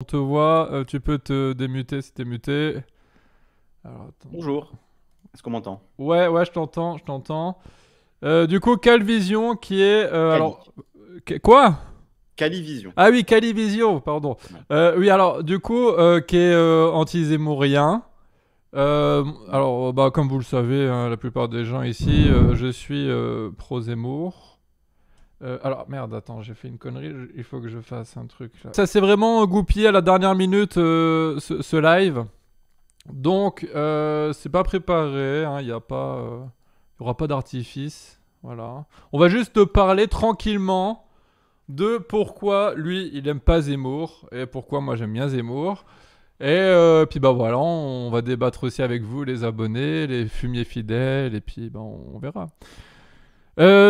On te voit, tu peux te démuter si t'es muté. Alors, attends. Bonjour, est-ce qu'on m'entend? Ouais, je t'entends, je t'entends. Du coup, KaLee Vision qui est... alors, quoi? KaLee Vision. Ah oui, KaLee Vision, pardon. Oui, alors, du coup, qui est anti-zemmourien. Alors, bah, comme vous le savez, hein, la plupart des gens ici, je suis pro-Zemmour. Alors merde, attends, j'ai fait une connerie, il faut que je fasse un truc là. Ça s'est vraiment goupillé à la dernière minute ce live. Donc c'est pas préparé, hein, y a pas, y aura pas d'artifice, voilà. On va juste parler tranquillement de pourquoi lui il aime pas Zemmour et pourquoi moi j'aime bien Zemmour. Et puis bah voilà, on va débattre aussi avec vous les abonnés, les fumiers fidèles et puis bah, on verra.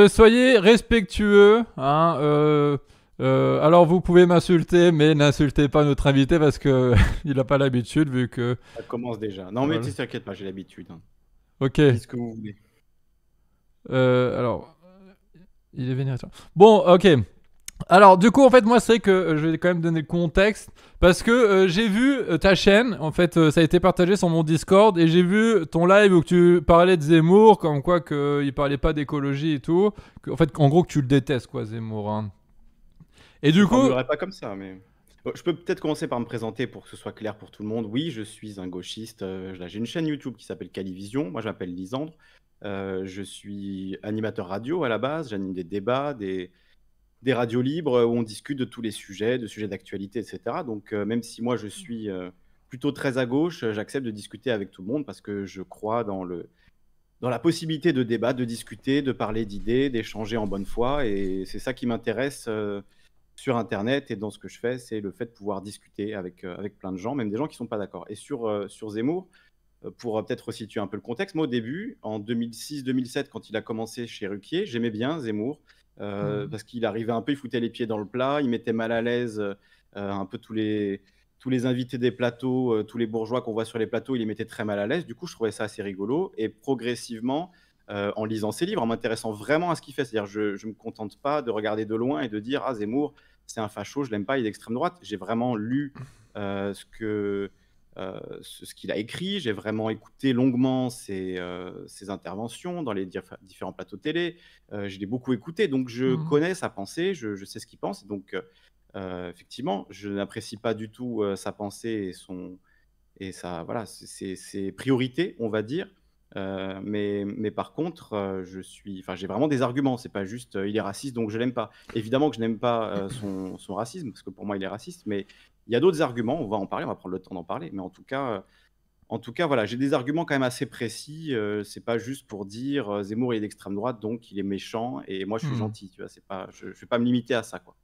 Soyez respectueux, hein, alors vous pouvez m'insulter, mais n'insultez pas notre invité parce que il n'a pas l'habitude vu que... Ça commence déjà. Non voilà. Mais tu t'inquiète pas, j'ai l'habitude. Hein. Ok. Qu'est-ce que vous voulez? Alors, il est vénérateur. Bon, ok. Alors du coup, en fait, moi c'est que je vais quand même donner le contexte parce que j'ai vu ta chaîne, en fait, ça a été partagé sur mon Discord et j'ai vu ton live où tu parlais de Zemmour, comme quoi qu'il parlait pas d'écologie et tout. En fait, en gros que tu le détestes quoi, Zemmour. Hein. Et du coup... Je ne pas comme ça, mais... Je peux peut-être commencer par me présenter pour que ce soit clair pour tout le monde. Oui, je suis un gauchiste, j'ai une chaîne YouTube qui s'appelle KaLee Vision, moi je m'appelle Lisandre, je suis animateur radio à la base, j'anime des débats, des radios libres où on discute de tous les sujets, de sujets d'actualité, etc. Donc même si moi je suis plutôt très à gauche, j'accepte de discuter avec tout le monde parce que je crois dans la possibilité de débattre, de discuter, de parler d'idées, d'échanger en bonne foi. Et c'est ça qui m'intéresse sur Internet et dans ce que je fais, c'est le fait de pouvoir discuter avec plein de gens, même des gens qui ne sont pas d'accord. Et sur Zemmour, pour peut-être resituer un peu le contexte, moi au début, en 2006-2007, quand il a commencé chez Ruquier, j'aimais bien Zemmour. Parce qu'il arrivait un peu, il foutait les pieds dans le plat, il mettait mal à l'aise un peu tous les invités des plateaux, tous les bourgeois qu'on voit sur les plateaux, il les mettait très mal à l'aise. Du coup, je trouvais ça assez rigolo. Et progressivement, en lisant ses livres, en m'intéressant vraiment à ce qu'il fait, c'est-à-dire je ne me contente pas de regarder de loin et de dire « Ah, Zemmour, c'est un facho, je l'aime pas, il est d'extrême droite ». J'ai vraiment lu ce qu'il a écrit, j'ai vraiment écouté longuement ses interventions dans les différents plateaux télé, je l'ai beaucoup écouté, donc je connais sa pensée, je sais ce qu'il pense, donc effectivement, je n'apprécie pas du tout sa pensée et ses priorités, on va dire, mais par contre, j'ai vraiment des arguments, c'est pas juste il est raciste donc je l'aime pas. Évidemment que je n'aime pas son racisme, parce que pour moi il est raciste, mais il y a d'autres arguments, on va en parler, on va prendre le temps d'en parler, mais en tout cas voilà, j'ai des arguments quand même assez précis, c'est pas juste pour dire Zemmour il est d'extrême droite donc il est méchant et moi je suis gentil, tu vois, c'est pas, je vais pas me limiter à ça quoi.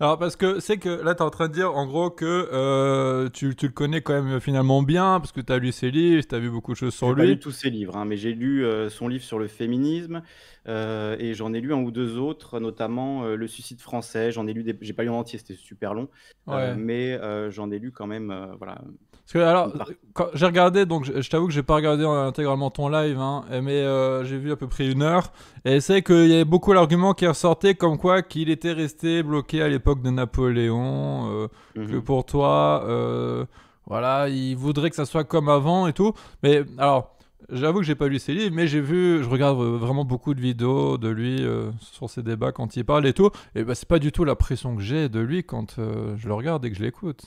Alors parce que c'est que là t'es en train de dire en gros que tu le connais quand même finalement bien parce que t'as lu ses livres, t'as vu beaucoup de choses sur lui. J'ai pas lu tous ses livres, hein, mais j'ai lu son livre sur le féminisme et j'en ai lu un ou deux autres, notamment le suicide français. J'en ai lu, j'ai pas lu en entier, c'était super long, mais j'en ai lu quand même, voilà. Parce que alors quand j'ai regardé, donc je t'avoue que j'ai pas regardé intégralement ton live, hein, mais j'ai vu à peu près une heure et c'est qu'il y avait beaucoup l'argument qui ressortait comme quoi qu'il était resté bloqué à l'époque de Napoléon, que pour toi, voilà, il voudrait que ça soit comme avant et tout. Mais alors, j'avoue que j'ai pas lu ses livres, mais je regarde vraiment beaucoup de vidéos de lui sur ses débats quand il parle et tout. Et bah, c'est pas du tout la pression que j'ai de lui quand je le regarde et que je l'écoute.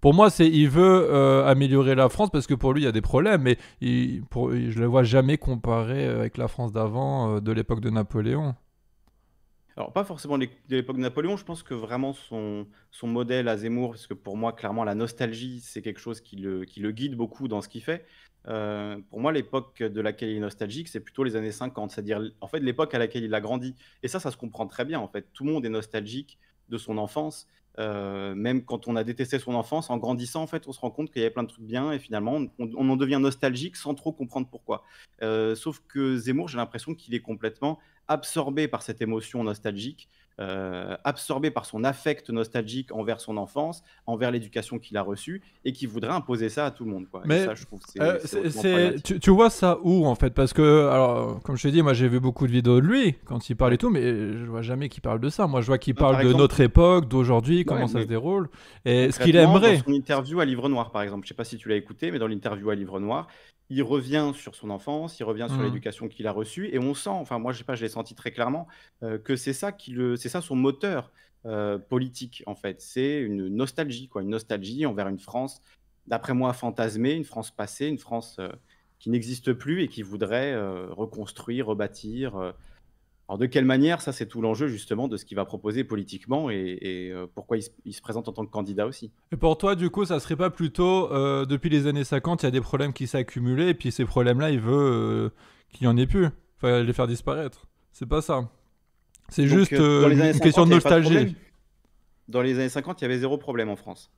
Pour moi, c'est il veut améliorer la France parce que pour lui, il y a des problèmes, mais je le vois jamais comparé avec la France d'avant, de l'époque de Napoléon. Alors, pas forcément de l'époque de Napoléon, je pense que vraiment son modèle à Zemmour, parce que pour moi, clairement, la nostalgie, c'est quelque chose qui le guide beaucoup dans ce qu'il fait. Pour moi, l'époque de laquelle il est nostalgique, c'est plutôt les années 50, c'est-à-dire en fait l'époque à laquelle il a grandi. Et ça se comprend très bien, en fait. Tout le monde est nostalgique de son enfance. Même quand on a détesté son enfance, en grandissant, en fait, on se rend compte qu'il y avait plein de trucs bien et finalement, on en devient nostalgique sans trop comprendre pourquoi. Sauf que Zemmour, j'ai l'impression qu'il est complètement absorbé par cette émotion nostalgique absorbé par son affect nostalgique envers son enfance, envers l'éducation qu'il a reçue, et qui voudrait imposer ça à tout le monde, quoi. Mais ça, je trouve, tu vois ça où, en fait? Parce que, alors, comme je te dis, moi j'ai vu beaucoup de vidéos de lui quand il parle et tout, mais je vois jamais qu'il parle de ça. Moi, je vois qu'il parle de notre époque, d'aujourd'hui, comment ça se déroule, et ce qu'il aimerait. Dans son interview à Livre Noir, par exemple, je sais pas si tu l'as écouté, mais dans l'interview à Livre Noir, il revient sur son enfance, il revient sur l'éducation qu'il a reçue, et on sent, enfin moi je sais pas, je l'ai senti très clairement, que c'est ça qui le, c'est ça son moteur politique en fait. C'est une nostalgie, quoi, une nostalgie envers une France, d'après moi fantasmée, une France passée, une France qui n'existe plus et qui voudrait reconstruire, rebâtir. Alors de quelle manière, ça c'est tout l'enjeu justement de ce qu'il va proposer politiquement et pourquoi il se présente en tant que candidat aussi. Et pour toi du coup, ça serait pas plutôt depuis les années 50, il y a des problèmes qui s'accumulaient et puis ces problèmes-là, il veut qu'il n'y en ait plus, enfin les faire disparaître. C'est pas ça. C'est juste une question de nostalgie. Dans les années 50, il y avait zéro problème en France.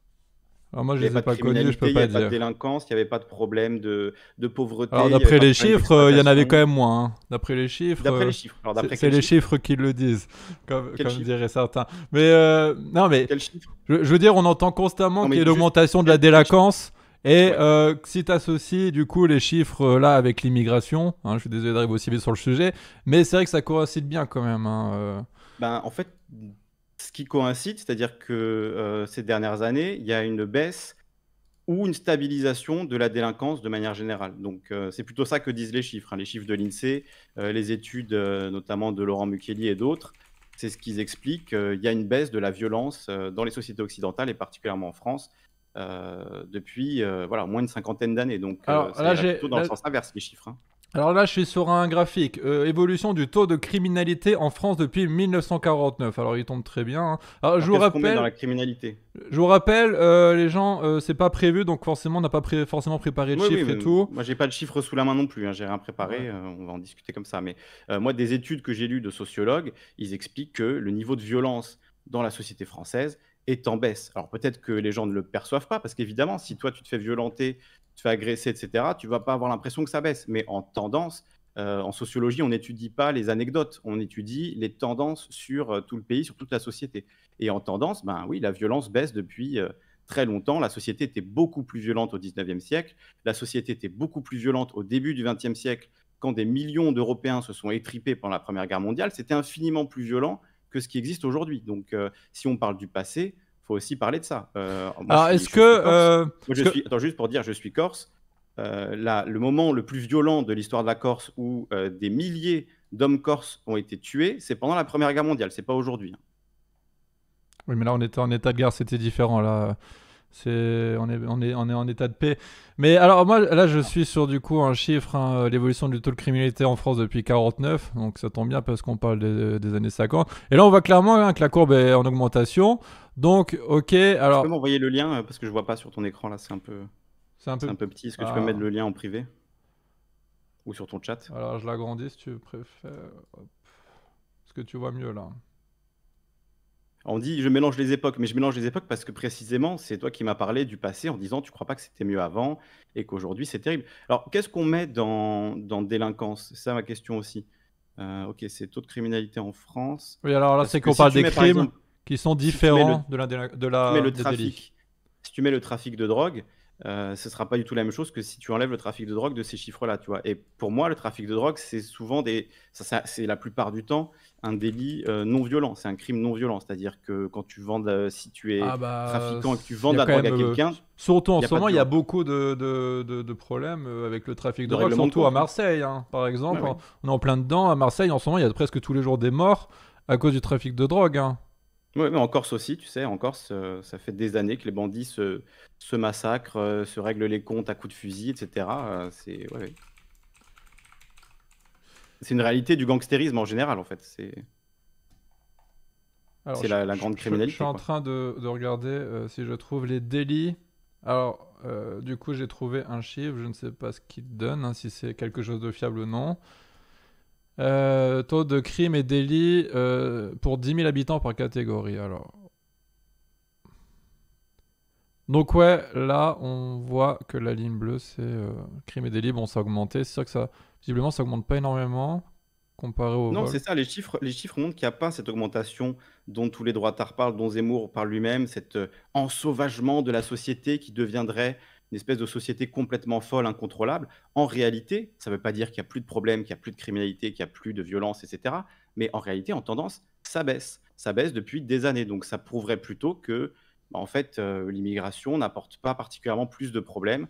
Alors moi, je ne les ai pas connus, je peux pas dire. Il n'y avait pas de délinquance, il n'y avait pas de problème de pauvreté. Alors d'après les chiffres, il y en avait quand même moins. Hein. D'après les chiffres, c'est les chiffres qui le disent, comme diraient certains. Mais non, mais je veux dire, on entend constamment qu'il y a l'augmentation de la délinquance. Et si tu associes du coup les chiffres là avec l'immigration, hein, je suis désolé d'arriver aussi vite sur le sujet, mais c'est vrai que ça coïncide bien quand même. Hein, Ben, en fait, ce qui coïncide, c'est-à-dire que ces dernières années, il y a une baisse ou une stabilisation de la délinquance de manière générale. Donc c'est plutôt ça que disent les chiffres, hein, les chiffres de l'INSEE, les études notamment de Laurent Mukieli et d'autres. C'est ce qu'ils expliquent. Il y a une baisse de la violence dans les sociétés occidentales et particulièrement en France. Depuis voilà, moins d'une cinquantaine d'années, donc c'est plutôt dans le sens inverse les chiffres. Hein. Alors là je suis sur un graphique, évolution du taux de criminalité en France depuis 1949, alors il tombe très bien. Hein. Alors, je vous rappelle, dans la criminalité. Je vous rappelle, les gens, c'est pas prévu, donc forcément on n'a pas forcément préparé de chiffres et tout. Moi j'ai pas de chiffres sous la main non plus, hein, j'ai rien préparé, on va en discuter comme ça, mais moi des études que j'ai lues de sociologues, ils expliquent que le niveau de violence dans la société française est en baisse. Alors peut-être que les gens ne le perçoivent pas, parce qu'évidemment, si toi tu te fais violenter, tu te fais agresser, etc., tu vas pas avoir l'impression que ça baisse. Mais en tendance, en sociologie, on n'étudie pas les anecdotes, on étudie les tendances sur tout le pays, sur toute la société. Et en tendance, ben oui, la violence baisse depuis très longtemps. La société était beaucoup plus violente au 19e siècle, la société était beaucoup plus violente au début du 20e siècle, quand des millions d'Européens se sont étripés pendant la Première Guerre mondiale, c'était infiniment plus violent que ce qui existe aujourd'hui. Donc, si on parle du passé, il faut aussi parler de ça. Attends, juste pour dire, je suis Corse. Le moment le plus violent de l'histoire de la Corse où des milliers d'hommes corses ont été tués, c'est pendant la Première Guerre mondiale, c'est pas aujourd'hui. Hein. Oui, mais là, on était en état de guerre, c'était différent, là. On est en état de paix. Mais alors moi là je suis sur du coup un chiffre, hein, l'évolution du taux de criminalité en France depuis 49, donc ça tombe bien parce qu'on parle des années 50, et là on voit clairement hein, que la courbe est en augmentation, donc ok. Alors tu peux m'envoyer le lien parce que je vois pas sur ton écran là, c'est un peu petit, est-ce que tu peux mettre le lien en privé ou sur ton chat? Alors je l'agrandis si tu préfères. Hop. Est-ce que tu vois mieux là? On dit je mélange les époques, mais je mélange les époques parce que précisément, c'est toi qui m'as parlé du passé en disant tu crois pas que c'était mieux avant et qu'aujourd'hui c'est terrible. Alors qu'est-ce qu'on met dans délinquance? C'est ça ma question aussi. Ok, c'est taux de criminalité en France. Oui, alors là c'est qu'on parle des crimes qui sont différents de la délinquance. Si tu mets le trafic de drogue, ce sera pas du tout la même chose que si tu enlèves le trafic de drogue de ces chiffres-là, tu vois. Et pour moi, le trafic de drogue, c'est souvent c'est la plupart du temps un délit non violent. C'est un crime non violent, c'est-à-dire que quand tu vends, si tu es trafiquant et que tu vends de la drogue à quelqu'un, surtout en ce moment, il y a beaucoup de problèmes avec le trafic de drogue, surtout à Marseille, hein, par exemple. Ouais. On est en plein dedans à Marseille. En ce moment, il y a presque tous les jours des morts à cause du trafic de drogue. Hein. Oui, mais en Corse aussi, tu sais, en Corse, ça fait des années que les bandits se massacrent, se règlent les comptes à coups de fusil, etc. C'est une réalité du gangstérisme en général, en fait. C'est la grande criminalité. Je suis en train de regarder si je trouve les délits. Alors, du coup, j'ai trouvé un chiffre, je ne sais pas ce qu'il donne, hein, si c'est quelque chose de fiable ou non. Taux de crimes et délits pour 10 000 habitants par catégorie. Alors, donc ouais, là on voit que la ligne bleue c'est crimes et délits. Bon, ça a augmenté. C'est sûr que ça, visiblement, ça augmente pas énormément comparé au Non, vol. c'est ça, les chiffres montrent qu'il n'y a pas cette augmentation dont tous les droitards parlent, dont Zemmour parle lui-même, cet ensauvagement de la société qui deviendrait une espèce de société complètement folle, incontrôlable. En réalité, ça ne veut pas dire qu'il n'y a plus de problèmes, qu'il n'y a plus de criminalité, qu'il n'y a plus de violence, etc. Mais en réalité, en tendance, ça baisse. Ça baisse depuis des années. Donc ça prouverait plutôt que en fait, l'immigration n'apporte pas particulièrement plus de problèmes.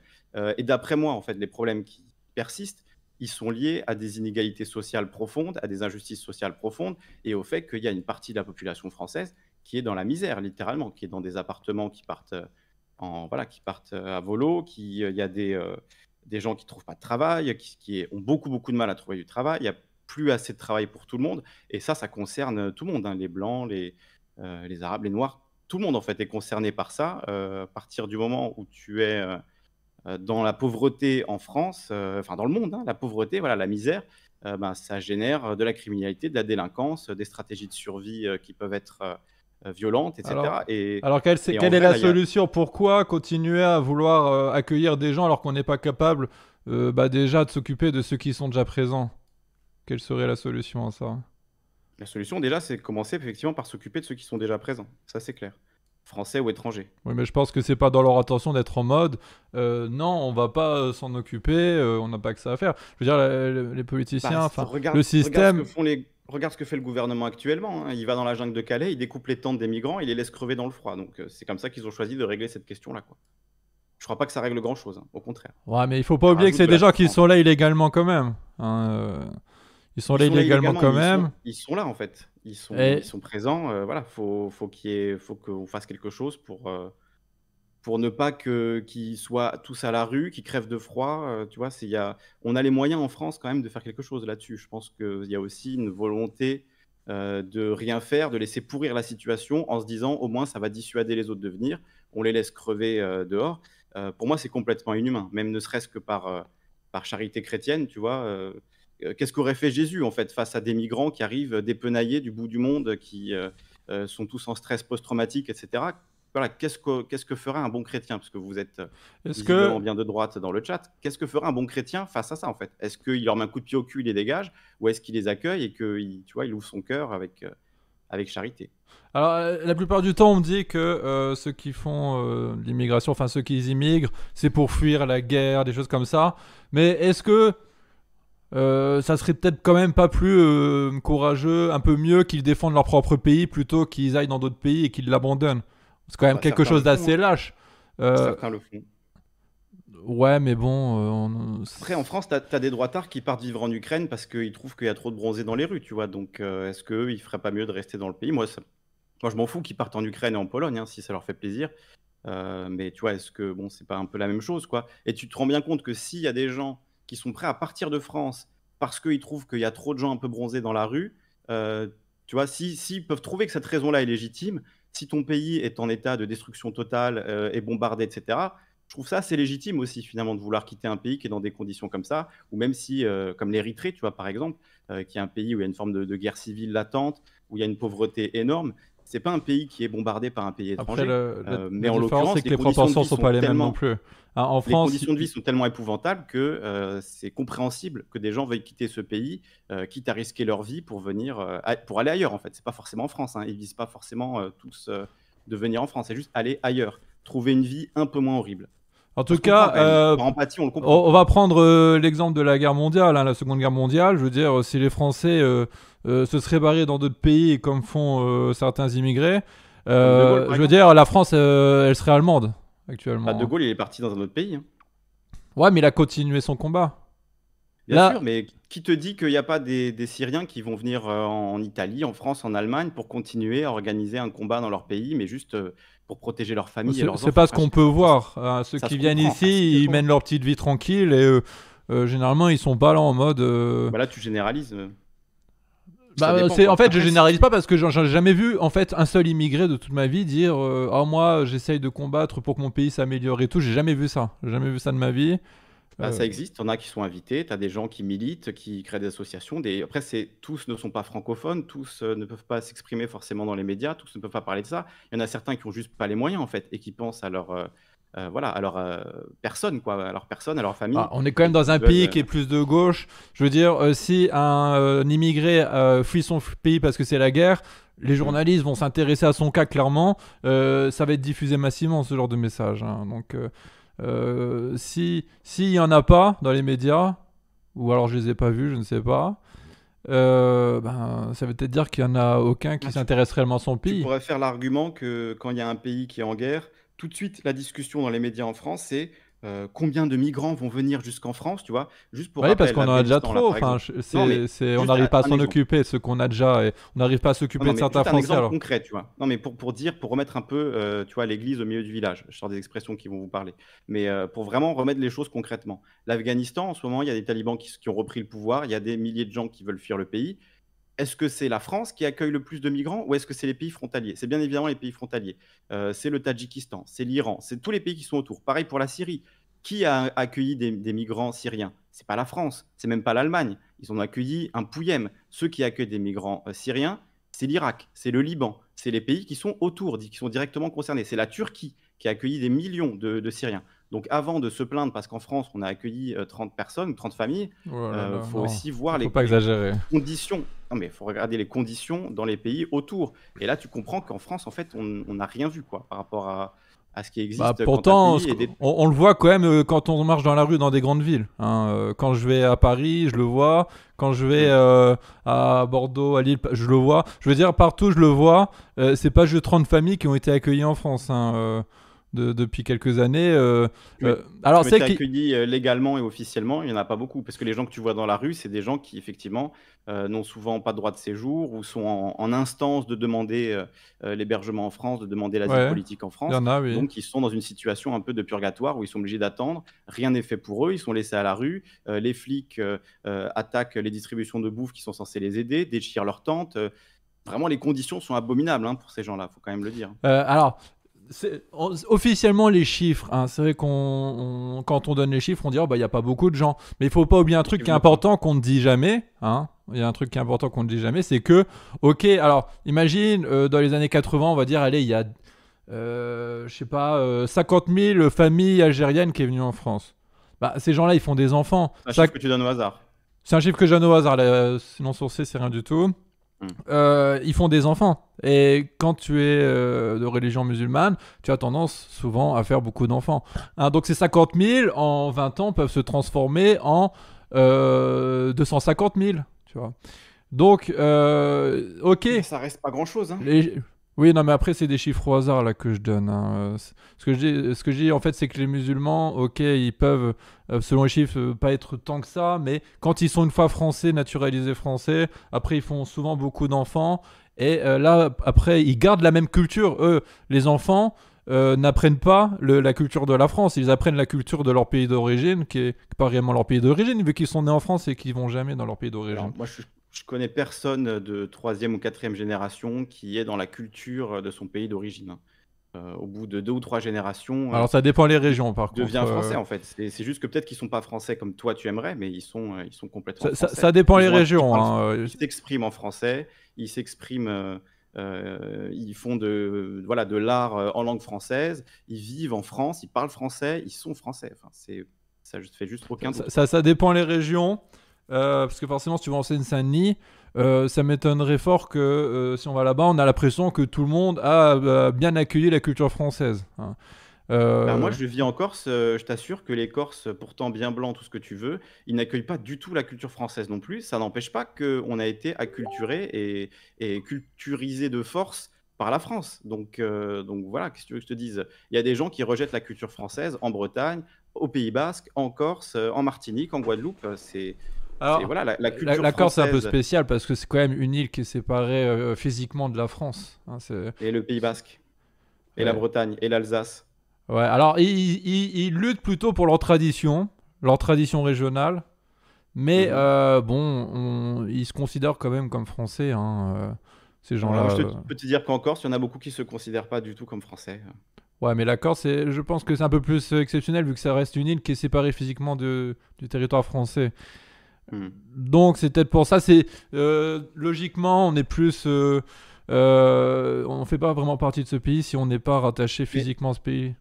Et d'après moi, en fait, les problèmes qui persistent, ils sont liés à des inégalités sociales profondes, à des injustices sociales profondes, et au fait qu'il y a une partie de la population française qui est dans la misère, littéralement, qui est dans des appartements qui partent à volo, il y a des gens qui ne trouvent pas de travail, qui ont beaucoup de mal à trouver du travail. Il n'y a plus assez de travail pour tout le monde. Et ça concerne tout le monde, hein, les Blancs, les Arabes, les Noirs. Tout le monde, en fait, est concerné par ça. À partir du moment où tu es dans la pauvreté en France, enfin dans le monde, hein, la pauvreté, voilà, la misère, ça génère de la criminalité, de la délinquance, des stratégies de survie qui peuvent être violente, etc. Alors quelle est la solution ? Pourquoi continuer à vouloir accueillir des gens alors qu'on n'est pas capable déjà de s'occuper de ceux qui sont déjà présents ? Quelle serait la solution à ça ? La solution, déjà, c'est commencer effectivement par s'occuper de ceux qui sont déjà présents. Ça, c'est clair. Français ou étrangers. Oui, mais je pense que c'est pas dans leur intention d'être en mode non, on va pas s'en occuper, on n'a pas que ça à faire. Je veux dire, les politiciens, le système... Regarde ce que fait le gouvernement actuellement. Hein. Il va dans la jungle de Calais, il découpe les tentes des migrants, il les laisse crever dans le froid. Donc c'est comme ça qu'ils ont choisi de régler cette question-là, quoi. Je crois pas que ça règle grand-chose, hein. Au contraire. Ouais, mais il faut pas oublier que c'est des gens qui sont là illégalement quand même. Hein, Ils sont là illégalement quand même. Ils sont là en fait. Ils sont présents. Voilà, faut qu'on fasse quelque chose pour ne pas qu'ils soient tous à la rue, qu'ils crèvent de froid. Tu vois, on a les moyens en France quand même de faire quelque chose là-dessus. Je pense qu'il y a aussi une volonté de rien faire, de laisser pourrir la situation en se disant au moins ça va dissuader les autres de venir, on les laisse crever dehors. Pour moi, c'est complètement inhumain, même ne serait-ce que par charité chrétienne, tu vois. Qu'est-ce qu'aurait fait Jésus en fait face à des migrants qui arrivent dépenaillés du bout du monde, qui sont tous en stress post-traumatique, etc. Voilà, qu'est-ce que ferait un bon chrétien ? Parce que vous êtes visiblement bien de droite dans le chat. Qu'est-ce que ferait un bon chrétien face à ça, en fait ? Est-ce qu'il leur met un coup de pied au cul, il les dégage ? Ou est-ce qu'il les accueille et qu'il ouvre son cœur avec charité ? Alors, la plupart du temps, on me dit que ceux qui font l'immigration, enfin ceux qui immigrent, c'est pour fuir la guerre, des choses comme ça. Mais est-ce que... ça serait peut-être quand même pas plus courageux, un peu mieux qu'ils défendent leur propre pays plutôt qu'ils aillent dans d'autres pays et qu'ils l'abandonnent ? C'est quand même quelque chose d'assez lâche. Certains le font. Ouais, mais bon... Après, en France, t'as des droitards qui partent vivre en Ukraine parce qu'ils trouvent qu'il y a trop de bronzés dans les rues, tu vois. Donc, est-ce qu'ils feraient pas mieux de rester dans le pays ? Moi, je m'en fous qu'ils partent en Ukraine et en Pologne, hein, si ça leur fait plaisir. Mais tu vois, est-ce que... Bon, c'est pas un peu la même chose, quoi. Et tu te rends bien compte que s'il y a des gens qui sont prêts à partir de France parce qu'ils trouvent qu'il y a trop de gens un peu bronzés dans la rue, tu vois, s'ils peuvent trouver que cette raison-là est légitime... Si ton pays est en état de destruction totale, est bombardé, etc., je trouve ça c'est légitime aussi finalement de vouloir quitter un pays qui est dans des conditions comme ça, ou même si, comme l'Érythrée, tu vois par exemple, qui est un pays où il y a une forme de guerre civile latente, où il y a une pauvreté énorme, c'est pas un pays qui est bombardé par un pays étranger. Après, mais en l'occurrence, les proportions sont pas les mêmes non plus. Hein, en France, les conditions de vie sont tellement épouvantables que c'est compréhensible que des gens veuillent quitter ce pays, quitte à risquer leur vie pour venir, pour aller ailleurs en fait. C'est pas forcément en France, hein. Ils visent pas forcément tous de venir en France, c'est juste aller ailleurs, trouver une vie un peu moins horrible. En tout cas, par empathie, on le comprend. On va prendre l'exemple de la guerre mondiale, hein, la Seconde Guerre mondiale. Je veux dire, si les Français se seraient barrés dans d'autres pays comme font certains immigrés, je veux dire, la France, elle serait allemande actuellement. Bah, de Gaulle, il est parti dans un autre pays. Hein. Ouais, mais il a continué son combat. Bien sûr, mais qui te dit qu'il n'y a pas des Syriens qui vont venir en Italie, en France, en Allemagne pour continuer à organiser un combat dans leur pays, mais juste pour protéger leur famille et leurs enfants. C'est pas ce qu'on peut voir. Ceux qui viennent ici, ils mènent leur petite vie tranquille et généralement, ils sont pas là en mode... Là, tu généralises. En fait, je généralise pas parce que j'ai jamais vu en fait un seul immigré de toute ma vie dire moi, j'essaye de combattre pour que mon pays s'améliore et tout. J'ai jamais vu ça. J'ai jamais vu ça de ma vie. Ça existe, t'en as qui sont invités, t'as des gens qui militent, qui créent des associations. Après, tous ne sont pas francophones, tous ne peuvent pas s'exprimer forcément dans les médias, tous ne peuvent pas parler de ça. Il y en a certains qui n'ont juste pas les moyens en fait et qui pensent à leur Voilà, alors personne, quoi, alors personne, alors famille. Ah, on est quand même dans un pays qui est plus de gauche. Je veux dire, si un immigré fuit son pays parce que c'est la guerre, les journalistes vont s'intéresser à son cas clairement. Ça va être diffusé massivement, ce genre de message. Hein. Donc, s'il n'y en a pas dans les médias, ou alors je les ai pas vus, je ne sais pas. Ben, ça veut peut-être dire qu'il n'y en a aucun qui s'intéresse réellement à son pays. Tu pourrais faire l'argument que quand il y a un pays qui est en guerre, tout de suite la discussion dans les médias en France c'est combien de migrants vont venir jusqu'en France, tu vois, juste pour... Oui, parce qu'on en a déjà trop, là, enfin, on n'arrive pas à s'en occuper, ce qu'on a déjà, et on n'arrive pas à s'occuper de certains Français. Un exemple concret, tu vois. Non mais pour remettre un peu, tu vois, l'église au milieu du village, je sors des expressions qui vont vous parler, mais pour vraiment remettre les choses concrètement. L'Afghanistan, en ce moment, il y a des talibans qui ont repris le pouvoir, il y a des milliers de gens qui veulent fuir le pays. Est-ce que c'est la France qui accueille le plus de migrants ou est-ce que c'est les pays frontaliers? C'est bien évidemment les pays frontaliers. C'est le Tadjikistan, c'est l'Iran, c'est tous les pays qui sont autour. Pareil pour la Syrie. Qui a accueilli des migrants syriens? C'est pas la France, c'est même pas l'Allemagne. Ils ont accueilli un pouillème. Ceux qui accueillent des migrants syriens, c'est l'Irak, c'est le Liban, c'est les pays qui sont autour, qui sont directement concernés. C'est la Turquie qui a accueilli des millions de Syriens. Donc avant de se plaindre parce qu'en France, on a accueilli 30 personnes, 30 familles, faut aussi voir les conditions. Non, mais il faut regarder les conditions dans les pays autour. Et là, tu comprends qu'en France, en fait, on n'a rien vu, quoi, par rapport à ce qui existe. Bah, pourtant, on le voit quand même quand on marche dans la rue dans des grandes villes. Hein. Quand je vais à Paris, je le vois. Quand je vais à Bordeaux, à Lille, je le vois. Je veux dire, partout, je le vois. C'est pas juste 30 familles qui ont été accueillies en France. Hein, depuis quelques années. Alors c'est accueilli légalement et officiellement, il n'y en a pas beaucoup, parce que les gens que tu vois dans la rue, c'est des gens qui effectivement n'ont souvent pas de droit de séjour ou sont en instance de demander l'hébergement en France, de demander l'asile politique en France. Donc ils sont dans une situation un peu de purgatoire où ils sont obligés d'attendre, rien n'est fait pour eux, ils sont laissés à la rue, les flics attaquent les distributions de bouffe qui sont censées les aider, déchirent leurs tentes. Vraiment, les conditions sont abominables, hein, pour ces gens-là, il faut quand même le dire. Alors, officiellement, les chiffres, hein, c'est vrai qu'on, quand on donne les chiffres, on dit oh, bah, y a pas beaucoup de gens. Mais il faut pas oublier un truc qui est important qu'on ne dit jamais. Hein. Il y a un truc qui est important qu'on ne dit jamais, c'est que, ok, alors imagine dans les années 80, on va dire, allez, il y a, je sais pas, 50 000 familles algériennes qui sont venues en France. Bah, ces gens-là, ils font des enfants. C'est un chiffre que tu donnes au hasard. C'est un chiffre que je donne au hasard, là, non sourcé, c'est rien du tout. Ils font des enfants, et quand tu es de religion musulmane, tu as tendance souvent à faire beaucoup d'enfants, hein, donc ces 50 000 en 20 ans peuvent se transformer en 250 000, tu vois. Donc ok, ça reste pas grand chose, hein. Oui, non, mais après c'est des chiffres au hasard là que je donne, hein. Ce que je dis en fait, c'est que les musulmans, ok, ils peuvent selon les chiffres pas être tant que ça, mais quand ils sont une fois français, naturalisés français, après ils font souvent beaucoup d'enfants, et là après ils gardent la même culture. Eux, les enfants n'apprennent pas la culture de la France, ils apprennent la culture de leur pays d'origine, qui est pas réellement leur pays d'origine vu qu'ils sont nés en France et qu'ils vont jamais dans leur pays d'origine. Je connais personne de 3e ou 4e génération qui est dans la culture de son pays d'origine. Au bout de 2 ou 3 générations... Alors ça dépend les régions, par contre. Devient français, en fait. C'est juste que peut-être qu'ils ne sont pas français comme toi tu aimerais, mais ils sont complètement français. Ça dépend les régions. Ils s'expriment en français, ils s'expriment... ils font de l'art en langue française, ils vivent en France, ils parlent français, ils sont français. Enfin, ça ne fait juste aucun doute. Ça dépend les régions. Parce que forcément, si tu vas en Seine-Saint-Denis, ça m'étonnerait fort que si on va là-bas, on a l'impression que tout le monde a bien accueilli la culture française. Hein. Ben moi, je vis en Corse, je t'assure que les Corses, pourtant bien blancs, tout ce que tu veux, ils n'accueillent pas du tout la culture française non plus. Ça n'empêche pas qu'on a été acculturé et culturisé de force par la France. Donc voilà, qu'est-ce que tu veux que je te dise? Il y a des gens qui rejettent la culture française en Bretagne, au Pays Basque, en Corse, en Martinique, en Guadeloupe, c'est... Alors, voilà, la Corse c'est un peu spécial parce que c'est quand même une île qui est séparée physiquement de la France. Hein, et le Pays Basque, et la Bretagne, et l'Alsace. Ouais, alors ils luttent plutôt pour leur tradition régionale, mais bon, ils se considèrent quand même comme français, hein, ces gens-là. Je peux te dire qu'en Corse, il y en a beaucoup qui ne se considèrent pas du tout comme français. Ouais, mais la Corse, je pense que c'est un peu plus exceptionnel vu que ça reste une île qui est séparée physiquement du territoire français. Donc c'est peut-être pour ça, c'est logiquement on est plus on fait pas vraiment partie de ce pays si on n'est pas rattaché physiquement à ce pays.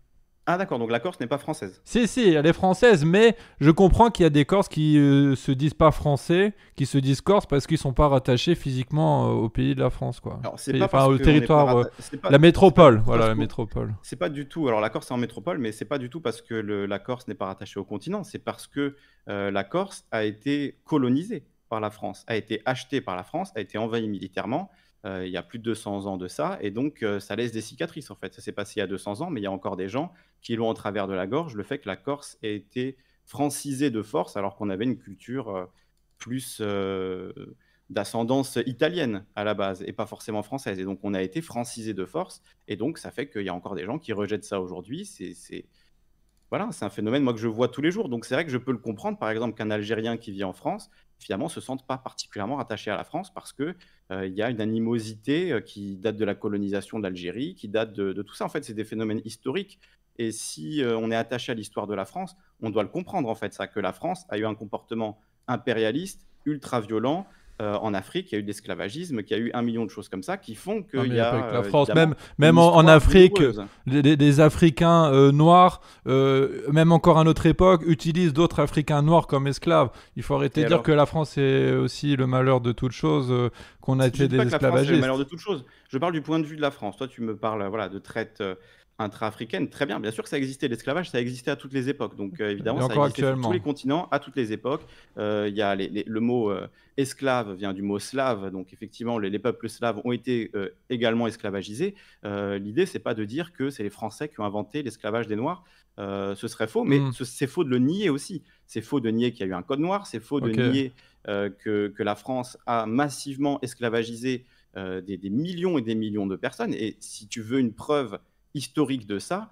Ah d'accord, donc la Corse n'est pas française. Si, si, elle est française, mais je comprends qu'il y a des Corses qui se disent pas français, qui se disent Corse parce qu'ils sont pas rattachés physiquement au pays de la France, quoi. Alors, pas enfin, au territoire, la métropole, voilà, la métropole. C'est pas du tout, alors la Corse est en métropole, mais c'est pas du tout parce que la Corse n'est pas rattachée au continent, c'est parce que la Corse a été colonisée par la France, a été achetée par la France, a été envahie militairement, il y a plus de 200 ans de ça, et donc ça laisse des cicatrices en fait. Ça s'est passé il y a 200 ans, mais il y a encore des gens qui l'ont en travers de la gorge, le fait que la Corse ait été francisée de force alors qu'on avait une culture plus d'ascendance italienne à la base, et pas forcément française. Et donc on a été francisé de force, et donc ça fait qu'il y a encore des gens qui rejettent ça aujourd'hui. Voilà, c'est un phénomène moi que je vois tous les jours, donc c'est vrai que je peux le comprendre, par exemple, qu'un Algérien qui vit en France, finalement, se sentent pas particulièrement rattachés à la France parce qu'il y a une animosité qui date de la colonisation de l'Algérie, qui date de tout ça. En fait, c'est des phénomènes historiques. Et si on est attaché à l'histoire de la France, on doit le comprendre, en fait, ça, que la France a eu un comportement impérialiste, ultra-violent, en Afrique, il y a eu de l'esclavagisme, qu'il y a eu 1 million de choses comme ça qui font qu'il y a... La France, même en Afrique, les Africains noirs, même encore à notre époque, utilisent d'autres Africains noirs comme esclaves. Il faut arrêter de dire que la France est aussi le malheur de toute chose, qu'on a été des esclavagistes. Je ne dis pas que la France est le malheur de toute chose. Je parle du point de vue de la France. Toi, tu me parles voilà, de traite intra-africaine. Très bien, bien sûr que ça existait. L'esclavage, ça existait à toutes les époques. Donc, évidemment, ça existait sur tous les continents, à toutes les époques. Y a le mot... esclave vient du mot slave, donc effectivement les peuples slaves ont été également esclavagisés. L'idée, c'est pas de dire que c'est les Français qui ont inventé l'esclavage des Noirs, ce serait faux, mais c'est faux de le nier aussi. C'est faux de nier qu'il y a eu un code noir, c'est faux de nier que la France a massivement esclavagisé des millions et des millions de personnes. Et si tu veux une preuve historique de ça,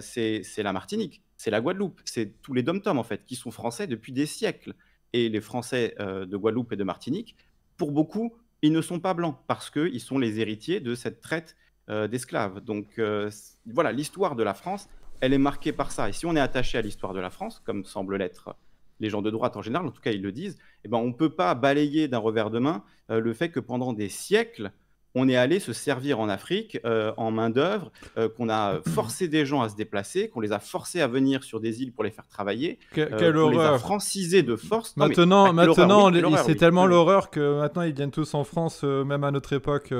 c'est la Martinique, c'est la Guadeloupe, c'est tous les dom-toms en fait qui sont français depuis des siècles. Et les Français de Guadeloupe et de Martinique, pour beaucoup, ils ne sont pas blancs parce qu'ils sont les héritiers de cette traite d'esclaves. Donc voilà, l'histoire de la France, elle est marquée par ça. Et si on est attaché à l'histoire de la France, comme semble l'être les gens de droite en général, en tout cas ils le disent, eh ben, on ne peut pas balayer d'un revers de main le fait que pendant des siècles, on est allé se servir en Afrique en main d'œuvre, qu'on a forcé des gens à se déplacer, qu'on les a forcés à venir sur des îles pour les faire travailler, quelle on horreur. Les a francisés de force. Maintenant, oui, c'est tellement l'horreur que maintenant ils viennent tous en France, même à notre époque.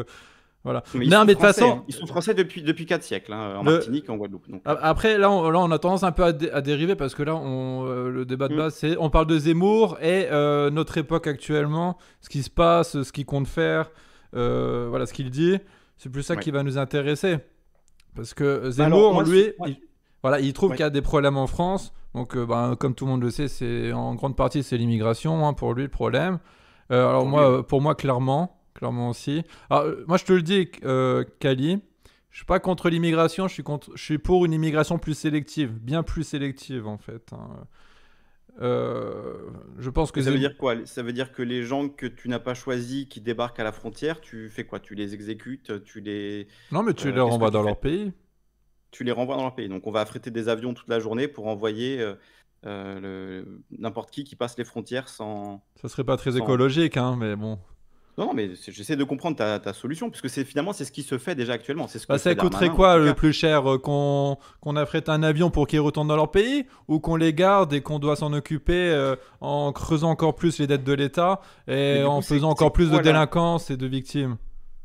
Voilà. Mais non, mais de toute façon, ils sont français depuis 4 siècles, hein, en Martinique et en Guadeloupe. Donc. Après, là, on a tendance un peu à dériver parce que là, le débat de base, c'est on parle de Zemmour et notre époque actuellement, ce qui se passe, ce qu'il compte faire. Voilà ce qu'il dit, c'est plus ça qui va nous intéresser parce que Zemmour, il trouve qu'il y a des problèmes en France, donc comme tout le monde le sait, c'est en grande partie c'est l'immigration hein, pour lui le problème. Alors pour moi clairement aussi. Alors, moi je te le dis, KaLee, je suis pas contre l'immigration, je suis pour une immigration plus sélective, bien plus sélective en fait. Hein. Je pense que ça veut dire quoi? Ça veut dire que les gens que tu n'as pas choisis qui débarquent à la frontière, tu fais quoi? Tu les exécutes, tu les... Non, mais tu les renvoies dans leur pays. Tu les renvoies dans leur pays. Donc on va affréter des avions toute la journée pour envoyer n'importe qui passe les frontières sans... Ça serait pas très écologique, hein, mais bon... Non, mais j'essaie de comprendre ta solution, parce que finalement, c'est ce qui se fait déjà actuellement. Ce que ça coûterait quoi le plus cher, qu'on affrète un avion pour qu'ils retournent dans leur pays, ou qu'on les garde et qu'on doit s'en occuper en creusant encore plus les dettes de l'État et en faisant encore plus de délinquance et de victimes?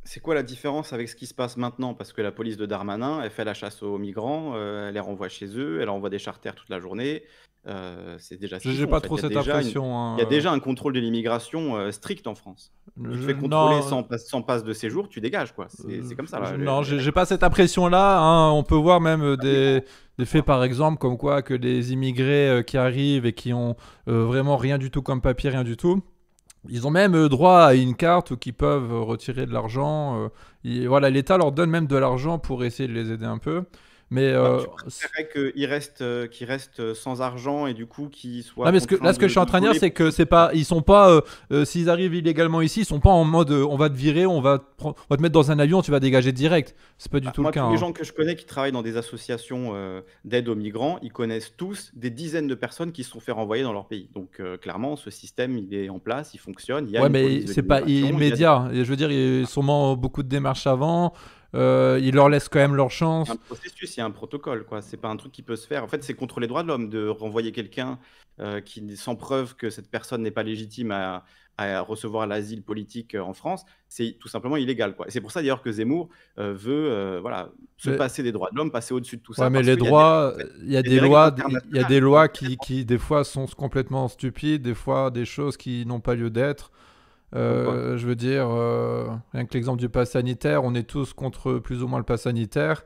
C'est quoi la différence avec ce qui se passe maintenant? Parce que la police de Darmanin, elle fait la chasse aux migrants, elle les renvoie chez eux, elle envoie des charters toute la journée. C'est déjà j'ai pas trop cette impression. Il y a déjà un contrôle de l'immigration strict en France. Tu te fais contrôler sans passe de séjour, tu dégages quoi. C'est comme ça. Là, non, j'ai pas cette impression là. Hein. On peut voir même des faits par exemple comme quoi que des immigrés qui arrivent et qui ont vraiment rien du tout comme papier, rien du tout. Ils ont même droit à une carte où ils peuvent retirer de l'argent. Voilà, l'État leur donne même de l'argent pour essayer de les aider un peu. Mais c'est vrai qu'ils restent sans argent et du coup qu'ils soient... Non, mais ce que je suis en train de dire, c'est que c'est pas, ils sont pas, s'ils arrivent illégalement ici, ils sont pas en mode on va te virer, on va te mettre dans un avion, tu vas dégager direct. C'est pas du tout le cas. Tous les gens que je connais qui travaillent dans des associations d'aide aux migrants, ils connaissent tous des dizaines de personnes qui se sont fait renvoyer dans leur pays. Donc clairement, ce système, il est en place, il fonctionne. Il y a mais c'est pas immédiat. Je veux dire, il y a sûrement beaucoup de démarches avant. Il leur laisse quand même leur chance. Il y a un processus, il y a un protocole, quoi. C'est pas un truc qui peut se faire. En fait, c'est contre les droits de l'homme de renvoyer quelqu'un qui, sans preuve que cette personne n'est pas légitime à recevoir l'asile politique en France, c'est tout simplement illégal, quoi. C'est pour ça d'ailleurs que Zemmour veut voilà, se passer des droits de l'homme, passer au-dessus de tout ça. Mais les droits, il y a des lois, il y a des lois qui des fois sont complètement stupides, des fois des choses qui n'ont pas lieu d'être. Je veux dire, rien que l'exemple du pass sanitaire, on est tous contre plus ou moins le pass sanitaire.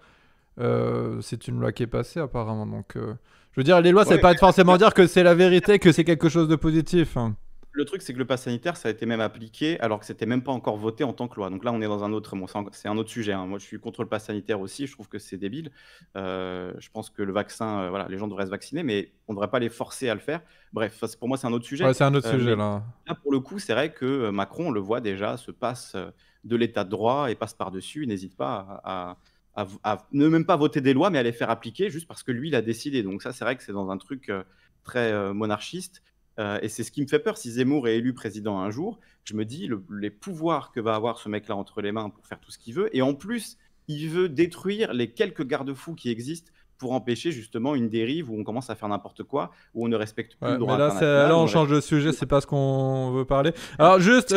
C'est une loi qui est passée apparemment. Donc, je veux dire, les lois, ça ne veut pas forcément dire que c'est la vérité, que c'est quelque chose de positif. Hein. Le truc, c'est que le pass sanitaire, ça a été même appliqué alors que c'était même pas encore voté en tant que loi. Donc là, on est dans un autre, bon, c'est un autre sujet. Hein. Moi, je suis contre le pass sanitaire aussi. Je trouve que c'est débile. Je pense que le vaccin, voilà, les gens devraient se vacciner, mais on ne devrait pas les forcer à le faire. Bref, pour moi, c'est un autre sujet. Ouais, c'est un autre sujet là. Là, pour le coup, c'est vrai que Macron, on le voit déjà, se passe de l'état de droit et passe par-dessus. Il n'hésite pas à ne même pas voter des lois, mais à les faire appliquer juste parce que lui, il a décidé. Donc ça, c'est vrai que c'est dans un truc très monarchiste. Et c'est ce qui me fait peur. Si Zemmour est élu président un jour, je me dis les pouvoirs que va avoir ce mec-là entre les mains pour faire tout ce qu'il veut. Et en plus, il veut détruire les quelques garde-fous qui existent pour empêcher justement une dérive où on commence à faire n'importe quoi, où on ne respecte plus le droit international. Là, on change de sujet, c'est pas ce qu'on veut parler. Alors juste,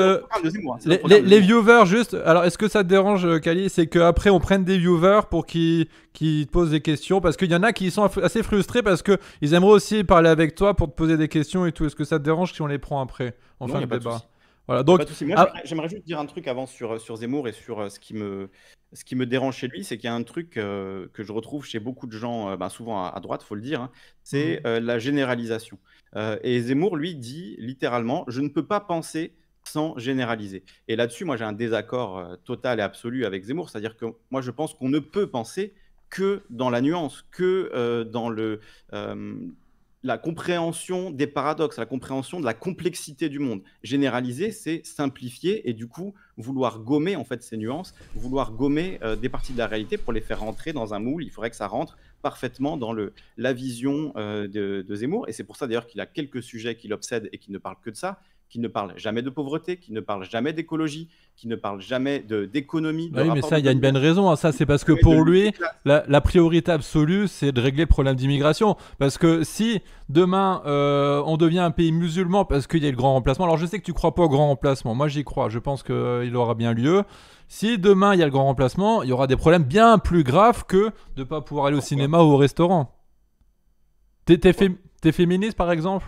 les viewers, juste, alors est-ce que ça te dérange, KaLee, c'est qu'après on prenne des viewers pour qu'ils te posent des questions, parce qu'il y en a qui sont assez frustrés parce qu'ils aimeraient aussi parler avec toi pour te poser des questions et tout. Est-ce que ça te dérange si on les prend après, en fin de débat? Voilà, donc... J'aimerais juste dire un truc avant sur Zemmour et sur ce qui me dérange chez lui, c'est qu'il y a un truc que je retrouve chez beaucoup de gens, souvent à droite, il faut le dire, hein, c'est la généralisation. Et Zemmour, lui, dit littéralement « je ne peux pas penser sans généraliser ». Et là-dessus, moi, j'ai un désaccord total et absolu avec Zemmour, c'est-à-dire que moi, je pense qu'on ne peut penser que dans la nuance, que dans la compréhension des paradoxes, la compréhension de la complexité du monde. Généraliser, c'est simplifier et du coup vouloir gommer en fait ces nuances, vouloir gommer des parties de la réalité pour les faire rentrer dans un moule. Il faudrait que ça rentre parfaitement dans la vision de Zemmour. Et c'est pour ça d'ailleurs qu'il a quelques sujets qui l'obsèdent et qui ne parlent que de ça, qui ne parle jamais de pauvreté, qui ne parle jamais d'écologie, qui ne parle jamais d'économie. Oui, mais ça, il y a une bonne raison. Hein. Ça, c'est parce que pour lui, la priorité absolue, c'est de régler le problème d'immigration. Parce que si demain, on devient un pays musulman parce qu'il y a le grand remplacement, alors je sais que tu ne crois pas au grand remplacement. Moi, j'y crois. Je pense qu'il aura bien lieu. Si demain, il y a le grand remplacement, il y aura des problèmes bien plus graves que de ne pas pouvoir aller au cinéma ou au restaurant. T'es féministe, par exemple?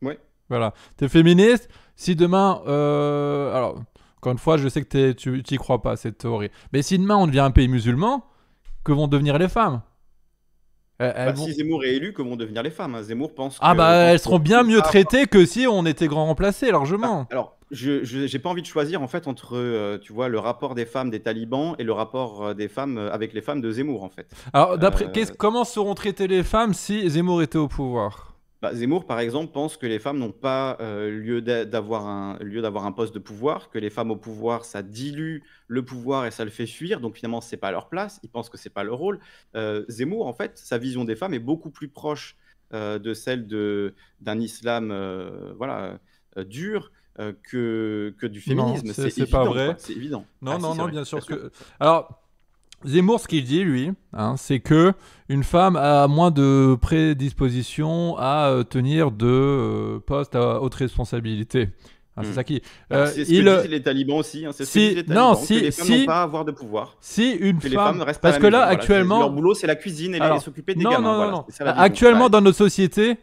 Oui. Voilà, t'es féministe, si demain, alors encore une fois, je sais que tu n'y crois pas cette théorie, mais si demain on devient un pays musulman, que vont devenir les femmes? Si Zemmour est élu, que vont devenir les femmes? Hein. Zemmour pense que... elles seront bien mieux traitées que si on était grand remplacé, largement. Alors, j'ai pas envie de choisir en fait entre, tu vois, le rapport des femmes des talibans et le rapport des femmes avec les femmes de Zemmour en fait. Alors, comment seront traitées les femmes si Zemmour était au pouvoir? Zemmour, par exemple, pense que les femmes n'ont pas lieu d'avoir un poste de pouvoir, que les femmes au pouvoir, ça dilue le pouvoir et ça le fait fuir, donc finalement, c'est pas leur place, il pense que c'est pas leur rôle. Zemmour, en fait, sa vision des femmes est beaucoup plus proche de celle d'un islam voilà, dur, que du féminisme. C'est pas vrai. C'est évident. Non, non, non, bien sûr que... Alors... Zemmour, ce qu'il dit, lui, hein, c'est que une femme a moins de prédisposition à tenir de postes à haute responsabilité. Hein, c'est ça qui. C'est ce que disent les talibans aussi. Hein, c'est ce que disent les talibans, que les femmes n'ont pas à avoir de pouvoir. Si une que femme, les femmes parce que là, voilà, actuellement, leur boulot, c'est la cuisine et s'occuper des gamins. Non, voilà, non. Ça, actuellement, dans notre société,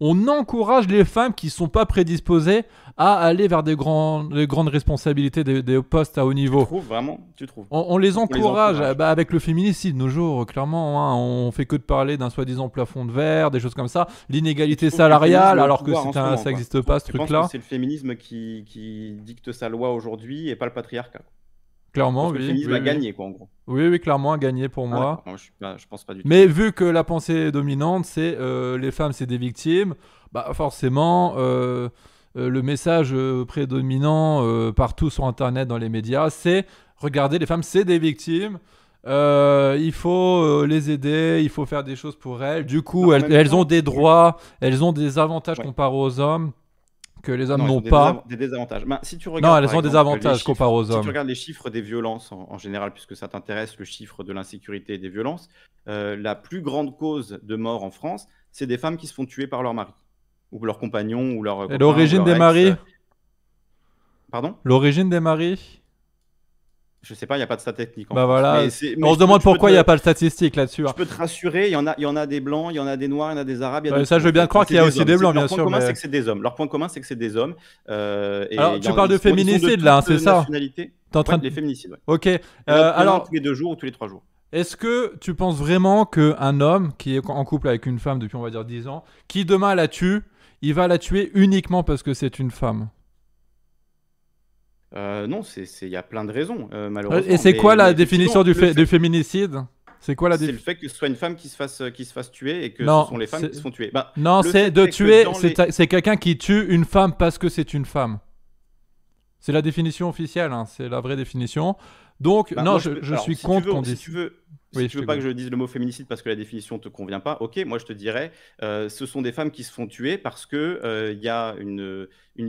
on encourage les femmes qui sont pas prédisposées à aller vers des grandes responsabilités, des postes à haut niveau. Tu trouves vraiment? Tu trouves? On les encourage, avec le féminicide, nos jours, clairement, hein, on fait que de parler d'un soi-disant plafond de verre, des choses comme ça, l'inégalité salariale, alors que ça n'existe pas, ce truc-là. C'est le féminisme qui dicte sa loi aujourd'hui et pas le patriarcat. Clairement, oui. Le féminisme a gagné, quoi, en gros. Oui, oui, clairement, a gagné pour moi. Non, je pense pas du tout. Mais vu que la pensée dominante, c'est les femmes, c'est des victimes, bah forcément... le message prédominant partout sur Internet, dans les médias, c'est « Regardez, les femmes, c'est des victimes. Il faut les aider, il faut faire des choses pour elles. » Du coup, elles ont des droits, elles ont des avantages comparés aux hommes. que les hommes n'ont pas. Des désavantages. Ben, si tu regardes, non, elles ont des avantages comparés aux hommes. Si tu regardes les chiffres des violences en général, puisque ça t'intéresse, le chiffre de l'insécurité et des violences, la plus grande cause de mort en France, c'est des femmes qui se font tuer par leur mari, ou leur compagnon, ou leur copain, l'origine des maris. Pardon ? L'origine des maris ? Je sais pas, il n'y a pas de stats techniques. Bah voilà. Mais on se demande pourquoi il n'y a pas de statistiques là-dessus. Je peux te rassurer, il y en a des blancs, il y en a des noirs, il y en a des arabes. Ça, je veux bien croire qu'il y a aussi des blancs, bien sûr. Leur point commun, c'est que c'est des hommes. Leur point commun, c'est que c'est des hommes. Alors, tu parles de féminicide là, c'est ça ? T'es en train de les féminicides. Ok. Alors tous les 2 jours ou tous les 3 jours. Est-ce que tu penses vraiment qu'un homme qui est en couple avec une femme depuis, on va dire, 10 ans, qui demain la tue, il va la tuer uniquement parce que c'est une femme ? Non, il y a plein de raisons, malheureusement. Et c'est quoi la définition du féminicide ? C'est quoi la définition ? C'est le fait que ce soit une femme qui se fasse tuer et que ce sont les femmes qui se font tuer. Bah, non, c'est de tuer, c'est quelqu'un qui tue une femme parce que c'est une femme. C'est la définition officielle, hein, c'est la vraie définition. Donc, bah, non, je suis contre qu'on dise... Si tu veux pas que je dise le mot féminicide parce que la définition te convient pas, ok, moi je te dirais, ce sont des femmes qui se font tuer parce que y a une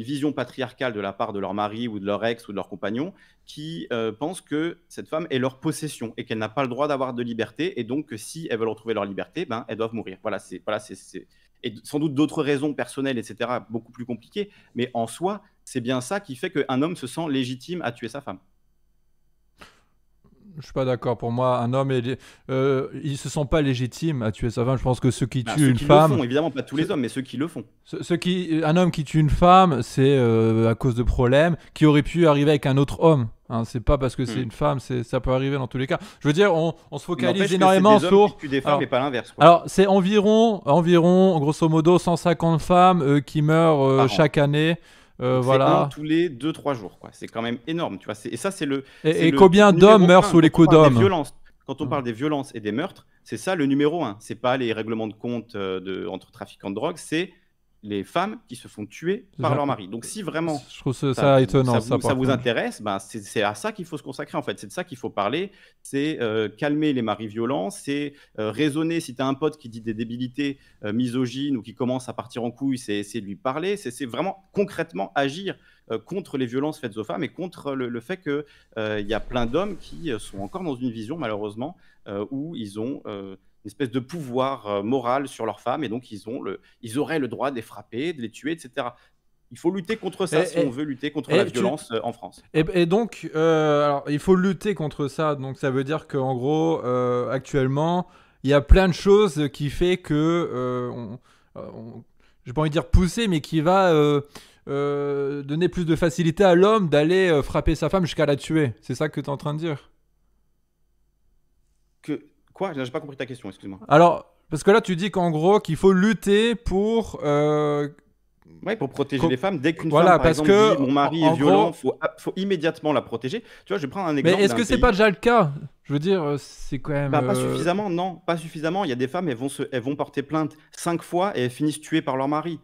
vision patriarcale de la part de leur mari ou de leur ex ou de leur compagnon qui pense que cette femme est leur possession et qu'elle n'a pas le droit d'avoir de liberté et donc que si elles veulent retrouver leur liberté, ben elles doivent mourir. Voilà, c'est et sans doute d'autres raisons personnelles, etc., beaucoup plus compliquées, mais en soi, c'est bien ça qui fait qu'un homme se sent légitime à tuer sa femme. Je suis pas d'accord. Pour moi, un homme, il se sent pas légitime à tuer sa femme. Je pense que ceux qui tuent une femme, le font, évidemment pas tous les hommes, mais ceux qui le font. Un homme qui tue une femme, c'est à cause de problèmes qui auraient pu arriver avec un autre homme. Hein, c'est pas parce que c'est une femme, ça peut arriver dans tous les cas. Je veux dire, on se focalise énormément sur. Des femmes, alors, mais pas l'inverse. Alors, c'est environ, grosso modo, 150 femmes qui meurent chaque année. Voilà. Tous les 2-3 jours, quoi. C'est quand même énorme, tu vois. Et ça, c'est le. Et combien d'hommes meurent sous les coups d'hommes ? Quand on parle des violences et des meurtres, c'est ça le numéro 1. C'est pas les règlements de compte entre trafiquants de drogue, c'est les femmes qui se font tuer par leur mari. Donc, si vraiment. Je trouve ça étonnant. Ça vous intéresse, ben, c'est à ça qu'il faut se consacrer, en fait. C'est de ça qu'il faut parler. C'est calmer les maris violents. C'est raisonner. Si tu as un pote qui dit des débilités misogynes ou qui commence à partir en couille, c'est essayer de lui parler. C'est vraiment concrètement agir contre les violences faites aux femmes et contre le fait qu'il y a plein d'hommes qui sont encore dans une vision, malheureusement, où ils ont. Une espèce de pouvoir moral sur leurs femmes, et donc ils auraient le droit de les frapper, de les tuer, etc. Il faut lutter contre ça si on veut lutter contre la violence en France. Et donc, alors, il faut lutter contre ça, donc ça veut dire qu'en gros, actuellement, il y a plein de choses qui fait que, j'ai pas envie de dire pousser, mais qui va donner plus de facilité à l'homme d'aller frapper sa femme jusqu'à la tuer. C'est ça que tu es en train de dire ? Quoi ? J'ai pas compris ta question, excuse-moi. Alors, parce que là, tu dis qu'en gros, qu'il faut lutter pour... Oui, pour protéger les femmes. Dès qu'une femme, par exemple, dit « mon mari est violent », il faut immédiatement la protéger. Tu vois, je vais prendre un exemple. Mais est-ce que c'est pas déjà le cas ? Je veux dire, c'est quand même... Bah, pas suffisamment, non. Pas suffisamment. Il y a des femmes, elles vont porter plainte 5 fois et elles finissent tuées par leur mari.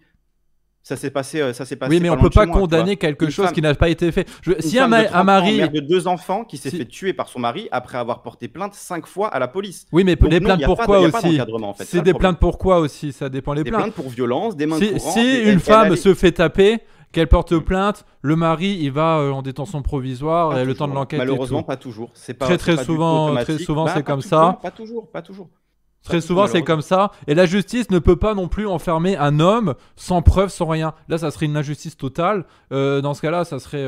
Ça s'est passé, oui, mais on peut pas condamner quelque chose qui n'a pas été fait. Si un mari, mère de 2 enfants, qui s'est fait tuer par son mari après avoir porté plainte 5 fois à la police. Oui, mais les plaintes pourquoi aussi ? C'est des plaintes pourquoi aussi ? Ça dépend des plaintes. Des plaintes pour violence, des mains de courant. Si une femme se fait taper, qu'elle porte plainte, le mari il va en détention provisoire et le temps de l'enquête. Malheureusement, pas toujours. C'est pas très souvent, c'est comme ça. Pas toujours, pas toujours. Très souvent, c'est comme ça. Et la justice ne peut pas non plus enfermer un homme sans preuve, sans rien. Là, ça serait une injustice totale. Dans ce cas-là, ça serait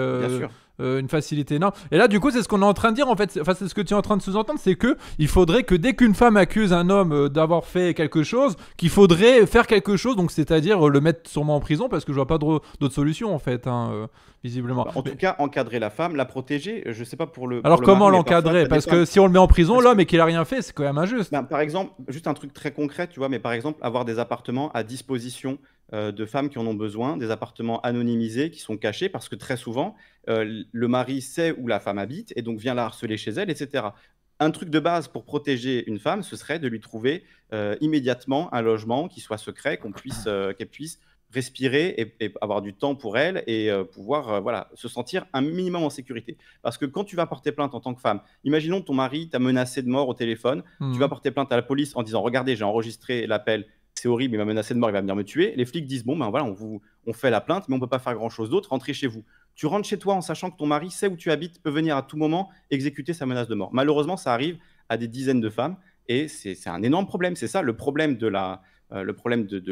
une facilité énorme. Et là, du coup, c'est ce qu'on est en train de dire, en fait. Enfin, c'est ce que tu es en train de sous-entendre, c'est qu'il faudrait que dès qu'une femme accuse un homme d'avoir fait quelque chose, qu'il faudrait faire quelque chose. Donc, c'est-à-dire le mettre sûrement en prison parce que je vois pas d'autre solution, en fait, hein, visiblement. En tout cas, encadrer la femme, la protéger, je sais pas pour le... Alors, comment l'encadrer ? Parce que si on le met en prison, l'homme, et qu'il a rien fait, c'est quand même injuste. Ben, par exemple, juste un truc très concret, tu vois, mais par exemple, avoir des appartements à disposition de femmes qui en ont besoin, des appartements anonymisés qui sont cachés parce que très souvent, le mari sait où la femme habite et donc vient la harceler chez elle, etc. Un truc de base pour protéger une femme, ce serait de lui trouver immédiatement un logement qui soit secret, qu'elle puisse respirer et avoir du temps pour elle et pouvoir voilà, se sentir un minimum en sécurité. Parce que quand tu vas porter plainte en tant que femme, imaginons ton mari t'a menacé de mort au téléphone, tu vas porter plainte à la police en disant « Regardez, j'ai enregistré l'appel ». c'est horrible, il m'a menacé de mort, il va venir me tuer. Les flics disent, bon, ben voilà, on fait la plainte, mais on ne peut pas faire grand-chose d'autre, rentrez chez vous. Tu rentres chez toi en sachant que ton mari sait où tu habites, peut venir à tout moment exécuter sa menace de mort. Malheureusement, ça arrive à des dizaines de femmes et c'est un énorme problème. C'est ça, le problème de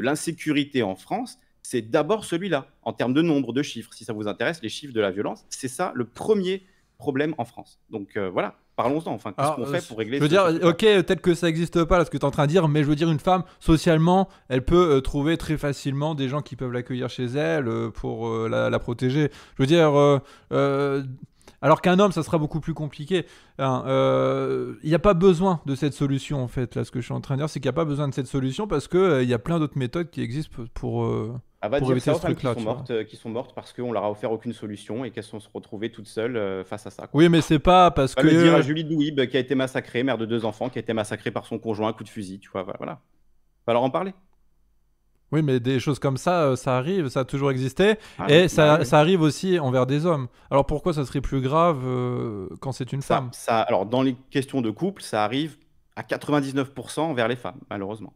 l'insécurité en France, c'est d'abord celui-là, en termes de nombre, de chiffres. Si ça vous intéresse, les chiffres de la violence, c'est ça le premier problème en France. Donc voilà. Parlons-en, enfin, qu'est-ce qu'on fait pour régler ça? Je veux dire, ok, peut-être que ça n'existe pas, là, ce que tu es en train de dire, mais je veux dire, une femme, socialement, elle peut trouver très facilement des gens qui peuvent l'accueillir chez elle pour la protéger. Je veux dire, alors qu'un homme, ça sera beaucoup plus compliqué. Il n'y a pas besoin de cette solution, en fait. Là, ce que je suis en train de dire, c'est qu'il n'y a pas besoin de cette solution parce qu'il y a plein d'autres méthodes qui existent pour éviter ce truc-là. Qui sont mortes parce qu'on leur a offert aucune solution et qu'elles sont se retrouvées toutes seules face à ça. Quoi. Oui, mais c'est pas parce que... le dire à Julie Douib qui a été massacrée, mère de 2 enfants, qui a été massacrée par son conjoint, coup de fusil, tu vois, voilà. Faut leur en parler. Oui, mais des choses comme ça, ça arrive, ça a toujours existé, et ça arrive aussi envers des hommes. Alors pourquoi ça serait plus grave quand c'est une femme ? Alors dans les questions de couple, ça arrive à 99% envers les femmes, malheureusement.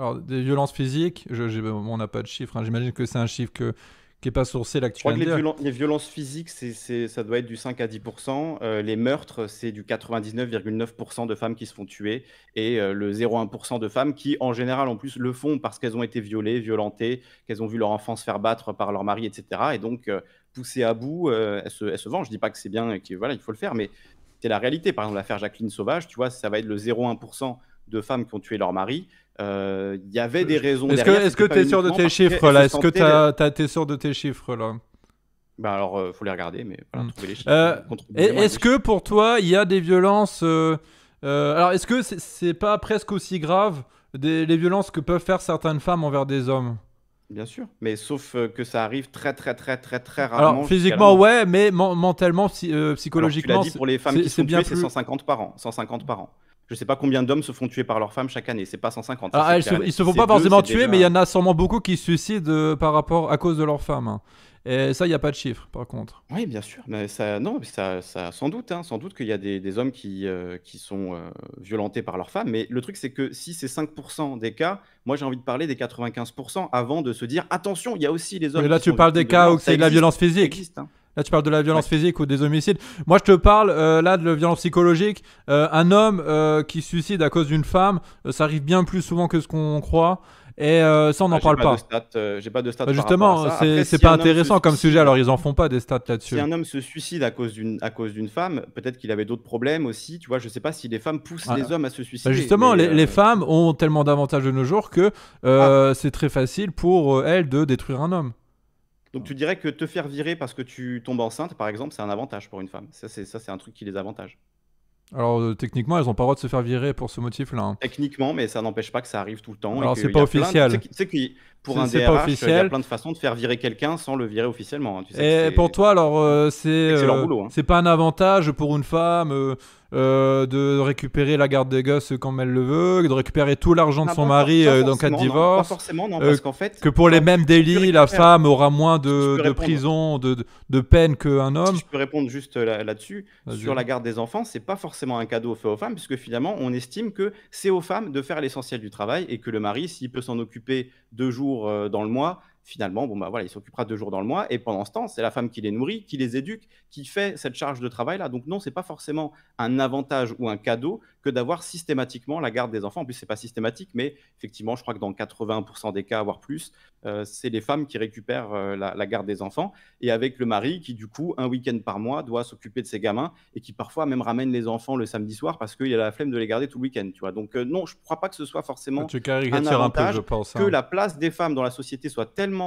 Alors des violences physiques, on n'a pas de chiffre, hein, j'imagine que c'est un chiffre qui n'est pas sourcé l'actuellement. Je crois que les violences physiques, ça doit être du 5 à 10%. Les meurtres, c'est du 99,9% de femmes qui se font tuer et le 0,1% de femmes qui, en général, en plus, le font parce qu'elles ont été violées, violentées, qu'elles ont vu leur enfant se faire battre par leur mari, etc. Et donc, poussées à bout, elles se vengent. Je ne dis pas que c'est bien et voilà, il faut le faire, mais c'est la réalité. Par exemple, l'affaire Jacqueline Sauvage, tu vois, ça va être le 0,1% de femmes qui ont tué leur mari. Il y avait des raisons derrière. Est-ce que tu es sûr de tes chiffres là? Est-ce que tu es sûr de tes chiffres là? Ben alors, faut les regarder, mais voilà, trouver les chiffres. Est-ce que pour toi, il y a des violences alors, est-ce que c'est pas presque aussi grave les violences que peuvent faire certaines femmes envers des hommes? Bien sûr, mais sauf que ça arrive très très très très très rarement. Alors physiquement ouais, mais mentalement, psychologiquement. Alors, tu l'as dit, pour les femmes qui sont tuées, c'est 150 par an, 150 par an. Je ne sais pas combien d'hommes se font tuer par leur femme chaque année, c'est pas 150. Ah, ils ne se font pas forcément tuer, déjà... mais il y en a sûrement beaucoup qui se suicident à cause de leur femme. Et ça, il n'y a pas de chiffre, par contre. Oui, bien sûr. Mais ça, non, ça, sans doute, hein, sans doute qu'il y a des hommes qui sont violentés par leur femme. Mais le truc, c'est que si c'est 5% des cas, moi, j'ai envie de parler des 95% avant de se dire attention, il y a aussi les hommes. Mais là, tu parles des cas où c'est de la violence physique. Ça existe, hein. Là, tu parles de la violence physique ou des homicides. Moi, je te parle là de la violence psychologique. Un homme qui se suicide à cause d'une femme, ça arrive bien plus souvent que ce qu'on croit. Et ça, on n'en parle pas. J'ai pas de stats. Justement, c'est pas intéressant comme sujet. Alors, ils en font pas des stats là-dessus. Si un homme se suicide à cause d'une femme, peut-être qu'il avait d'autres problèmes aussi. Tu vois, je sais pas si les femmes poussent les hommes à se suicider. Bah justement, les femmes ont tellement d'avantages de nos jours que c'est très facile pour elles de détruire un homme. Donc tu dirais que te faire virer parce que tu tombes enceinte, par exemple, c'est un avantage pour une femme. Ça, c'est un truc qui les avantage. Alors techniquement, elles n'ont pas le droit de se faire virer pour ce motif-là. Hein. Techniquement, mais ça n'empêche pas que ça arrive tout le temps. Alors c'est pas officiel. Tu sais que pour un DRH, il y a plein de façons de faire virer quelqu'un sans le virer officiellement. Hein. Tu sais. Et pour toi, alors c'est leur boulot, hein. C'est pas un avantage pour une femme de récupérer la garde des gosses comme elle le veut, de récupérer tout l'argent de son mari dans cas de divorce. Pas forcément, non, parce qu'en fait, que pour les mêmes délits, la femme aura moins de prison, de peine qu'un homme. Si je peux répondre juste là-dessus, sur la garde des enfants, c'est pas forcément un cadeau fait aux femmes, puisque finalement, on estime que c'est aux femmes de faire l'essentiel du travail et que le mari, s'il peut s'en occuper 2 jours dans le mois, finalement, bon bah voilà, il s'occupera 2 jours dans le mois et pendant ce temps, c'est la femme qui les nourrit, qui les éduque, qui fait cette charge de travail-là. Donc non, c'est pas forcément un avantage ou un cadeau que d'avoir systématiquement la garde des enfants. En plus, c'est pas systématique, mais effectivement, je crois que dans 80% des cas, voire plus, c'est les femmes qui récupèrent la garde des enfants et avec le mari qui, du coup, un week-end par mois, doit s'occuper de ses gamins et qui parfois même ramène les enfants le samedi soir parce qu'il a la flemme de les garder tout le week-end. Tu vois. Donc non, je crois pas que ce soit forcément un avantage, je pense, hein. Que la place des femmes dans la société soit tellement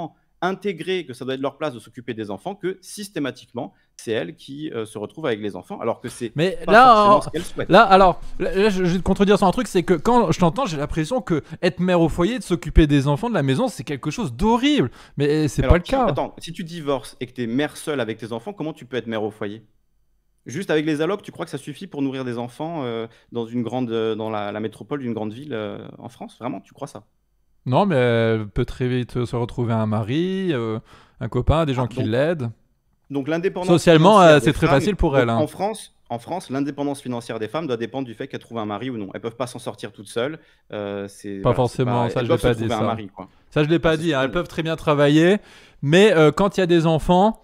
intégré que ça doit être leur place de s'occuper des enfants que systématiquement c'est elles qui se retrouvent avec les enfants alors que c'est pas là, forcément ce qu'elles souhaitent. Là, je vais te contredire sur un truc, c'est que quand je t'entends, j'ai l'impression que être mère au foyer, de s'occuper des enfants de la maison, c'est quelque chose d'horrible, mais c'est pas le cas. Attends, si tu divorces et que t'es mère seule avec tes enfants, comment tu peux être mère au foyer? Juste avec les allocs, tu crois que ça suffit pour nourrir des enfants dans la métropole d'une grande ville en France? Vraiment, tu crois ça? Non, mais elle peut très vite se retrouver un mari, un copain, des gens qui l'aident. Donc l'indépendance socialement, c'est très facile pour elle. Hein. En France, En France, l'indépendance financière des femmes doit dépendre du fait qu'elles trouvent un mari ou non. Elles ne peuvent pas s'en sortir toutes seules. Pas forcément, ça je ne l'ai pas dit. Ça je ne l'ai pas dit, hein. Elles peuvent très bien travailler, mais quand il y a des enfants,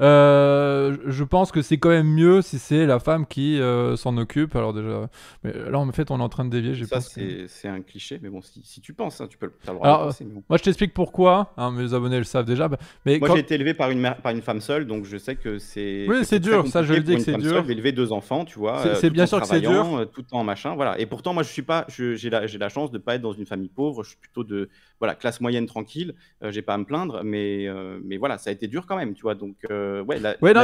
je pense que c'est quand même mieux si c'est la femme qui s'en occupe. Alors déjà, mais là en fait on est en train de dévier. Ça c'est un cliché, mais bon, si tu penses, hein, tu peux le droit de penser, mais bon. Moi je t'explique pourquoi, hein, mes abonnés le savent déjà. Mais moi j'ai été élevé par une femme seule, donc je sais que c'est... Oui c'est dur, ça je le dis que c'est dur. J'ai élevé 2 enfants, tu vois, c'est bien sûr que c'est dur. Tout en machin, voilà. Et pourtant moi j'ai la chance de ne pas être dans une famille pauvre, je suis plutôt de... Voilà, classe moyenne tranquille, j'ai pas à me plaindre, mais voilà, ça a été dur quand même, tu vois. Donc, non,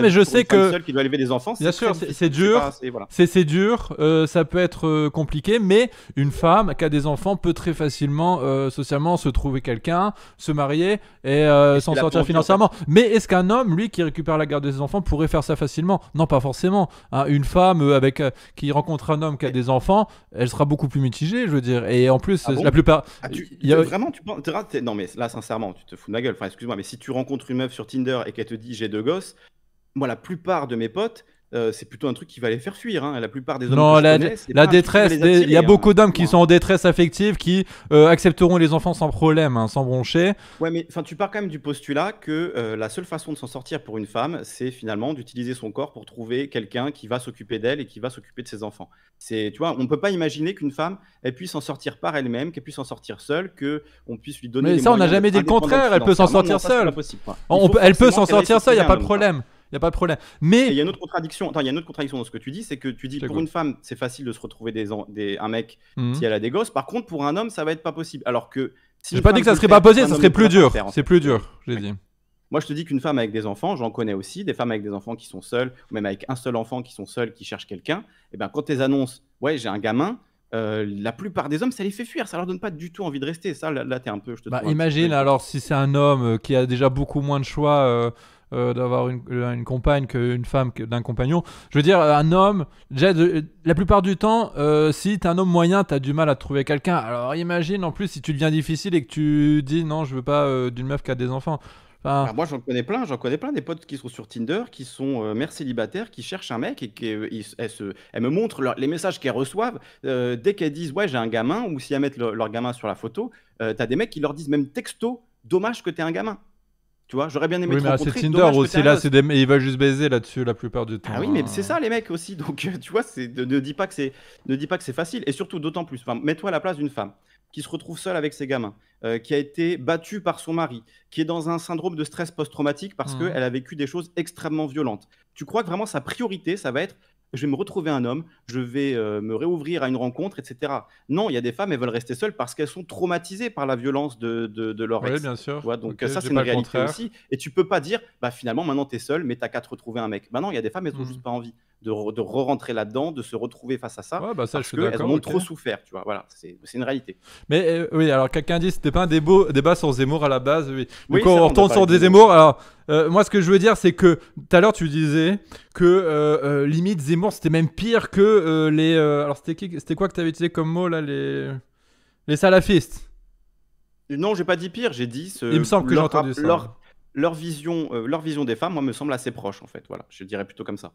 mais je sais que seule qui doit élever des enfants, bien sûr, c'est dur, voilà. C'est dur, ça peut être compliqué, mais une femme qui a des enfants peut très facilement socialement se trouver quelqu'un, se marier et s'en sortir financièrement. Mais est-ce qu'un homme, lui, qui récupère la garde des enfants, pourrait faire ça facilement? Non, pas forcément. Hein, une femme qui rencontre un homme qui a des enfants, elle sera beaucoup plus mitigée, je veux dire. Et en plus, la plupart, vraiment, tu... Non mais là sincèrement tu te fous de ma gueule, enfin excuse-moi, mais si tu rencontres une meuf sur Tinder et qu'elle te dit j'ai 2 gosses, moi la plupart de mes potes c'est plutôt un truc qui va les faire fuir, hein. La plupart des hommes non, la détresse, il y a beaucoup d'hommes qui sont en détresse affective qui accepteront les enfants sans problème, hein, sans broncher. Ouais mais enfin tu pars quand même du postulat que la seule façon de s'en sortir pour une femme c'est finalement d'utiliser son corps pour trouver quelqu'un qui va s'occuper d'elle et qui va s'occuper de ses enfants. C'est, tu vois, on peut pas imaginer qu'une femme elle puisse s'en sortir par elle-même, qu'elle puisse s'en sortir seule, que on puisse lui donner... Mais ça on n'a jamais dit le contraire, elle peut s'en sortir seule. Elle peut s'en sortir seule, il y a pas de problème. Il n'y a pas de problème. Mais il y a une autre contradiction. Attends, il y a une autre contradiction dans ce que tu dis, c'est que tu dis pour une femme, c'est facile de se retrouver un mec si elle a des gosses. Par contre, pour un homme, ça va être pas possible. Alors que si j'ai pas dit que ça serait pas possible, ça serait plus dur. C'est plus dur, j'ai dit. Moi, je te dis qu'une femme avec des enfants, j'en connais aussi, des femmes avec des enfants qui sont seules, ou même avec un seul enfant qui sont seules, qui cherchent quelqu'un. Et ben, quand t'es annonces, ouais, j'ai un gamin. La plupart des hommes, ça les fait fuir, ça leur donne pas du tout envie de rester. Ça, là, t'es un peu... Imagine alors si c'est un homme qui a déjà beaucoup moins de choix. D'avoir une compagne qu'une femme d'un compagnon. Je veux dire, un homme, déjà, la plupart du temps, si t'es un homme moyen, t'as du mal à trouver quelqu'un. Alors imagine, en plus, si tu deviens difficile et que tu dis non, je veux pas d'une meuf qui a des enfants. Enfin... Moi, j'en connais plein des potes qui sont sur Tinder, qui sont mères célibataires, qui cherchent un mec et qui elles me montrent les messages qu'elles reçoivent. Dès qu'elles disent, ouais, j'ai un gamin, ou si elles mettent leur gamin sur la photo, t'as des mecs qui leur disent même texto, dommage que t'aies un gamin. Tu vois, j'aurais bien aimé te rencontrer. C'est Tinder aussi, là, ils veulent juste baiser là-dessus la plupart du temps. Ah oui, mais c'est ça les mecs aussi. Donc, tu vois, ne dis pas que c'est facile. Et surtout, d'autant plus, enfin, mets-toi à la place d'une femme qui se retrouve seule avec ses gamins, qui a été battue par son mari, qui est dans un syndrome de stress post-traumatique parce qu'elle a vécu des choses extrêmement violentes. Tu crois que vraiment sa priorité, ça va être... Je vais me retrouver un homme, je vais me réouvrir à une rencontre, etc. Non, il y a des femmes, elles veulent rester seules parce qu'elles sont traumatisées par la violence de leur ex. Oui, bien sûr. Tu vois, donc ça, c'est une réalité aussi. Et tu peux pas dire, bah, finalement, maintenant, tu es seule, mais tu n'as qu'à te retrouver un mec. Bah non, il y a des femmes, elles n'ont juste pas envie de re-rentrer là-dedans, de se retrouver face à ça, ouais, bah ça parce qu'elles en ont trop souffert, tu vois, voilà, c'est une réalité. Mais oui, alors quelqu'un dit, c'était pas un débat sur Zemmour à la base, oui. Oui, donc on retourne sur des Zemmour, alors moi ce que je veux dire c'est que, tout à l'heure tu disais que limite Zemmour c'était même pire que les... alors c'était quoi que tu avais utilisé comme mot là, les salafistes? Non, j'ai pas dit pire, j'ai dit... Il me semble que j'ai entendu ça. Leur vision des femmes, moi, me semble assez proche en fait, voilà, je dirais plutôt comme ça.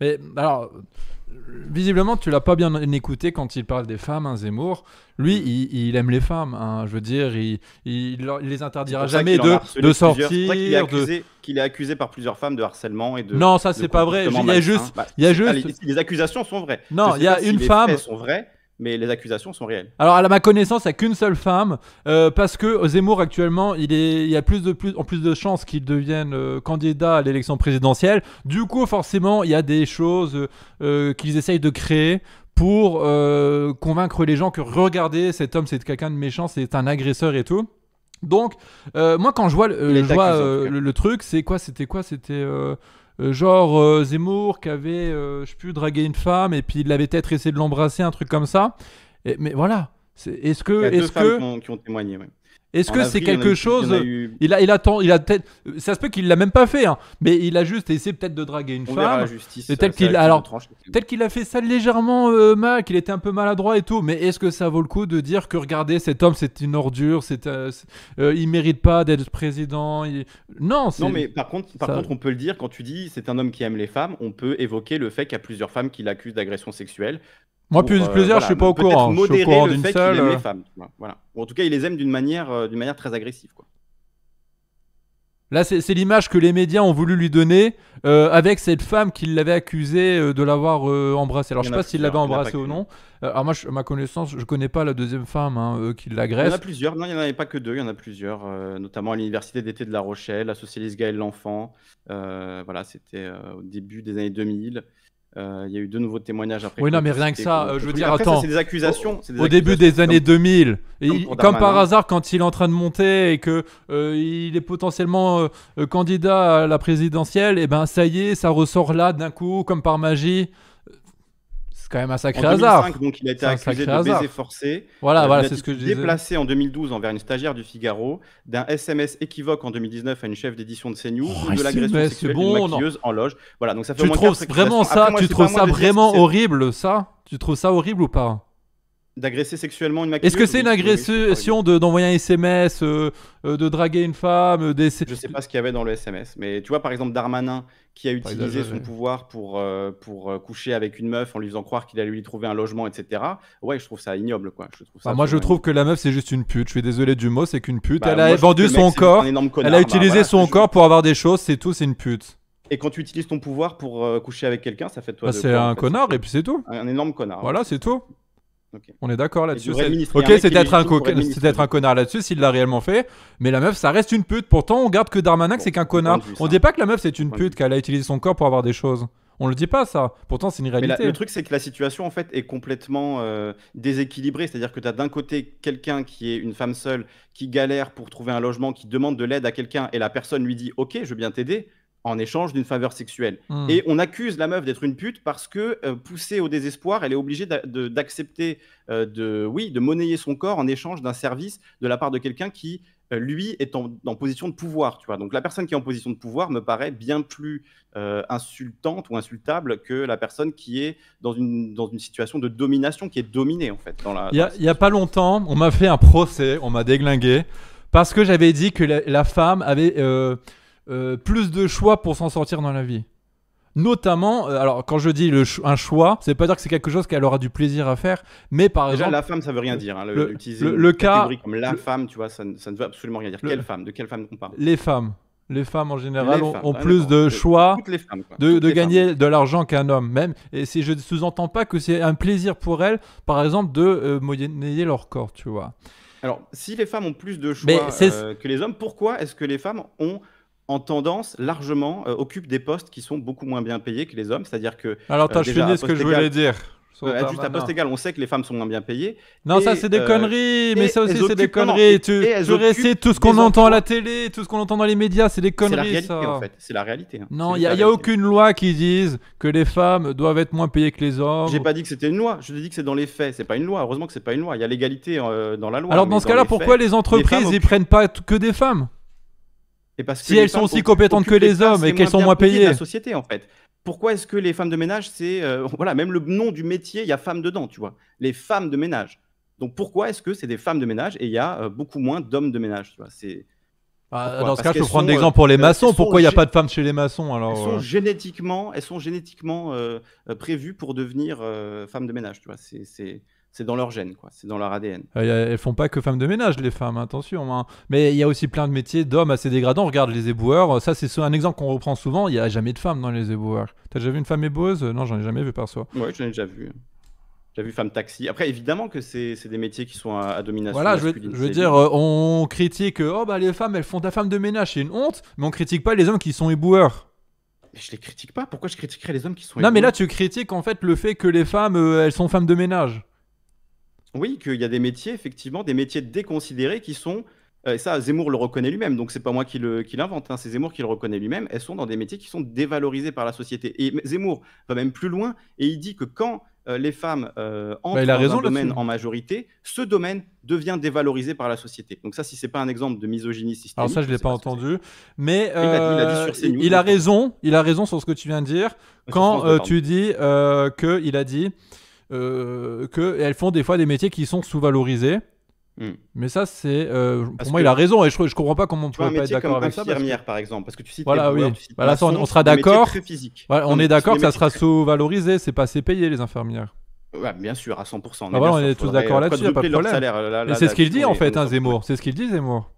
Mais alors, visiblement, tu l'as pas bien écouté quand il parle des femmes, hein, Zemmour. Lui, il aime les femmes, hein, je veux dire, il les interdira jamais de sortir. C'est vrai qu'il est accusé par plusieurs femmes de harcèlement et de... Non, ça, c'est pas vrai. Il y a juste... Les accusations sont vraies. Non, il y a une femme... Les faits sont vrais, mais les accusations sont réelles. Alors, à ma connaissance, il n'y a qu'une seule femme, parce que Zemmour, actuellement, il y a plus de chances qu'il devienne candidat à l'élection présidentielle. Du coup, forcément, il y a des choses qu'ils essayent de créer pour convaincre les gens que, regardez, cet homme, c'est quelqu'un de méchant, c'est un agresseur et tout. Donc, moi, quand je vois le truc, c'est quoi? C'était quoi? C'était... genre Zemmour qui avait, je sais plus, dragué une femme et puis il avait peut-être essayé de l'embrasser, un truc comme ça. Mais voilà, Il y a deux femmes qui ont témoigné. Ouais. Est-ce que c'est quelque chose... Ça se peut qu'il ne l'a même pas fait, hein, mais il a juste essayé peut-être de draguer une femme. Peut-être qu'il a fait ça légèrement mal, qu'il était un peu maladroit et tout, mais est-ce que ça vaut le coup de dire que, regardez, cet homme, c'est une ordure, il ne mérite pas d'être président, Non, non, mais par contre, on peut le dire, quand tu dis c'est un homme qui aime les femmes, on peut évoquer le fait qu'il y a plusieurs femmes qui l'accusent d'agression sexuelle. Moi, plus plaisir, voilà, je suis pas au courant. Peut-être modérer le fait qu'il aime les femmes. Voilà. Ou en tout cas, il les aime d'une manière très agressive, quoi. Là, c'est l'image que les médias ont voulu lui donner avec cette femme qui l'avait accusée de l'avoir embrassée. Alors, je ne sais pas s'il l'avait embrassée ou non. Alors, moi, à ma connaissance, je ne connais pas la deuxième femme qui l'agresse. Il y en a plusieurs. Non, il n'y en avait pas que deux. Il y en a plusieurs, notamment à l'université d'été de La Rochelle, la socialiste Gaëlle L'Enfant. Voilà, c'était au début des années 2000. Il y a eu de nouveaux témoignages après. Oui, non, mais rien que ça, je veux dire, après, attends, c'est des accusations. Au début des années 2000, comme par hasard, quand il est en train de monter et qu'il est potentiellement candidat à la présidentielle, et ben ça y est, ça ressort là d'un coup, comme par magie. C'est quand même un sacré hasard. En 2005, donc, il a été accusé de baiser forcé. Voilà, c'est ce que je disais. Déplacé en 2012 envers une stagiaire du Figaro, d'un SMS équivoque en 2019 à une chef d'édition de CNews, de l'agression sexuelle d'une maquilleuse en loge. Voilà, donc ça fait au moins 4 accusations. Tu trouves ça vraiment horrible, ça ? Tu trouves ça horrible ou pas ? D'agresser sexuellement une maquilleuse. Est-ce que c'est une agression d'envoyer un SMS, de draguer une femme Je sais pas ce qu'il y avait dans le SMS, mais tu vois, par exemple, Darmanin, qui a utilisé son pouvoir pour coucher avec une meuf en lui faisant croire qu'il allait lui trouver un logement, etc. Ouais, je trouve ça ignoble, quoi. Je trouve ça moi, je trouve que la meuf, c'est juste une pute. Je suis désolé du mot, c'est qu'une pute. Bah, elle a vendu son corps, elle a utilisé son corps pour avoir des choses, c'est tout, c'est une pute. Et quand tu utilises ton pouvoir pour coucher avec quelqu'un, ça fait toi. C'est un connard, et puis c'est tout. Un énorme connard. Voilà, c'est tout. Okay. On est d'accord là-dessus. Ok, c'est peut-être un connard là-dessus s'il l'a réellement fait, mais la meuf, ça reste une pute. Pourtant, on garde que Darmanin, c'est qu'un connard. On dit pas que la meuf, c'est une pute, qu'elle a utilisé son corps pour avoir des choses. On le dit pas, ça. Pourtant, c'est une réalité. Mais le truc, c'est que la situation, en fait, est complètement déséquilibrée. C'est-à-dire que tu as d'un côté quelqu'un qui est une femme seule, qui galère pour trouver un logement, qui demande de l'aide à quelqu'un, et la personne lui dit « Ok, je veux bien t'aider », en échange d'une faveur sexuelle. Et on accuse la meuf d'être une pute parce que, poussée au désespoir, elle est obligée d'accepter de monnayer son corps en échange d'un service de la part de quelqu'un qui, lui, est en position de pouvoir. Tu vois. Donc la personne qui est en position de pouvoir me paraît bien plus insultante ou insultable que la personne qui est dans une situation de domination, qui est dominée, en fait. Il n'y a pas longtemps, on m'a fait un procès, on m'a déglingué, parce que j'avais dit que la femme avait... plus de choix pour s'en sortir dans la vie. Notamment, alors quand je dis un choix, c'est pas dire que c'est quelque chose qu'elle aura du plaisir à faire, mais par exemple... Déjà, la femme, ça veut rien dire. Hein, utiliser une catégorie comme la femme, tu vois, ça ne veut absolument rien dire. De quelle femme on parle ? Les femmes en général ont plus de choix de gagner de l'argent qu'un homme même. Et si je ne sous-entends pas que c'est un plaisir pour elles, par exemple, de monnayer leur corps, tu vois. Alors, si les femmes ont plus de choix que les hommes, pourquoi est-ce que les femmes ont... en tendance, largement, occupent des postes qui sont beaucoup moins bien payés que les hommes, c'est-à-dire que... Alors, t'as fini ce que je voulais dire. Juste à poste égal, on sait que les femmes sont moins bien payées. Non, ça, c'est des conneries, mais ça aussi, c'est des conneries. Tout ce qu'on entend à la télé, tout ce qu'on entend dans les médias, c'est des conneries, ça. C'est la réalité, en fait. C'est la réalité. Non, il n'y a aucune loi qui dise que les femmes doivent être moins payées que les hommes. J'ai pas dit que c'était une loi. Je te dis que c'est dans les faits. C'est pas une loi. Heureusement que c'est pas une loi. Il y a l'égalité dans la loi. Alors, dans ce cas-là, pourquoi les entreprises ne prennent pas que des femmes ? Et parce que si elles sont aussi compétentes que les hommes et qu'elles sont moins payées. La société, en fait. Pourquoi est-ce que les femmes de ménage, c'est voilà, même le nom du métier, il y a femme dedans, tu vois. Les femmes de ménage. Donc pourquoi est-ce que c'est des femmes de ménage et il y a beaucoup moins d'hommes de ménage, tu vois. C'est dans ce cas, je peux prendre l'exemple pour les maçons. Pourquoi il n'y a pas de femmes chez les maçons alors, Elles sont génétiquement prévues pour devenir femmes de ménage, tu vois. C'est dans leur gène, quoi. C'est dans leur ADN. Elles font pas que femmes de ménage, les femmes, attention. Hein. Mais il y a aussi plein de métiers d'hommes assez dégradants. Regarde les éboueurs. Ça, c'est un exemple qu'on reprend souvent. Il n'y a jamais de femmes dans les éboueurs. T'as déjà vu une femme éboueuse? Non, j'en ai jamais vu, perso. Ouais, j'en ai déjà vu. J'ai vu femme taxi. Après, évidemment que c'est des métiers qui sont à domination masculine. Je veux dire, on critique oh, bah, les femmes, elles font la femme de ménage. C'est une honte. Mais on critique pas les hommes qui sont éboueurs. Mais je les critique pas. Pourquoi je critiquerais les hommes qui sont éboueurs? Non, mais là, tu critiques en fait le fait que les femmes, elles sont femmes de ménage. Oui, qu'il y a des métiers, effectivement, des métiers déconsidérés qui sont et ça Zemmour le reconnaît lui-même, donc c'est pas moi qui l'invente, hein, c'est Zemmour qui le reconnaît lui-même, elles sont dans des métiers qui sont dévalorisés par la société. Et Zemmour va même plus loin et il dit que quand les femmes entrent dans un domaine en majorité, ce domaine devient dévalorisé par la société. Donc ça, si c'est pas un exemple de misogynie systémique... Alors ça, je ne l'ai pas entendu, mais il a raison sur ce que tu viens de dire, quand tu dis qu'il a dit qu'elles font des fois des métiers qui sont sous-valorisés. Mais ça, c'est pour moi, il a raison et je comprends pas comment on pourrait pas être d'accord avec ça. Infirmière, par exemple, parce que tu cites on sera d'accord. On est d'accord que ça sera sous-valorisé, c'est pas assez payé les infirmières. Ouais, bien sûr, à 100%. On est tous d'accord là-dessus, pas de problème. C'est ce qu'il dit en fait, Zemmour. C'est ce qu'il dit, Zemmour.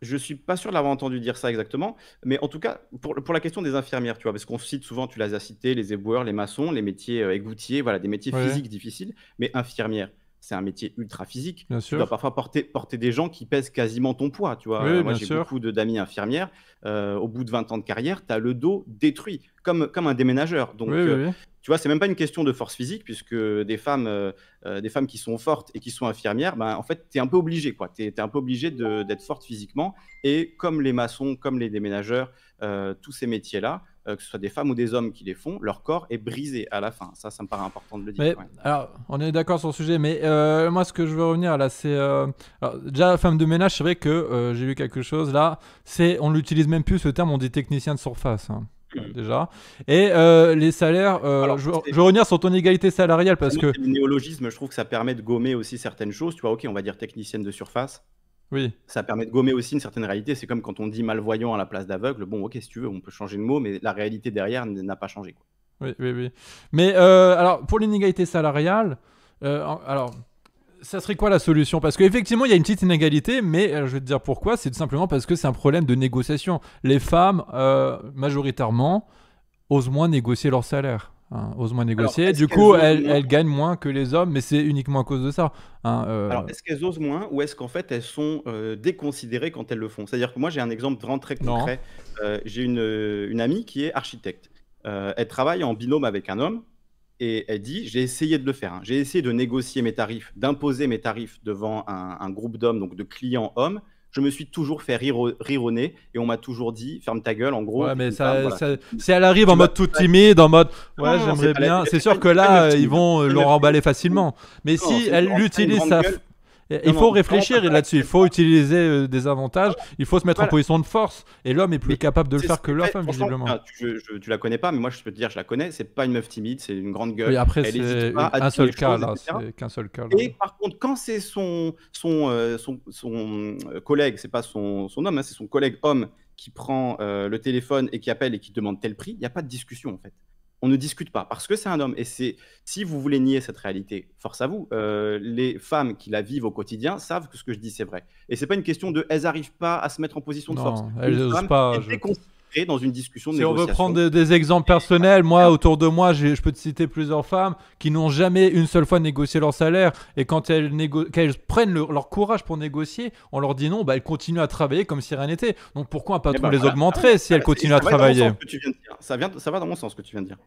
Je suis pas sûr de l'avoir entendu dire ça exactement, mais en tout cas, pour la question des infirmières, tu vois, parce qu'on cite souvent, tu les as citées, les éboueurs, les maçons, les métiers égoutiers, voilà, des métiers physiques difficiles, mais infirmières. C'est un métier ultra physique. Bien sûr. Tu dois parfois porter des gens qui pèsent quasiment ton poids. Tu vois. Oui, moi, j'ai beaucoup d'amis infirmières. Au bout de 20 ans de carrière, tu as le dos détruit, comme un déménageur. Donc, tu vois, c'est même pas une question de force physique, puisque des femmes qui sont fortes et qui sont infirmières, ben, en fait, tu es un peu obligé, quoi. Tu es un peu obligé d'être forte physiquement. Et comme les maçons, comme les déménageurs, tous ces métiers-là, que ce soit des femmes ou des hommes qui les font, leur corps est brisé à la fin. Ça me paraît important de le dire. Alors, on est d'accord sur le sujet, mais moi, ce que je veux revenir là, c'est... déjà, femme de ménage, c'est vrai que j'ai lu quelque chose là, on l'utilise même plus ce terme, on dit technicien de surface, hein, déjà. Et les salaires... Alors, je veux revenir sur ton égalité salariale, parce que... Le néologisme, je trouve que ça permet de gommer aussi certaines choses. Tu vois, ok, on va dire technicienne de surface. Oui. Ça permet de gommer aussi une certaine réalité. C'est comme quand on dit malvoyant à la place d'aveugle. Bon, ok, si tu veux, on peut changer de mot, mais la réalité derrière n'a pas changé, quoi. Oui, oui, oui. Mais alors, pour l'inégalité salariale, alors, ça serait quoi la solution? Parce qu'effectivement, il y a une petite inégalité, mais je vais te dire pourquoi. C'est tout simplement parce que c'est un problème de négociation. Les femmes, majoritairement, osent moins négocier leur salaire. Hein, osent moins négocier. Alors, du coup, elles gagnent moins que les hommes, mais c'est uniquement à cause de ça. Hein, Alors, est-ce qu'elles osent moins ou est-ce qu'en fait, elles sont déconsidérées quand elles le font? C'est-à-dire que moi, j'ai un exemple vraiment très concret. J'ai une amie qui est architecte. Elle travaille en binôme avec un homme et elle dit, j'ai essayé de le faire. Hein. J'ai essayé de négocier mes tarifs, d'imposer mes tarifs devant un groupe d'hommes, donc de clients hommes. Je me suis toujours fait rire au nez et on m'a toujours dit ferme ta gueule en gros. Ouais, mais voilà. Si elle arrive en mode tout timide, en mode ouais, j'aimerais bien, c'est sûr que là ils vont leur emballer facilement. Mais non, si elle l'utilise, ça. Il faut réfléchir là-dessus, il faut utiliser des avantages, il faut se mettre en position de force. Et l'homme est plus capable de le faire que la femme, visiblement. Tu la connais pas, mais moi je peux te dire, je la connais, c'est pas une meuf timide, c'est une grande gueule. Oui, après, c'est un seul cas là, c'est qu'un seul cas. Et par contre, quand c'est son collègue, c'est pas son homme, hein, c'est son collègue homme qui prend le téléphone et qui appelle et qui demande tel prix, il n'y a pas de discussion en fait. On ne discute pas parce que c'est un homme. Et si vous voulez nier cette réalité, force à vous. Les femmes qui la vivent au quotidien savent que ce que je dis, c'est vrai. Et ce n'est pas une question de elles n'arrivent pas à se mettre en position de force. Elles n'osent pas. Dans une discussion de négociation. Si on veut prendre des exemples personnels, moi, autour de moi, je peux te citer plusieurs femmes qui n'ont jamais une seule fois négocié leur salaire. Et quand elles prennent leur courage pour négocier, on leur dit non, bah, elles continuent à travailler comme si rien n'était. Donc pourquoi un patron les augmenterait si elles continuent à travailler? Ça va dans mon sens ce que tu viens de dire.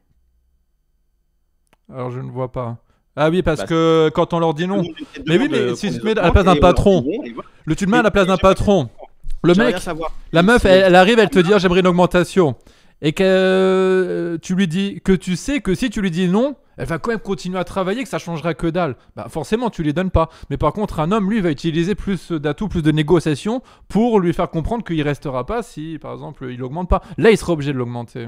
Alors je ne vois pas. Ah oui, parce que quand on leur dit non. Mais oui, mais si tu te mets à la place d'un patron, tu te mets à la place d'un patron. Le mec, la meuf, elle arrive, elle te dit j'aimerais une augmentation. Et que tu lui dis que tu sais que si tu lui dis non, elle va quand même continuer à travailler, que ça changera que dalle. Bah forcément, tu lui donnes pas. Mais par contre, un homme, lui, va utiliser plus d'atouts, plus de négociations pour lui faire comprendre qu'il restera pas si, par exemple, il augmente pas. Là, il sera obligé de l'augmenter.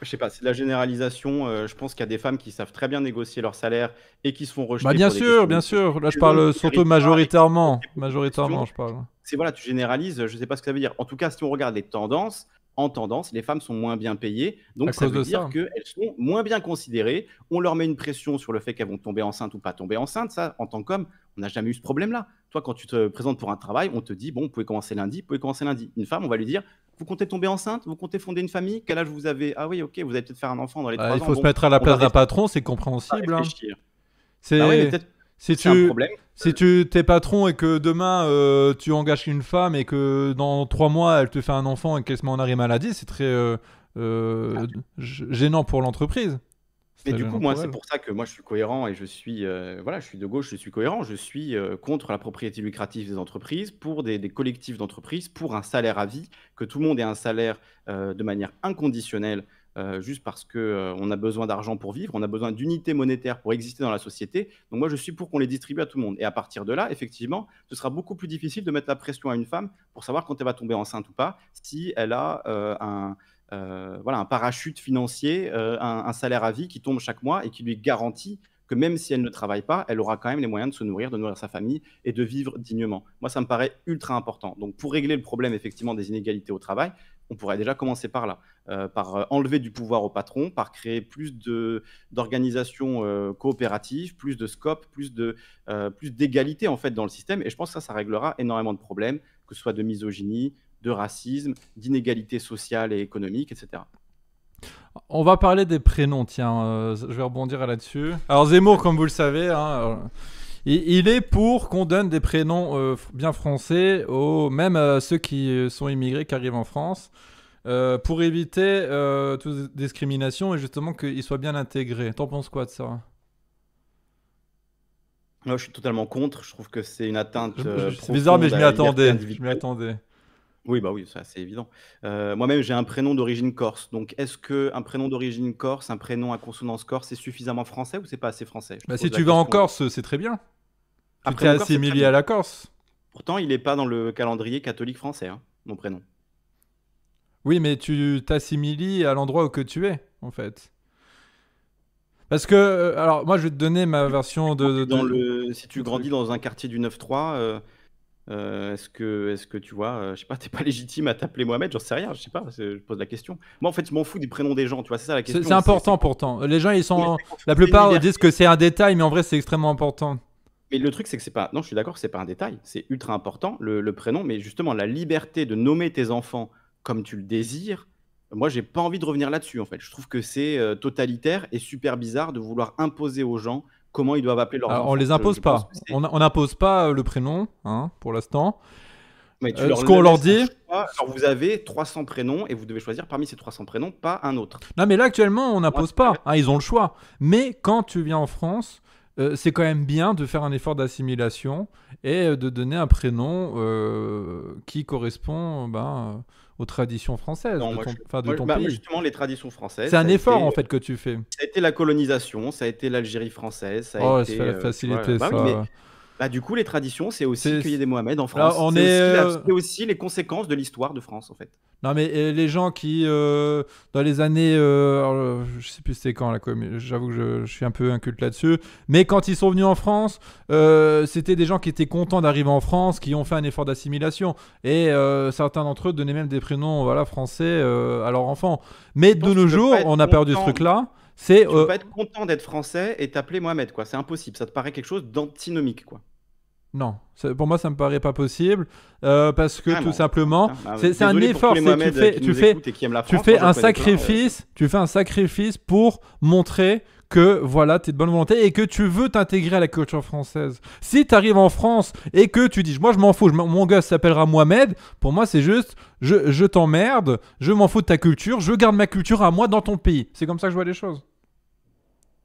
Je sais pas, c'est de la généralisation. Je pense qu'il y a des femmes qui savent très bien négocier leur salaire et qui se font rejeter. Bah bien sûr, bien sûr. Là, je parle surtout majoritairement. Majoritairement, je parle. C'est voilà, tu généralises. Je sais pas ce que ça veut dire. En tout cas, si on regarde les tendances, en tendance, les femmes sont moins bien payées. Donc, ça veut dire qu'elles sont moins bien considérées. On leur met une pression sur le fait qu'elles vont tomber enceintes ou pas tomber enceintes. Ça, en tant qu'homme, on n'a jamais eu ce problème-là. Toi, quand tu te présentes pour un travail, on te dit bon, vous pouvez commencer lundi, vous pouvez commencer lundi. Une femme, on va lui dire. Vous comptez tomber enceinte? Vous comptez fonder une famille? Quel âge vous avez? Ah oui, ok, vous allez peut-être faire un enfant dans les 3 ans. Il faut se mettre à la place d'un patron, c'est compréhensible. Hein. C'est un problème. Si tu t'es patron et que demain, tu engages une femme et que dans 3 mois, elle te fait un enfant et qu'elle se met en arrêt maladie, c'est très gênant pour l'entreprise. Mais du coup, moi, c'est pour ça que moi, je suis cohérent et je suis, voilà, je suis de gauche, je suis cohérent. Je suis contre la propriété lucrative des entreprises, pour des collectifs d'entreprises, pour un salaire à vie, que tout le monde ait un salaire de manière inconditionnelle, juste parce qu'on a besoin d'argent pour vivre, on a besoin d'unité monétaire pour exister dans la société. Donc moi, je suis pour qu'on les distribue à tout le monde. Et à partir de là, effectivement, ce sera beaucoup plus difficile de mettre la pression à une femme pour savoir quand elle va tomber enceinte ou pas, si elle a un parachute financier, un salaire à vie qui tombe chaque mois et qui lui garantit que même si elle ne travaille pas, elle aura quand même les moyens de se nourrir, de nourrir sa famille et de vivre dignement. Moi, ça me paraît ultra important. Donc, pour régler le problème, effectivement, des inégalités au travail, on pourrait déjà commencer par là, par enlever du pouvoir au patron, par créer plus d'organisations coopératives, plus de scope, plus d'égalité, en fait, dans le système. Et je pense que ça réglera énormément de problèmes, que ce soit de misogynie, de racisme, d'inégalités sociales et économiques, etc. On va parler des prénoms, tiens, je vais rebondir là-dessus. Alors Zemmour, comme vous le savez, hein, il est pour qu'on donne des prénoms bien français, même ceux qui sont immigrés, qui arrivent en France, pour éviter toute discrimination et justement qu'ils soient bien intégrés. T'en penses quoi de ça ? Moi, je suis totalement contre, je trouve que c'est une atteinte profonde. C'est bizarre, mais je m'y attendais. Oui, bah oui, ça c'est évident. Moi-même, j'ai un prénom d'origine corse. Donc, est-ce qu'un prénom d'origine corse, un prénom à consonance corse, c'est suffisamment français ou c'est pas assez français? Bah, si tu vas en Corse, c'est très bien. Après, tu t'es assimilé à la Corse. Pourtant, il n'est pas dans le calendrier catholique français, hein, mon prénom. Oui, mais tu t'assimilis à l'endroit où que tu es, en fait. Parce que, alors, moi, je vais te donner ma version de... Si tu grandis dans un quartier du 9-3... Est-ce que tu vois, je sais pas, t'es pas légitime à t'appeler Mohamed, j'en sais rien, je sais pas, je pose la question. Moi en fait je m'en fous du prénom des gens, tu vois, c'est ça la question. C'est important pourtant. Les gens ils sont, la plupart disent que c'est un détail, mais en vrai c'est extrêmement important. Mais le truc c'est que c'est pas, non je suis d'accord, c'est pas un détail, c'est ultra important le prénom, mais justement la liberté de nommer tes enfants comme tu le désires. Moi, j'ai pas envie de revenir là-dessus en fait. Je trouve que c'est totalitaire et super bizarre de vouloir imposer aux gens comment ils doivent appeler leur enfant. On les impose pas. On n'impose pas le prénom, hein, pour l'instant. Ce qu'on leur dit... Alors vous avez 300 prénoms et vous devez choisir parmi ces 300 prénoms, pas un autre. Non, mais là, actuellement, on n'impose pas. Hein, ils ont le choix. Mais quand tu viens en France, c'est quand même bien de faire un effort d'assimilation et de donner un prénom qui correspond... aux traditions françaises, de ton pays. Justement, les traditions françaises. C'est un effort, en fait, que tu fais. Ça a été la colonisation, ça a été l'Algérie française, ça a été... facilité, ça. Oui, mais, du coup, les traditions, c'est aussi qu'il y ait des Mohamed en France. C'est aussi les conséquences de l'histoire de France, en fait. Non, mais les gens qui, dans les années... je sais plus c'est quand, là, j'avoue que je suis un peu inculte là-dessus. Mais quand ils sont venus en France, c'était des gens qui étaient contents d'arriver en France, qui ont fait un effort d'assimilation. Et certains d'entre eux donnaient même des prénoms français à leurs enfants. Mais de nos jours, on a perdu ce truc-là. Tu peux pas être content d'être français et t'appeler Mohamed, quoi. C'est impossible. Ça te paraît quelque chose d'antinomique, quoi. Non, pour moi, ça me paraît pas possible parce que tout simplement, c'est un effort. Tu fais un sacrifice pour montrer que voilà, t'es de bonne volonté et que tu veux t'intégrer à la culture française. Si t'arrives en France et que tu dis, moi je m'en fous, mon gars s'appellera Mohamed, pour moi c'est juste, je t'emmerde, je m'en fous de ta culture, je garde ma culture à moi dans ton pays. C'est comme ça que je vois les choses.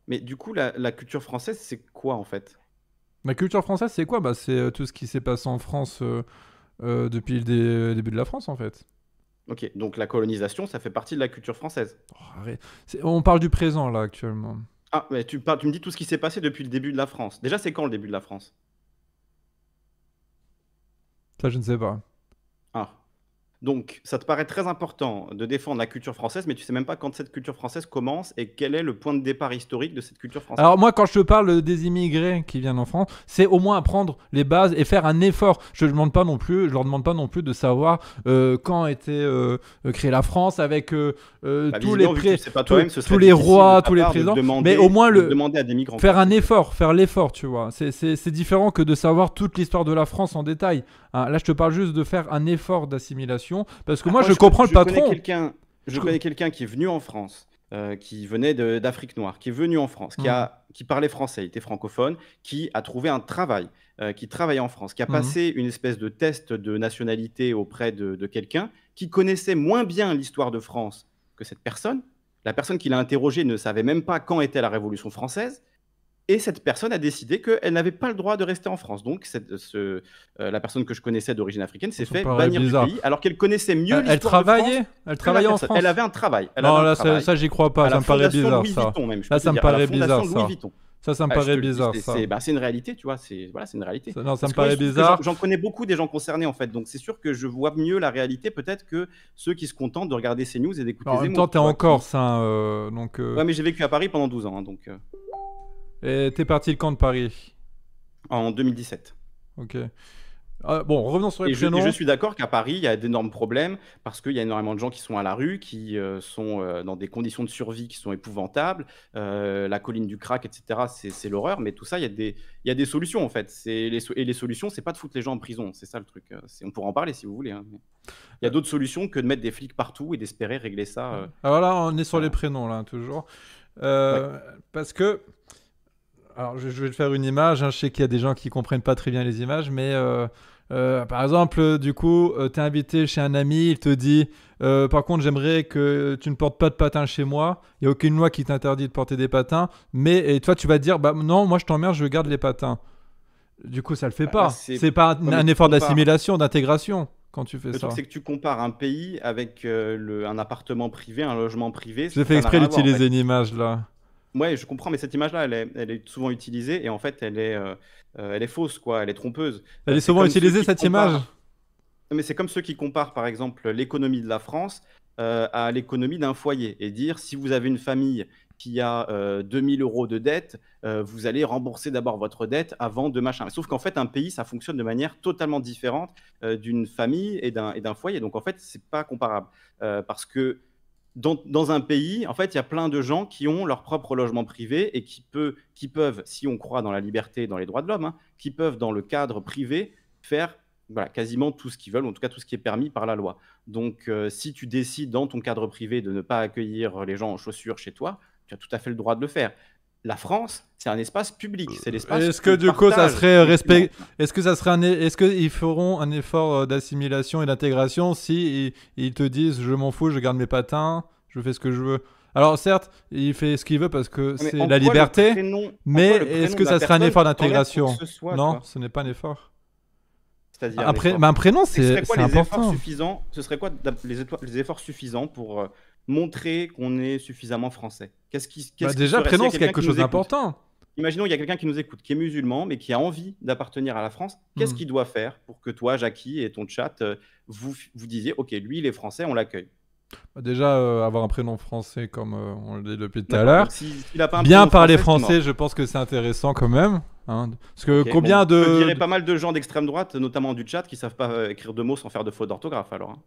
Mais du coup, la culture française, c'est quoi en fait? La culture française, c'est quoi? C'est tout ce qui s'est passé en France depuis le début de la France en fait. Ok, donc la colonisation, ça fait partie de la culture française. On parle du présent, là, actuellement. Ah, mais tu me dis tout ce qui s'est passé depuis le début de la France. Déjà, c'est quand le début de la France? Ça, je ne sais pas. Ah. Donc, ça te paraît très important de défendre la culture française, mais tu sais même pas quand cette culture française commence et quel est le point de départ historique de cette culture française. Alors moi, quand je te parle des immigrés qui viennent en France, c'est au moins apprendre les bases et faire un effort. Je leur demande pas non plus de savoir quand était créée la France avec tous les rois, tous les présidents. Mais au moins demander à des migrants. Faire l'effort, tu vois. C'est différent que de savoir toute l'histoire de la France en détail. Hein, là, je te parle juste de faire un effort d'assimilation. Parce que moi, je comprends le patron. Je connais quelqu'un qui est venu en France, qui venait d'Afrique noire, qui est venu en France, qui parlait français, il était francophone, qui a trouvé un travail, qui travaillait en France, qui a passé une espèce de test de nationalité auprès de quelqu'un qui connaissait moins bien l'histoire de France que cette personne, La personne qui l'a interrogée ne savait même pas quand était la Révolution française. Et cette personne a décidé qu'elle n'avait pas le droit de rester en France. Donc, la personne que je connaissais d'origine africaine s'est fait bannir du pays, alors qu'elle connaissait mieux l'histoire de France. Elle travaillait en France. Elle avait un travail. Non, là, ça, j'y crois pas. Ça me paraît bizarre, ça. Là, ça me paraît bizarre, ça. Ça me paraît bizarre. C'est une réalité, tu vois. Voilà, c'est une réalité. Non, ça me paraît bizarre. J'en connais beaucoup des gens concernés, en fait. Donc, c'est sûr que je vois mieux la réalité, peut-être, que ceux qui se contentent de regarder CNews et d'écouter Zemmour. En même temps, t'es en Corse. Ouais, mais j'ai vécu à Paris pendant 12 ans, donc... Et t'es parti quand de Paris? En 2017. Ok. Bon, revenons sur les prénoms. Je suis d'accord qu'à Paris, il y a d'énormes problèmes parce qu'il y a énormément de gens qui sont à la rue, qui sont dans des conditions de survie qui sont épouvantables. La colline du crack, etc., c'est l'horreur. Mais tout ça, il y a des solutions, en fait. Et les solutions, c'est pas de foutre les gens en prison. C'est ça, le truc. On pourra en parler, si vous voulez, hein. Il y a d'autres solutions que de mettre des flics partout et d'espérer régler ça. Alors là, on est sur les prénoms, là, toujours. Ouais. Parce que... Alors, je vais te faire une image, hein. Je sais qu'il y a des gens qui ne comprennent pas très bien les images, mais par exemple, du coup, tu es invité chez un ami, il te dit par contre, j'aimerais que tu ne portes pas de patins chez moi, il n'y a aucune loi qui t'interdit de porter des patins, mais et toi, tu vas dire bah, non, moi je t'emmerde, je garde les patins. Du coup, ça le fait pas. C'est pas un effort d'assimilation, d'intégration. Quand tu fais ça. Le truc, c'est que tu compares un pays avec un appartement privé, un logement privé. J'ai fait exprès d'utiliser une image là. Ouais, je comprends, mais cette image-là, elle est souvent utilisée et en fait, elle est fausse, quoi. Elle est trompeuse. Elle est souvent utilisée, cette image. Mais c'est comme ceux qui comparent, par exemple, l'économie de la France à l'économie d'un foyer et dire si vous avez une famille qui a 2 000 euros de dette, vous allez rembourser d'abord votre dette avant de machin. Sauf qu'en fait, un pays, ça fonctionne de manière totalement différente d'une famille et d'un foyer. Donc, en fait, c'est pas comparable parce que dans un pays, en fait, il y a plein de gens qui ont leur propre logement privé et qui peuvent, si on croit dans la liberté et dans les droits de l'homme, hein, qui peuvent, dans le cadre privé, faire quasiment tout ce qu'ils veulent, en tout cas tout ce qui est permis par la loi. Donc, si tu décides dans ton cadre privé de ne pas accueillir les gens en chaussures chez toi, tu as tout à fait le droit de le faire. La France, c'est un espace public, c'est l'espace. Est-ce que du coup, ça serait respect... Est-ce qu'ils feront un effort d'assimilation et d'intégration si ils te disent je m'en fous, je garde mes patins, je fais ce que je veux. Alors certes, il fait ce qu'il veut parce que c'est la liberté, mais est-ce que ça serait un effort d'intégration? Non, ce n'est pas un effort. C'est-à-dire un prénom, c'est important. Ce serait quoi les efforts suffisants pour montrer qu'on est suffisamment français? Déjà, prénom, c'est quelque chose d'important. Imaginons, il y a quelqu'un qui nous écoute, qui est musulman, mais qui a envie d'appartenir à la France. Qu'est-ce qu'il doit faire pour que toi, Jackie, et ton chat, vous disiez, OK, lui, il est français, on l'accueille? Déjà, avoir un prénom français, comme on le dit depuis tout à l'heure. Bien parler français, je pense que c'est intéressant quand même. Hein, parce que combien de... Je dirais pas mal de gens d'extrême droite, notamment du chat, qui savent pas écrire deux mots sans faire de fautes d'orthographe, alors. Hein.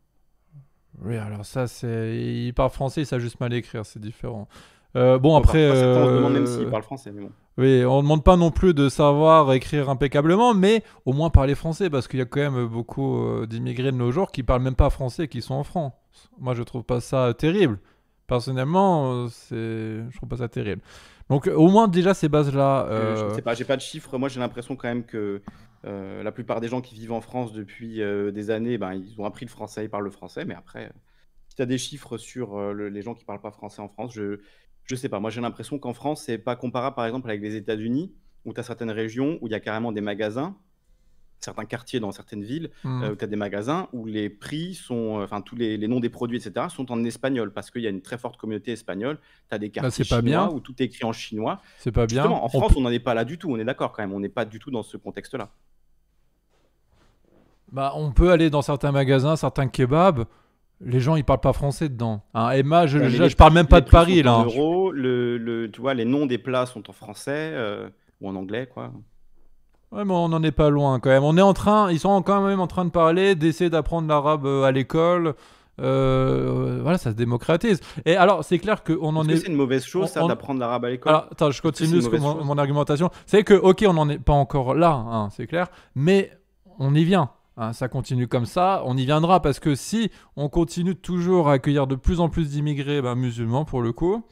Oui, alors ça, c'est... Il parle français, il sait juste mal écrire, c'est différent. Bon, après... Certains, on demande même s'il parle français, mais bon. Oui, on ne demande pas non plus de savoir écrire impeccablement, mais au moins parler français, parce qu'il y a quand même beaucoup d'immigrés de nos jours qui parlent même pas français, qui sont en France. Moi, je trouve pas ça terrible. Personnellement, je trouve pas ça terrible. Donc, au moins, déjà, ces bases-là... Je sais pas, j'ai pas de chiffres. Moi, j'ai l'impression quand même que la plupart des gens qui vivent en France depuis des années, ils ont appris le français, ils parlent le français. Mais après, si tu as des chiffres sur les gens qui parlent pas français en France, je sais pas. Moi, j'ai l'impression qu'en France, c'est pas comparable, par exemple, avec les États-Unis, où tu as certaines régions où il y a carrément des magasins, certains quartiers dans certaines villes, où tu as des magasins où les prix sont, enfin tous les noms des produits, etc., sont en espagnol parce qu'il y a une très forte communauté espagnole. Tu as des quartiers chinois où tout est écrit en chinois. C'est pas bien. Justement, en France, on n'en est pas là du tout. On est d'accord quand même. On n'est pas du tout dans ce contexte-là. Bah, on peut aller dans certains magasins, certains kebabs. Les gens, ils parlent pas français dedans. Hein, Emma, je parle même pas de Paris là. Hein. Tu vois, les noms des plats sont en français ou en anglais, quoi. Ouais, mais on n'en est pas loin quand même. Ils sont quand même en train de parler, d'essayer d'apprendre l'arabe à l'école. Voilà, ça se démocratise. Et alors, c'est clair qu'on en est. C'est une mauvaise chose, ça, d'apprendre l'arabe à l'école. Alors, attends, je continue mon argumentation. C'est que, ok, on n'en est pas encore là, hein, c'est clair, mais on y vient. Hein, ça continue comme ça, on y viendra parce que si on continue toujours à accueillir de plus en plus d'immigrés musulmans, pour le coup.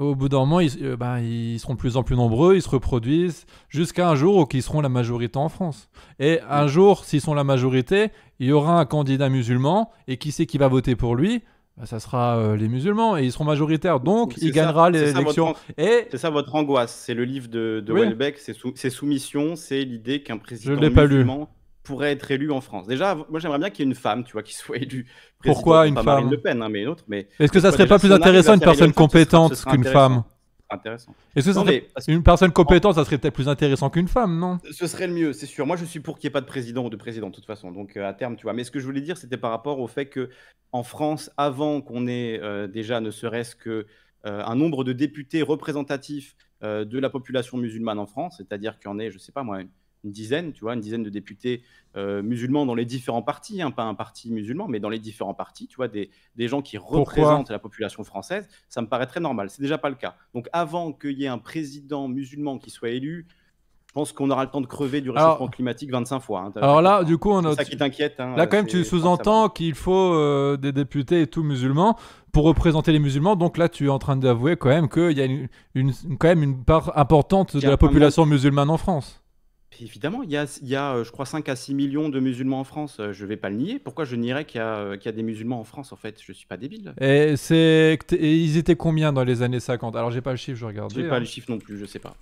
Au bout d'un moment, ils seront de plus en plus nombreux, ils se reproduisent, jusqu'à un jour où ils seront la majorité en France. Et un jour, s'ils sont la majorité, il y aura un candidat musulman, et qui c'est qui va voter pour lui? Bah, ça sera les musulmans et ils seront majoritaires, donc il gagnera l'élection. Et... c'est ça votre angoisse, c'est le livre de oui. Houellebecq, c'est soumission, c'est l'idée qu'un président musulman pourrait être élu en France. Déjà, moi j'aimerais bien qu'il y ait une femme, tu vois, qui soit élue. Pourquoi une femme? Pas Marine Le Pen, hein, mais une autre. Mais... est-ce que ça serait pas plus intéressant une personne compétente qu'une femme? Est-ce que ça serait... une personne compétente, ça serait peut-être plus intéressant qu'une femme, non? Ce serait le mieux, c'est sûr. Moi, je suis pour qu'il n'y ait pas de président ou de présidente, de toute façon. Donc, à terme, tu vois. Mais ce que je voulais dire, c'était par rapport au fait que, en France, avant qu'on ait déjà, ne serait-ce que un nombre de députés représentatifs de la population musulmane en France, c'est-à-dire qu'il y en ait, je sais pas moi, une dizaine, tu vois, une dizaine de députés musulmans dans les différents partis, hein, pas un parti musulman, mais dans les différents partis, tu vois, des gens qui représentent la population française, ça me paraît très normal. C'est déjà pas le cas. Donc avant qu'il y ait un président musulman qui soit élu, je pense qu'on aura le temps de crever du réchauffement climatique 25 fois. Hein, alors là, du coup, on a... c'est ça qui t'inquiète. Hein, là, quand même, tu sous-entends qu'il faut des députés et tout musulmans pour représenter les musulmans. Donc là, tu es en train d'avouer quand même qu'il y a une part importante de la population musulmane en France. Évidemment, il y a, je crois, 5 à 6 millions de musulmans en France. Je ne vais pas le nier. Pourquoi je nierais qu'il y a des musulmans en France, en fait? Je ne suis pas débile. Et ils étaient combien dans les années 50? Alors, je n'ai pas le chiffre, je regarde. Je n'ai pas le chiffre non plus, je sais pas.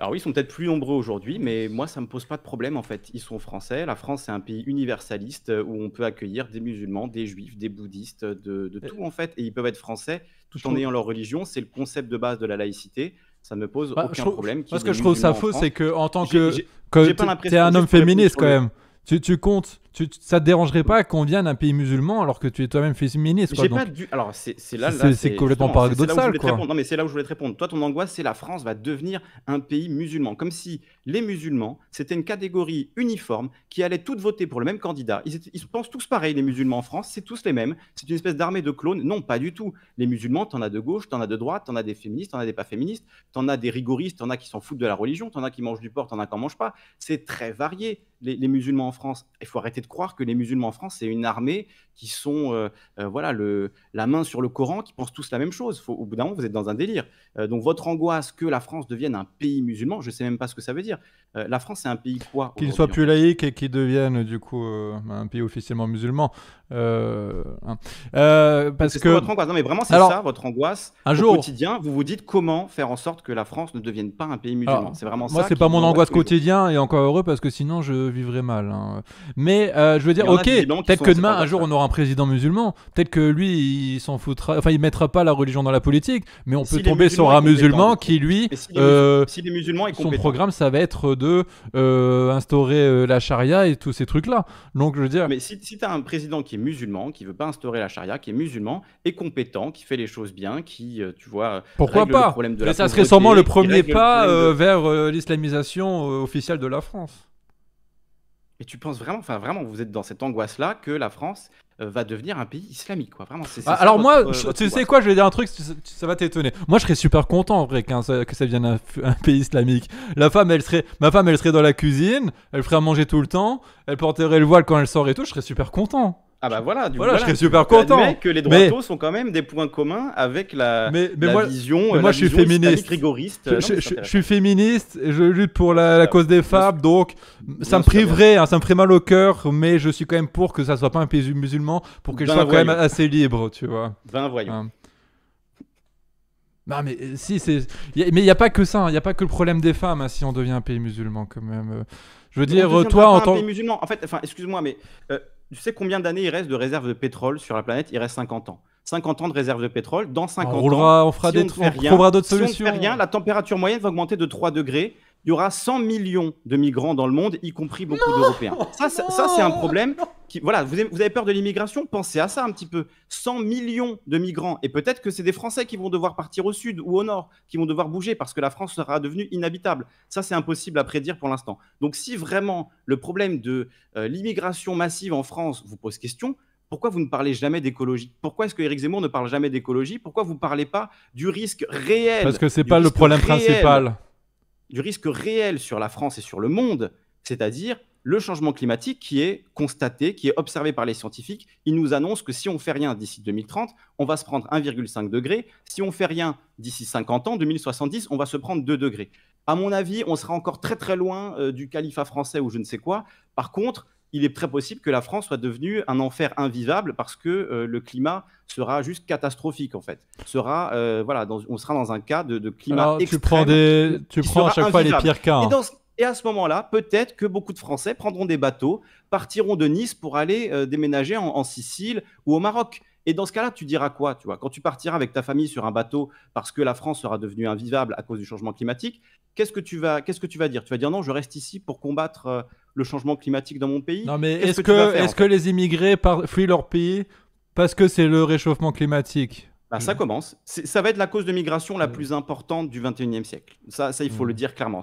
Alors oui, ils sont peut-être plus nombreux aujourd'hui, mais moi, ça ne me pose pas de problème, en fait. Ils sont français. La France, c'est un pays universaliste où on peut accueillir des musulmans, des juifs, des bouddhistes, de tout, en fait. Et ils peuvent être français tout en ayant leur religion. C'est le concept de base de la laïcité. Ça ne me pose aucun problème. Parce que je trouve ça faux, c'est que en tant que t'es un homme féministe quand même. Tu comptes, ça te dérangerait pas qu'on vienne d'un pays musulman alors que tu es toi-même féministe? J'ai pas dû. Alors c'est complètement paradoxal, quoi. Non mais c'est là où je voulais te répondre. Toi, ton angoisse, c'est la France va devenir un pays musulman, comme si les musulmans c'était une catégorie uniforme qui allait toutes voter pour le même candidat. Ils pensent tous pareil, les musulmans en France, c'est tous les mêmes. C'est une espèce d'armée de clones. Non, pas du tout. Les musulmans, t'en as de gauche, t'en as de droite, t'en as des féministes, t'en as des pas féministes, t'en as des rigoristes, t'en as qui s'en foutent de la religion, t'en as qui mangent du porc, t'en as qui en mangent pas. C'est très varié. Les musulmans en France, il faut arrêter de croire que les musulmans en France, c'est une armée qui sont, voilà, la main sur le Coran, qui pensent tous la même chose. Au bout d'un moment, vous êtes dans un délire. Donc, votre angoisse que la France devienne un pays musulman, je ne sais même pas ce que ça veut dire. La France, c'est un pays quoi? Qu'il soit plus laïque et qu'il devienne, du coup, un pays officiellement musulman. Parce que... votre angoisse. Non, mais vraiment, c'est ça, votre angoisse. Un jour, au quotidien, vous vous dites comment faire en sorte que la France ne devienne pas un pays musulman. C'est vraiment ça. Moi, ce n'est pas mon angoisse quotidienne, et encore heureux, parce que sinon, je vivrai mal. Hein. Mais je veux dire, ok, peut-être que demain, un jour, on aura un président musulman. Peut-être que lui, il s'en foutra. Enfin, il mettra pas la religion dans la politique. Mais on peut tomber sur un musulman qui, lui, son programme, ça va être de instaurer la charia et tous ces trucs-là. Donc, je veux dire. Mais si t'as un président qui est musulman, qui veut pas instaurer la charia, qui est musulman et compétent, qui fait les choses bien, qui, tu vois, pourquoi pas? Le problème de la pauvreté, ça serait sûrement le premier pas vers l'islamisation officielle de la France. Et tu penses vraiment, enfin vraiment, vous êtes dans cette angoisse-là que la France va devenir un pays islamique, quoi. Vraiment, alors moi, tu sais quoi, je vais dire un truc, ça va t'étonner. Moi, je serais super content, en vrai, que ça devienne un pays islamique. Ma femme, elle serait dans la cuisine, elle ferait à manger tout le temps, elle porterait le voile quand elle sort et tout, je serais super content. Ah bah voilà, je serais super content. Mais que les droitos sont quand même des points communs avec la vision islamique rigoriste. Je suis féministe, je lutte pour la cause des femmes, donc ça me priverait, ça me ferait mal au cœur, mais je suis quand même pour que ça soit pas un pays musulman, pour que je sois quand même assez libre, tu vois. Non mais si, mais il n'y a pas que ça, il n'y a pas que le problème des femmes, hein, si on devient un pays musulman quand même. Je veux dire, toi en tant que musulman, en fait, enfin, excuse-moi, mais tu sais combien d'années il reste de réserve de pétrole sur la planète? Il reste 50 ans. 50 ans de réserve de pétrole. Dans 50 ans, on fera d'autres solutions. Si on ne fait rien, la température moyenne va augmenter de 3 degrés. Il y aura 100 millions de migrants dans le monde, y compris beaucoup d'Européens. Ça c'est un problème. Voilà, vous avez peur de l'immigration? Pensez à ça un petit peu. 100 millions de migrants. Et peut-être que c'est des Français qui vont devoir partir au sud ou au nord, qui vont devoir bouger parce que la France sera devenue inhabitable. Ça, c'est impossible à prédire pour l'instant. Donc si vraiment le problème de l'immigration massive en France vous pose question, pourquoi vous ne parlez jamais d'écologie? Pourquoi est-ce que Éric Zemmour ne parle jamais d'écologie? Pourquoi vous ne parlez pas du risque réel? Parce que ce n'est pas le problème principal. Du risque réel sur la France et sur le monde, c'est-à-dire le changement climatique qui est constaté, qui est observé par les scientifiques. Ils nous annoncent que si on ne fait rien d'ici 2030, on va se prendre 1,5 degré. Si on ne fait rien d'ici 50 ans, 2070, on va se prendre 2 degrés. À mon avis, on sera encore très très loin du califat français ou je ne sais quoi. Par contre, il est très possible que la France soit devenue un enfer invivable parce que le climat sera juste catastrophique en fait. Sera, voilà, on sera dans un cas de climat extrême. Tu prends à chaque fois les pires cas. Hein. Et à ce moment-là, peut-être que beaucoup de Français prendront des bateaux, partiront de Nice pour aller déménager en Sicile ou au Maroc. Et dans ce cas-là, tu diras quoi, tu vois? Quand tu partiras avec ta famille sur un bateau parce que la France sera devenue invivable à cause du changement climatique, qu'est-ce que tu vas dire? Tu vas dire non, je reste ici pour combattre le changement climatique dans mon pays. Non, mais est-ce que les immigrés fuient leur pays parce que c'est le réchauffement climatique? Bah, ça commence. Ça va être la cause de migration la plus importante du 21e siècle. Ça il faut le dire clairement.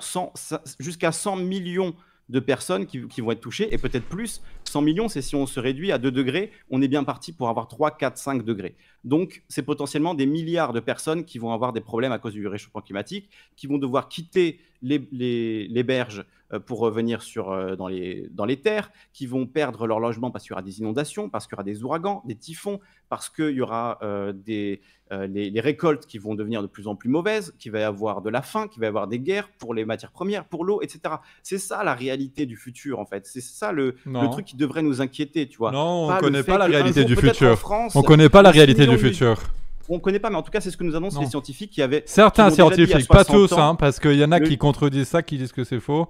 Jusqu'à 100 millions de personnes qui vont être touchées, et peut-être plus. 100 millions, c'est si on se réduit à 2 degrés, on est bien parti pour avoir 3, 4, 5 degrés. Donc, c'est potentiellement des milliards de personnes qui vont avoir des problèmes à cause du réchauffement climatique, qui vont devoir quitter les berges pour revenir dans les terres, qui vont perdre leur logement parce qu'il y aura des inondations, parce qu'il y aura des ouragans, des typhons, parce qu'il y aura les récoltes qui vont devenir de plus en plus mauvaises, qu'il va y avoir de la faim, qu'il va y avoir des guerres pour les matières premières, pour l'eau, etc. C'est ça la réalité du futur, en fait. C'est ça le truc qui devrait nous inquiéter, tu vois. Non, on ne connaît pas la réalité du futur. On ne connaît pas la réalité du futur. On ne connaît pas, mais en tout cas, c'est ce que nous annoncent les scientifiques qui avaient... Certains scientifiques, pas tous, hein, parce qu'il y en a qui contredisent ça, qui disent que c'est faux.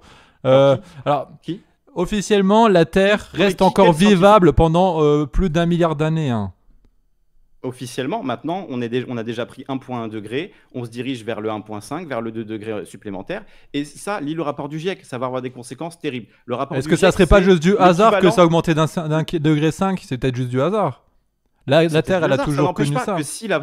Officiellement, la Terre reste encore vivable pendant plus d'1 milliard d'années. Hein. Officiellement, maintenant, on a déjà pris 1,1 degré, on se dirige vers le 1,5, vers le 2 degrés supplémentaire, et ça, lit le rapport du GIEC, ça va avoir des conséquences terribles. Est-ce que ça serait pas juste du hasard que ça a augmenté d'un degré 5? C'est peut-être juste du hasard. La Terre, elle a toujours connu ça. Que si la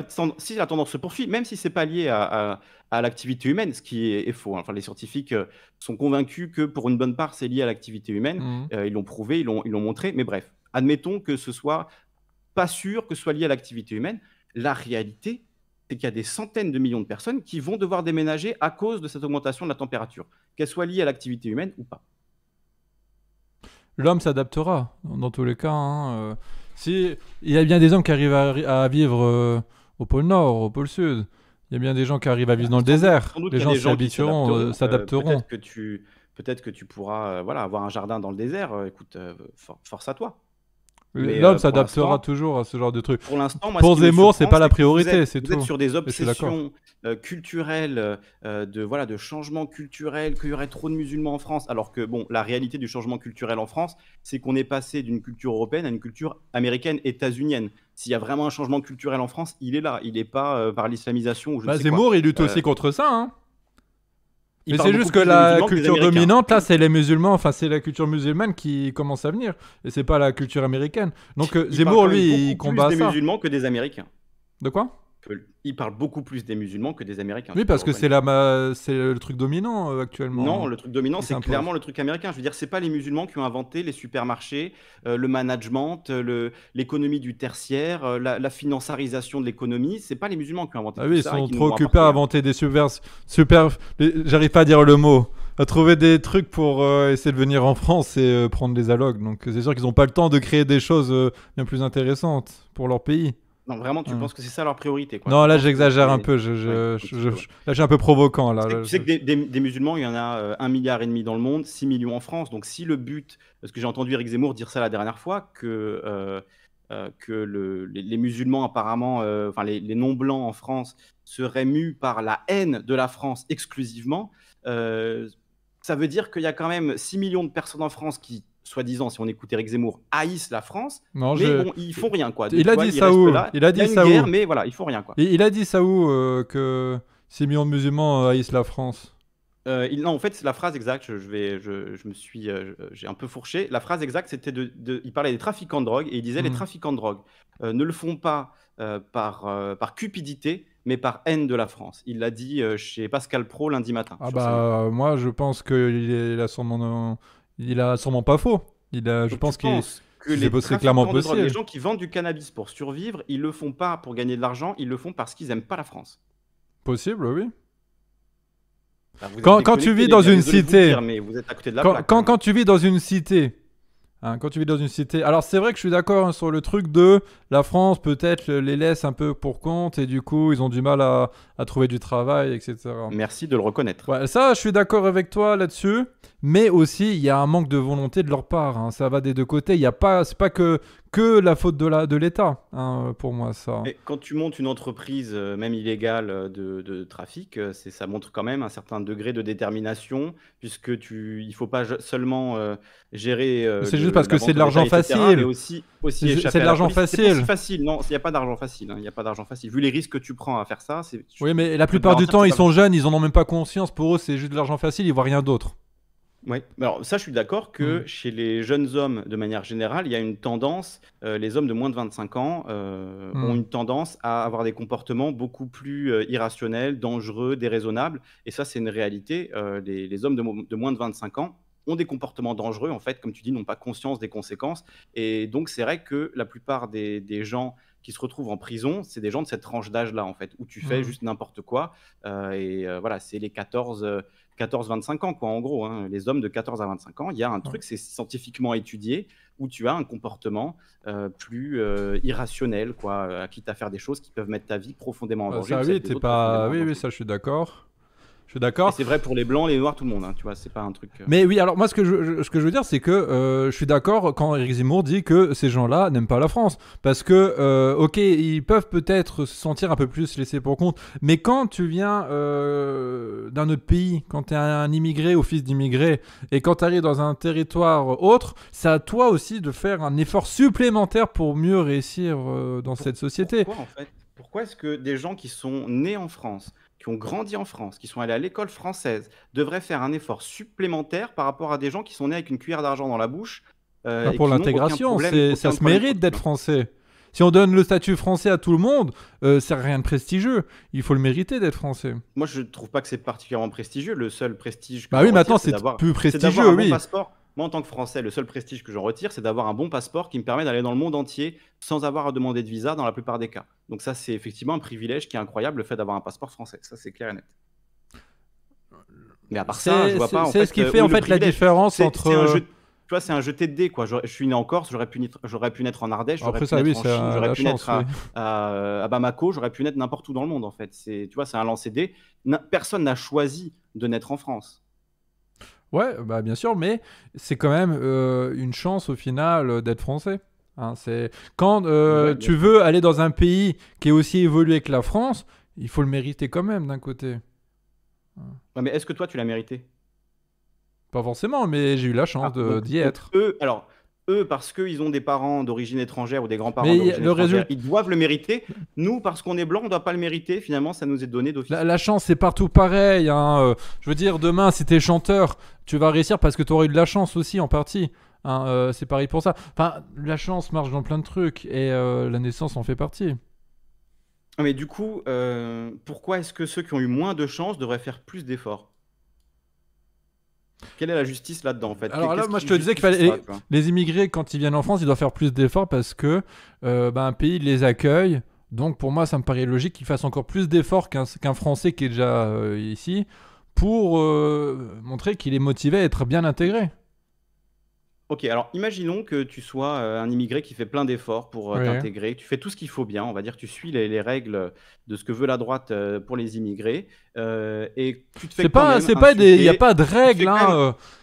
tendance se poursuit, même si c'est pas lié à l'activité humaine, ce qui est faux. Hein. Enfin, les scientifiques sont convaincus que pour une bonne part, c'est lié à l'activité humaine. Ils l'ont prouvé, ils l'ont montré. Mais bref, admettons que ce soit pas sûr que ce soit lié à l'activité humaine. La réalité, c'est qu'il y a des centaines de millions de personnes qui vont devoir déménager à cause de cette augmentation de la température, qu'elle soit liée à l'activité humaine ou pas. L'homme s'adaptera dans tous les cas. Hein. Si, il y a bien des hommes qui arrivent à vivre au pôle Nord, au pôle Sud. Il y a bien des gens qui arrivent à vivre dans le désert. Les gens s'habitueront, s'adapteront. Peut-être que tu pourras voilà, avoir un jardin dans le désert. Écoute, force à toi. L'homme s'adaptera toujours à ce genre de truc. Pour l'instant, pour Zemmour, c'est pas la priorité. Vous êtes sur des obsessions culturelles, de changement culturel, qu'il y aurait trop de musulmans en France. Alors que bon, la réalité du changement culturel en France, c'est qu'on est passé d'une culture européenne à une culture américaine, états-unienne. S'il y a vraiment un changement culturel en France, il est là. Il n'est pas par l'islamisation ou je ne sais quoi. Zemmour, il lutte aussi contre ça. Hein. Mais c'est juste que la culture dominante, là, c'est les musulmans, enfin, c'est la culture musulmane qui commence à venir. Et c'est pas la culture américaine. Donc Zemmour, lui, il combat ça. Il parle plus des musulmans que des Américains. De quoi? Il parle beaucoup plus des musulmans que des Américains. Oui, parce que c'est le truc dominant actuellement. Non, le truc dominant, c'est clairement le truc américain. Je veux dire, c'est pas les musulmans qui ont inventé les supermarchés, le management, l'économie du tertiaire, la financiarisation de l'économie. C'est pas les musulmans qui ont inventé tout ça. Ah oui, ils sont trop occupés à inventer des j'arrive pas à dire le mot. À trouver des trucs pour essayer de venir en France et prendre des allocs. Donc c'est sûr qu'ils n'ont pas le temps de créer des choses bien plus intéressantes pour leur pays. Non, vraiment, tu penses que c'est ça leur priorité, quoi. Non, là, j'exagère un peu. Là, j'ai un peu provocant. Là. Tu sais que des musulmans, il y en a 1,5 milliard dans le monde, 6 millions en France. Donc, si le but... Parce que j'ai entendu Éric Zemmour dire ça la dernière fois, que les musulmans, apparemment, enfin, les non-blancs en France seraient mus par la haine de la France exclusivement. Ça veut dire qu'il y a quand même 6 millions de personnes en France qui... soi-disant, si on écoute Éric Zemmour, haïssent la France, bon, ils font rien, quoi. Il a dit ça où? Il a dit ça où? Mais voilà, ils font rien, quoi. Il a dit ça où que 6 millions de musulmans haïssent la France? Non, en fait, c'est la phrase exacte. J'ai un peu fourché. La phrase exacte, c'était il parlait des trafiquants de drogue et il disait les trafiquants de drogue ne le font pas par cupidité, mais par haine de la France. Il l'a dit chez Pascal Praud lundi matin. Ah bah, moi, je pense qu'il a sûrement... Il a sûrement pas faux. Je pense que les trafiquants de drogue, les gens qui vendent du cannabis pour survivre, ils le font pas pour gagner de l'argent, ils le font parce qu'ils aiment pas la France. Possible, oui. Enfin, quand tu vis dans une cité, quand tu vis dans une cité, quand tu vis dans une cité, alors c'est vrai que je suis d'accord sur le truc de la France peut-être les laisse un peu pour compte et du coup ils ont du mal à trouver du travail, etc. Merci de le reconnaître. Ouais, ça, je suis d'accord avec toi là-dessus. mais aussi il y a un manque de volonté de leur part, hein. Ça va des deux côtés, il y a pas, c'est pas que la faute de l'État, hein, pour moi ça. Mais quand tu montes une entreprise, même illégale, de trafic, ça montre quand même un certain degré de détermination, puisque il faut pas seulement gérer. C'est juste parce que c'est de l'argent facile. Mais aussi c'est de l'argent facile. C'est facile, non, il n'y a pas d'argent facile. Il n'y a pas d'argent facile. Vu les risques que tu prends à faire ça, c'est. Oui, mais la plupart du temps, ils sont jeunes, ils en ont même pas conscience. Pour eux, c'est juste de l'argent facile, ils voient rien d'autre. Oui, alors ça je suis d'accord que chez les jeunes hommes de manière générale, il y a une tendance, les hommes de moins de 25 ans ont une tendance à avoir des comportements beaucoup plus irrationnels, dangereux, déraisonnables, et ça c'est une réalité, les hommes de moins de 25 ans ont des comportements dangereux en fait, comme tu dis, n'ont pas conscience des conséquences, et donc c'est vrai que la plupart des gens qui se retrouvent en prison, c'est des gens de cette tranche d'âge-là, en fait, où tu fais juste n'importe quoi. Voilà, c'est les 14-25 ans, quoi, en gros. Hein, les hommes de 14 à 25 ans, il y a un truc, c'est scientifiquement étudié, où tu as un comportement plus irrationnel, quoi, quitte à faire des choses qui peuvent mettre ta vie profondément en danger. Ça, oui, t'es pas... oui, ça, je suis d'accord. Je suis d'accord. C'est vrai pour les blancs, les noirs, tout le monde. Hein, tu vois, c'est pas un truc. Mais oui, alors moi, ce que je veux dire, c'est que je suis d'accord quand Éric Zemmour dit que ces gens-là n'aiment pas la France, parce que ok, ils peuvent peut-être se sentir un peu plus laissés pour compte, mais quand tu viens d'un autre pays, quand t'es un immigré ou fils d'immigré, et quand t'arrives dans un territoire autre, c'est à toi aussi de faire un effort supplémentaire pour mieux réussir dans cette société. Pourquoi, en fait ? Pourquoi est-ce que des gens qui sont nés en France, qui ont grandi en France, qui sont allés à l'école française, devraient faire un effort supplémentaire par rapport à des gens qui sont nés avec une cuillère d'argent dans la bouche. Pour l'intégration, ça se mérite d'être français. Si on donne le statut français à tout le monde, c'est rien de prestigieux. Il faut le mériter d'être français. Moi, je ne trouve pas que c'est particulièrement prestigieux. Le seul prestige que oui, maintenant, c'est plus prestigieux, un bon passeport. Moi, en tant que Français, le seul prestige que j'en retire, c'est d'avoir un bon passeport qui me permet d'aller dans le monde entier sans avoir à demander de visa dans la plupart des cas. Donc ça, c'est effectivement un privilège qui est incroyable, le fait d'avoir un passeport français. Ça, c'est clair et net. Mais à part ça, je vois pas... C'est ce qui fait en fait la différence entre... Tu vois, c'est un jeté de dés, quoi. Je suis né en Corse, j'aurais pu naître en Ardèche, j'aurais pu naître en Chine, j'aurais pu naître à Bamako, j'aurais pu naître n'importe où dans le monde, en fait. Tu vois, c'est un lancer de dés. Personne n'a choisi de naître en France. Ouais, bah bien sûr, mais c'est quand même une chance au final d'être français. Hein, c'est quand tu veux aller dans un pays qui est aussi évolué que la France, il faut le mériter quand même d'un côté. Ouais, mais est-ce que toi tu l'as mérité? Pas forcément, mais j'ai eu la chance d'y être. Eux, parce qu'ils ont des parents d'origine étrangère ou des grands-parents d'origine étrangère, ils doivent le mériter. Nous, parce qu'on est blancs, on ne doit pas le mériter. Finalement, ça nous est donné d'office. La chance, c'est partout pareil. Hein. Je veux dire, demain, si tu es chanteur, tu vas réussir parce que tu auras eu de la chance aussi, en partie. Hein, c'est pareil pour ça. Enfin, la chance marche dans plein de trucs et la naissance en fait partie. Mais du coup, pourquoi est-ce que ceux qui ont eu moins de chance devraient faire plus d'efforts ? Quelle est la justice là-dedans en fait? Alors là, moi je te disais qu'il fallait les immigrés quand ils viennent en France, ils doivent faire plus d'efforts parce que un pays les accueille. Donc pour moi, ça me paraît logique qu'ils fassent encore plus d'efforts qu'un Français qui est déjà ici pour montrer qu'il est motivé à être bien intégré. Ok, alors imaginons que tu sois un immigré qui fait plein d'efforts pour t'intégrer, tu fais tout ce qu'il faut bien, on va dire, tu suis les règles de ce que veut la droite pour les immigrés, et tu te fais quand même insulter. Il n'y a pas de règles.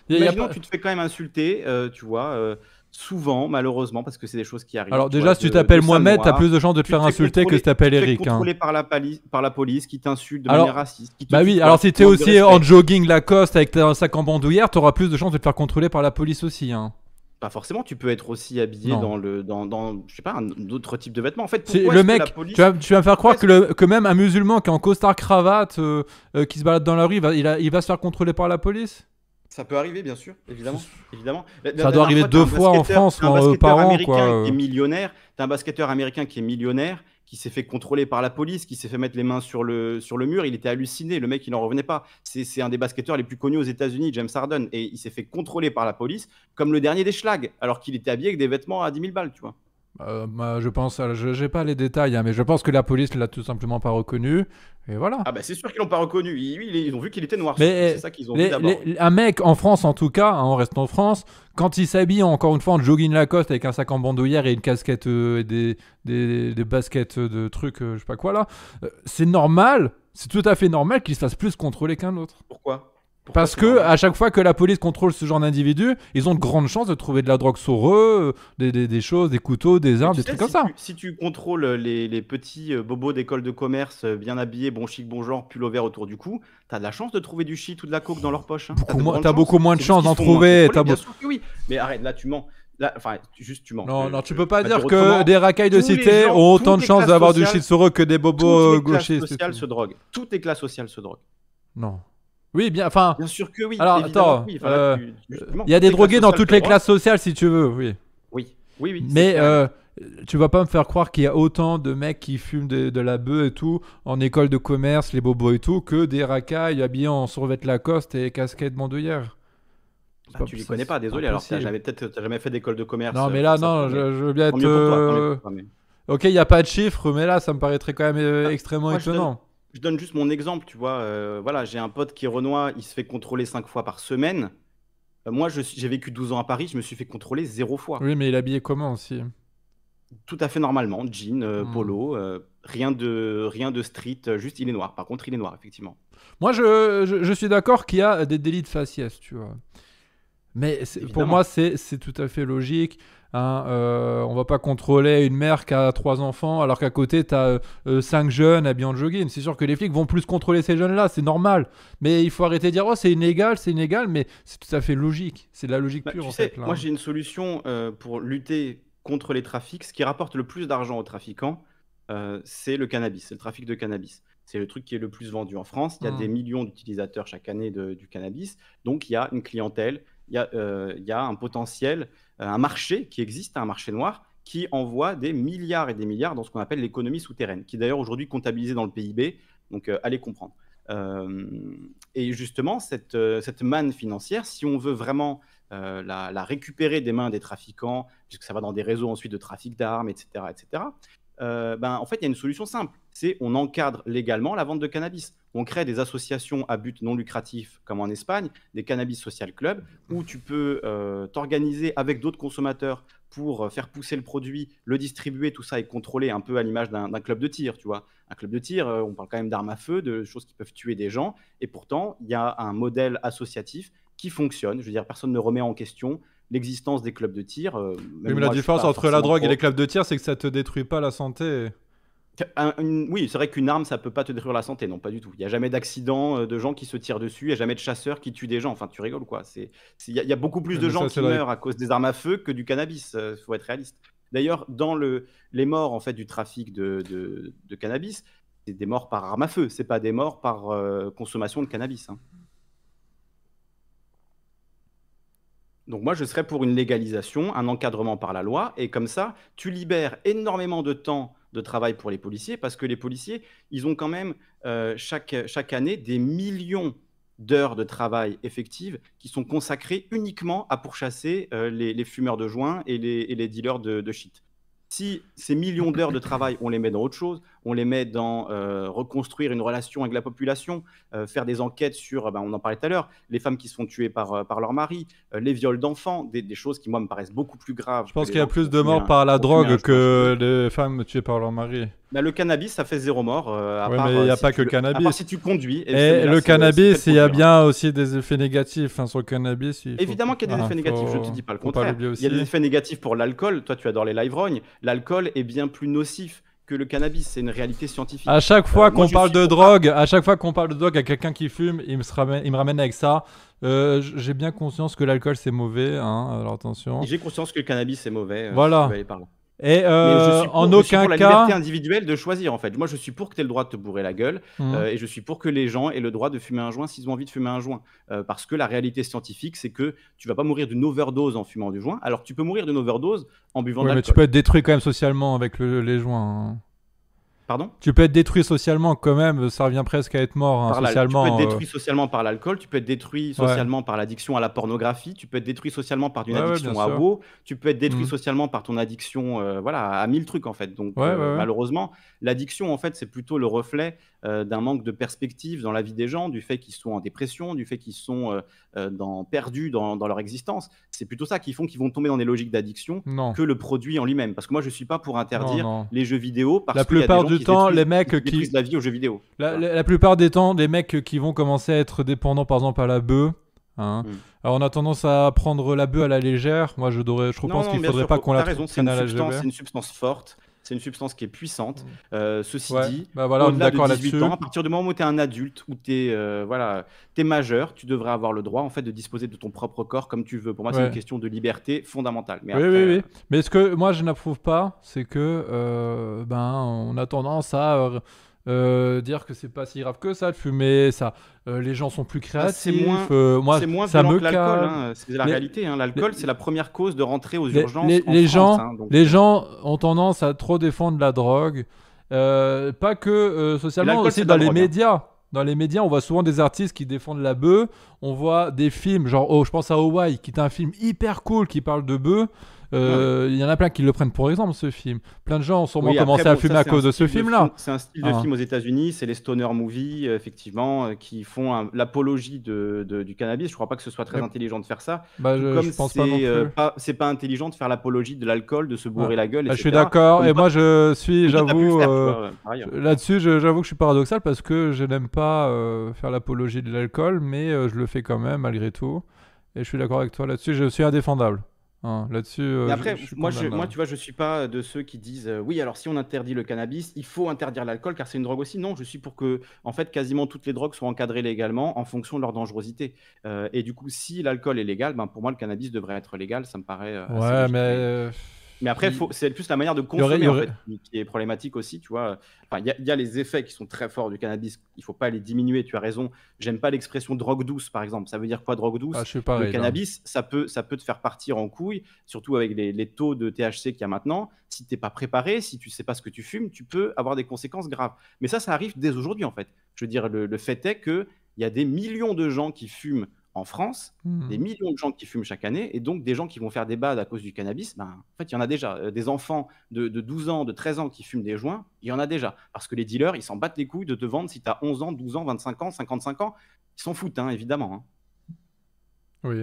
Imaginons que tu te fais quand même insulter, tu vois, souvent, malheureusement, parce que c'est des choses qui arrivent. Alors déjà, si tu t'appelles Mohamed, tu as plus de chances de te faire insulter que si tu t'appelles Eric. Tu es contrôlé par la police qui t'insulte de manière raciste. Bah oui, alors si tu es aussi en jogging Lacoste avec un sac en bandoulière, tu auras plus de chances de te faire contrôler par la police aussi. Hein. Pas forcément, tu peux être aussi habillé dans je sais pas, d'autres types de vêtements. En fait, le mec, tu vas me faire croire que même un musulman qui est en costard-cravate, qui se balade dans la rue, il va se faire contrôler par la police ? Ça peut arriver, bien sûr, évidemment. Ça doit arriver deux fois en France par an. T'as un basketteur américain qui est millionnaire, qui s'est fait contrôler par la police, qui s'est fait mettre les mains sur le mur. Il était halluciné, le mec, il n'en revenait pas. C'est un des basketteurs les plus connus aux États-Unis, James Harden, et il s'est fait contrôler par la police comme le dernier des schlags, alors qu'il était habillé avec des vêtements à 10 000 balles, tu vois. Je pense, j'ai pas les détails, hein, mais je pense que la police l'a tout simplement pas reconnu. Et voilà. Ah bah c'est sûr qu'ils l'ont pas reconnu. Ils ont vu qu'il était noir. Mais c'est ça qu'ils ont vu d'abord. Un mec en France, en tout cas, hein, on reste en France, quand il s'habille encore une fois en jogging Lacoste avec un sac en bandoulière et une casquette et des baskets de trucs, je sais pas quoi là, c'est normal, c'est tout à fait normal qu'il se fasse plus contrôler qu'un autre. Pourquoi ? Pourquoi? Parce que à chaque fois que la police contrôle ce genre d'individus, ils ont de grandes chances de trouver de la drogue sur eux, des choses, des couteaux, des armes, des trucs comme ça. Si tu contrôles les petits bobos d'école de commerce, bien habillés, bon chic, bon genre, pull au vert autour du cou, t'as de la chance de trouver du shit ou de la coke dans leur poche. Hein. T'as beaucoup moins de chances d'en trouver. Bien sûr que oui. Mais arrête, là tu mens. Enfin, juste tu mens. Non, non, tu peux pas dire que des racailles de cité ont autant de chances d'avoir du shit sur eux que des bobos gauchistes. Toutes les classes sociales se droguent. Toutes les classes sociales se droguent. Non. Oui, bien, enfin. Bien sûr que oui. Alors, attends. Oui, il y a des drogués dans toutes les classes sociales, si tu veux, oui. Oui, oui, oui. Mais tu vas pas me faire croire qu'il y a autant de mecs qui fument de la bœuf et tout en école de commerce, les bobos et tout, que des racailles habillés en survêt Lacoste et casquette bandoulière. Bah, tu les connais pas, désolé. Alors, t'as jamais, peut-être, jamais fait d'école de commerce. Non, mais là, non, je veux bien être. Ok, il n'y a pas de chiffres, mais là, ça me paraîtrait quand même extrêmement étonnant. Je donne juste mon exemple, tu vois. Voilà, j'ai un pote qui est renois, il se fait contrôler 5 fois par semaine. Moi, j'ai vécu 12 ans à Paris, je me suis fait contrôler 0 fois. Oui, mais il habillait comment aussi? Tout à fait normalement, jean, polo, rien de street, juste il est noir. Par contre, il est noir, effectivement. Moi, je suis d'accord qu'il y a des délits de faciès, tu vois. Mais pour moi, c'est tout à fait logique. Hein, on va pas contrôler une mère qui a 3 enfants alors qu'à côté tu as 5 jeunes habillés en jogging. C'est sûr que les flics vont plus contrôler ces jeunes-là, c'est normal. Mais il faut arrêter de dire oh c'est inégal, mais c'est tout à fait logique. C'est de la logique pure en fait. Moi j'ai une solution pour lutter contre les trafics. Ce qui rapporte le plus d'argent aux trafiquants, c'est le cannabis, c'est le trafic de cannabis. C'est le truc qui est le plus vendu en France. Il y a des millions d'utilisateurs chaque année du cannabis. Donc il y a une clientèle. Il y a un potentiel, un marché qui existe, un marché noir, qui envoie des milliards et des milliards dans ce qu'on appelle l'économie souterraine, qui est d'ailleurs aujourd'hui comptabilisée dans le PIB, donc allez comprendre. Et justement, cette manne financière, si on veut vraiment la récupérer des mains des trafiquants, puisque ça va dans des réseaux ensuite de trafic d'armes, etc., etc., ben, en fait, il y a une solution simple, c'est on encadre légalement la vente de cannabis. On crée des associations à but non lucratif, comme en Espagne, des cannabis social clubs, où tu peux t'organiser avec d'autres consommateurs pour faire pousser le produit, le distribuer, tout ça, et contrôler un peu à l'image d'un club de tir, tu vois. Un club de tir, on parle quand même d'armes à feu, de choses qui peuvent tuer des gens, et pourtant, il y a un modèle associatif qui fonctionne. Je veux dire, personne ne remet en question l'existence des clubs de tir. Mais moi, la différence entre la drogue et les clubs de tir, c'est que ça te détruit pas la santé. Oui, c'est vrai qu'une arme, ça peut pas te détruire la santé, non, pas du tout. Il n'y a jamais d'accident de gens qui se tirent dessus, il n'y a jamais de chasseurs qui tuent des gens. Enfin, tu rigoles, quoi. Il y a beaucoup plus de gens qui meurent à cause des armes à feu que du cannabis, faut être réaliste. D'ailleurs, dans les morts en fait, du trafic de cannabis, c'est des morts par arme à feu, c'est pas des morts par consommation de cannabis. Hein. Donc moi, je serais pour une légalisation, un encadrement par la loi, et comme ça, tu libères énormément de temps de travail pour les policiers, parce que les policiers, ils ont quand même chaque année des millions d'heures de travail effectives qui sont consacrées uniquement à pourchasser les fumeurs de joints et les dealers de shit. Si ces millions d'heures de travail, on les met dans autre chose, on les met dans reconstruire une relation avec la population, faire des enquêtes sur, on en parlait tout à l'heure, les femmes qui se font tuer par leur mari, les viols d'enfants, des choses qui, moi, me paraissent beaucoup plus graves. Je pense qu'il y a plus de morts par la drogue que les femmes tuées par leur mari. Bah, le cannabis, ça fait 0 mort. Oui, mais il n'y a pas que le cannabis. À part si tu conduis. Et le cannabis, il y a bien aussi des effets négatifs sur le cannabis. Évidemment qu'il y a des effets négatifs, je ne te dis pas le contraire. Il y a des effets négatifs pour l'alcool. Toi, tu adores les live-rognes. L'alcool est bien plus nocif que le cannabis, c'est une réalité scientifique. À chaque fois qu'on parle de drogue, à chaque fois qu'on parle de drogue à quelqu'un qui fume, il me ramène avec ça. J'ai bien conscience que l'alcool c'est mauvais, hein, alors attention. J'ai conscience que le cannabis c'est mauvais. Voilà. Et en aucun cas. Je suis pour la liberté individuelle de choisir en fait. Moi je suis pour que tu aies le droit de te bourrer la gueule et je suis pour que les gens aient le droit de fumer un joint s'ils ont envie de fumer un joint. Parce que la réalité scientifique c'est que tu vas pas mourir d'une overdose en fumant du joint, alors tu peux mourir d'une overdose en buvant de l'alcool. Mais tu peux être détruit quand même socialement avec les joints. Hein. Pardon ? Tu peux être détruit socialement quand même, ça revient presque à être mort hein, socialement. Tu peux être détruit socialement par l'alcool, tu peux être détruit socialement par l'addiction à la pornographie, tu peux être détruit socialement par une addiction à WoW, tu peux être détruit socialement par ton addiction à 1000 trucs en fait. Donc malheureusement, l'addiction en fait c'est plutôt le reflet d'un manque de perspective dans la vie des gens, du fait qu'ils sont en dépression, du fait qu'ils sont perdus dans leur existence. C'est plutôt ça qui font qu'ils vont tomber dans des logiques d'addiction que le produit en lui-même. Parce que moi je suis pas pour interdire les jeux vidéo parce que du temps, les mecs qui détruisent la vie aux jeux vidéo. La plupart des temps, les mecs qui vont commencer à être dépendants, par exemple, à la bœuf. Hein. Mm. Alors on a tendance à prendre la bœuf à la légère. Moi, je pense qu'il ne faudrait pas qu'on la prenne à la légère. C'est une substance forte. C'est une substance qui est puissante. Ceci dit, bah voilà, au-delà de 18 ans, à partir du moment où tu es un adulte, où tu es, t'es majeur, tu devrais avoir le droit en fait, de disposer de ton propre corps comme tu veux. Pour moi, c'est une question de liberté fondamentale. Mais après... Mais ce que moi, je n'approuve pas, c'est que on a tendance à... dire que c'est pas si grave que ça de fumer, ça les gens sont plus créatifs, c'est moins ça violent que l'alcool, hein. C'est la réalité, hein. L'alcool c'est la première cause de rentrée aux urgences en France, hein, donc... Les gens ont tendance à trop défendre la drogue, pas que socialement, aussi dans les médias, hein. Dans les médias, on voit souvent des artistes qui défendent la bœuf, on voit des films, genre je pense à Hawaii, qui est un film hyper cool qui parle de bœuf. Il y en a plein qui le prennent pour exemple, ce film. Plein de gens ont sûrement commencé à fumer à cause de ce film-là. C'est un style de film aux États-Unis, c'est les stoner movies, effectivement, qui font l'apologie du cannabis. Je crois pas que ce soit très intelligent de faire ça. Bah, je pense pas non plus. C'est pas intelligent de faire l'apologie de l'alcool, de se bourrer la gueule. Bah, je suis d'accord. Et moi, j'avoue, là-dessus, j'avoue que je suis paradoxal parce que je n'aime pas faire l'apologie de l'alcool, mais je le fais quand même, malgré tout. Et je suis d'accord avec toi là-dessus. Je suis indéfendable. Là-dessus, après, moi, tu vois, je suis pas de ceux qui disent oui, alors si on interdit le cannabis, il faut interdire l'alcool car c'est une drogue aussi. Non, je suis pour que, en fait, quasiment toutes les drogues soient encadrées légalement en fonction de leur dangerosité. Et du coup, si l'alcool est légal, ben, pour moi, le cannabis devrait être légal. Ça me paraît. Ouais, mais après, c'est plus la manière de consommer en fait, qui est problématique aussi, tu vois. Enfin, y a les effets qui sont très forts du cannabis. Il ne faut pas les diminuer, tu as raison. J'aime pas l'expression drogue douce, par exemple. Ça veut dire quoi, drogue douce? Le cannabis, ça peut te faire partir en couille, surtout avec les taux de THC qu'il y a maintenant. Si tu n'es pas préparé, si tu ne sais pas ce que tu fumes, tu peux avoir des conséquences graves. Mais ça arrive dès aujourd'hui, en fait. Je veux dire, le fait est qu'il y a des millions de gens qui fument en France, des millions de gens qui fument chaque année, et donc des gens qui vont faire des bads à cause du cannabis, ben, en fait, il y en a déjà. Des enfants de 12 ans, de 13 ans qui fument des joints, il y en a déjà. Parce que les dealers, ils s'en battent les couilles de te vendre si tu as 11 ans, 12 ans, 25 ans, 55 ans. Ils s'en foutent, hein, évidemment. Hein. Oui.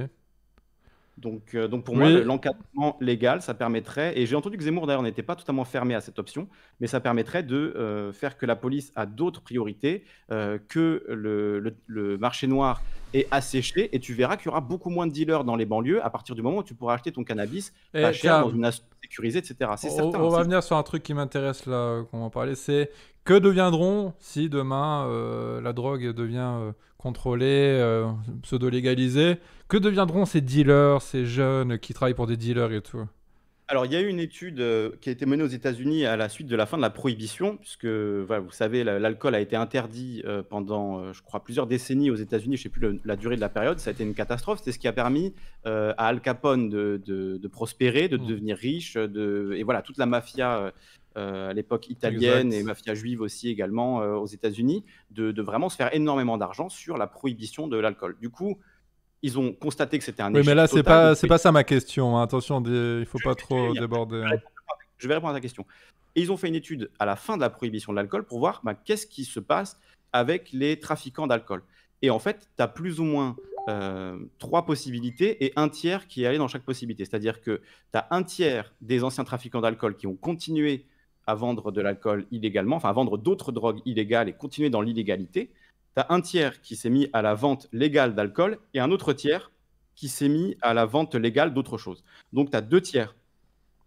Donc pour moi, l'encadrement légal, ça permettrait, et j'ai entendu que Zemmour, d'ailleurs, n'était pas totalement fermé à cette option, mais ça permettrait de faire que la police a d'autres priorités, que le marché noir est asséché, et tu verras qu'il y aura beaucoup moins de dealers dans les banlieues à partir du moment où tu pourras acheter ton cannabis pas cher, dans une association sécurisée, etc. C'est certain. On va venir sur un truc qui m'intéresse là, qu'on va parler, c'est que deviendront si demain la drogue devient contrôlée, pseudo-légalisée? Que deviendront ces dealers, ces jeunes qui travaillent pour des dealers et tout? Alors, il y a eu une étude qui a été menée aux États-Unis à la suite de la fin de la prohibition, puisque, voilà, vous savez, l'alcool a été interdit pendant, je crois, plusieurs décennies aux États-Unis, je ne sais plus la durée de la période, ça a été une catastrophe. C'est ce qui a permis à Al Capone de prospérer, de devenir riche, et voilà, toute la mafia... à l'époque italienne et mafia juive aussi également aux États-Unis, de vraiment se faire énormément d'argent sur la prohibition de l'alcool. Du coup, ils ont constaté que c'était un échec. Oui, mais là, c'est pas ça ma question. Hein. Attention, il faut pas trop déborder. Je vais répondre à ta question. Et ils ont fait une étude à la fin de la prohibition de l'alcool pour voir qu'est-ce qui se passe avec les trafiquants d'alcool. Et en fait, tu as plus ou moins trois possibilités et un tiers qui est allé dans chaque possibilité. C'est-à-dire que tu as un tiers des anciens trafiquants d'alcool qui ont continué à vendre de l'alcool illégalement, enfin à vendre d'autres drogues illégales et continuer dans l'illégalité. Tu as un tiers qui s'est mis à la vente légale d'alcool et un autre tiers qui s'est mis à la vente légale d'autre chose. Donc tu as deux tiers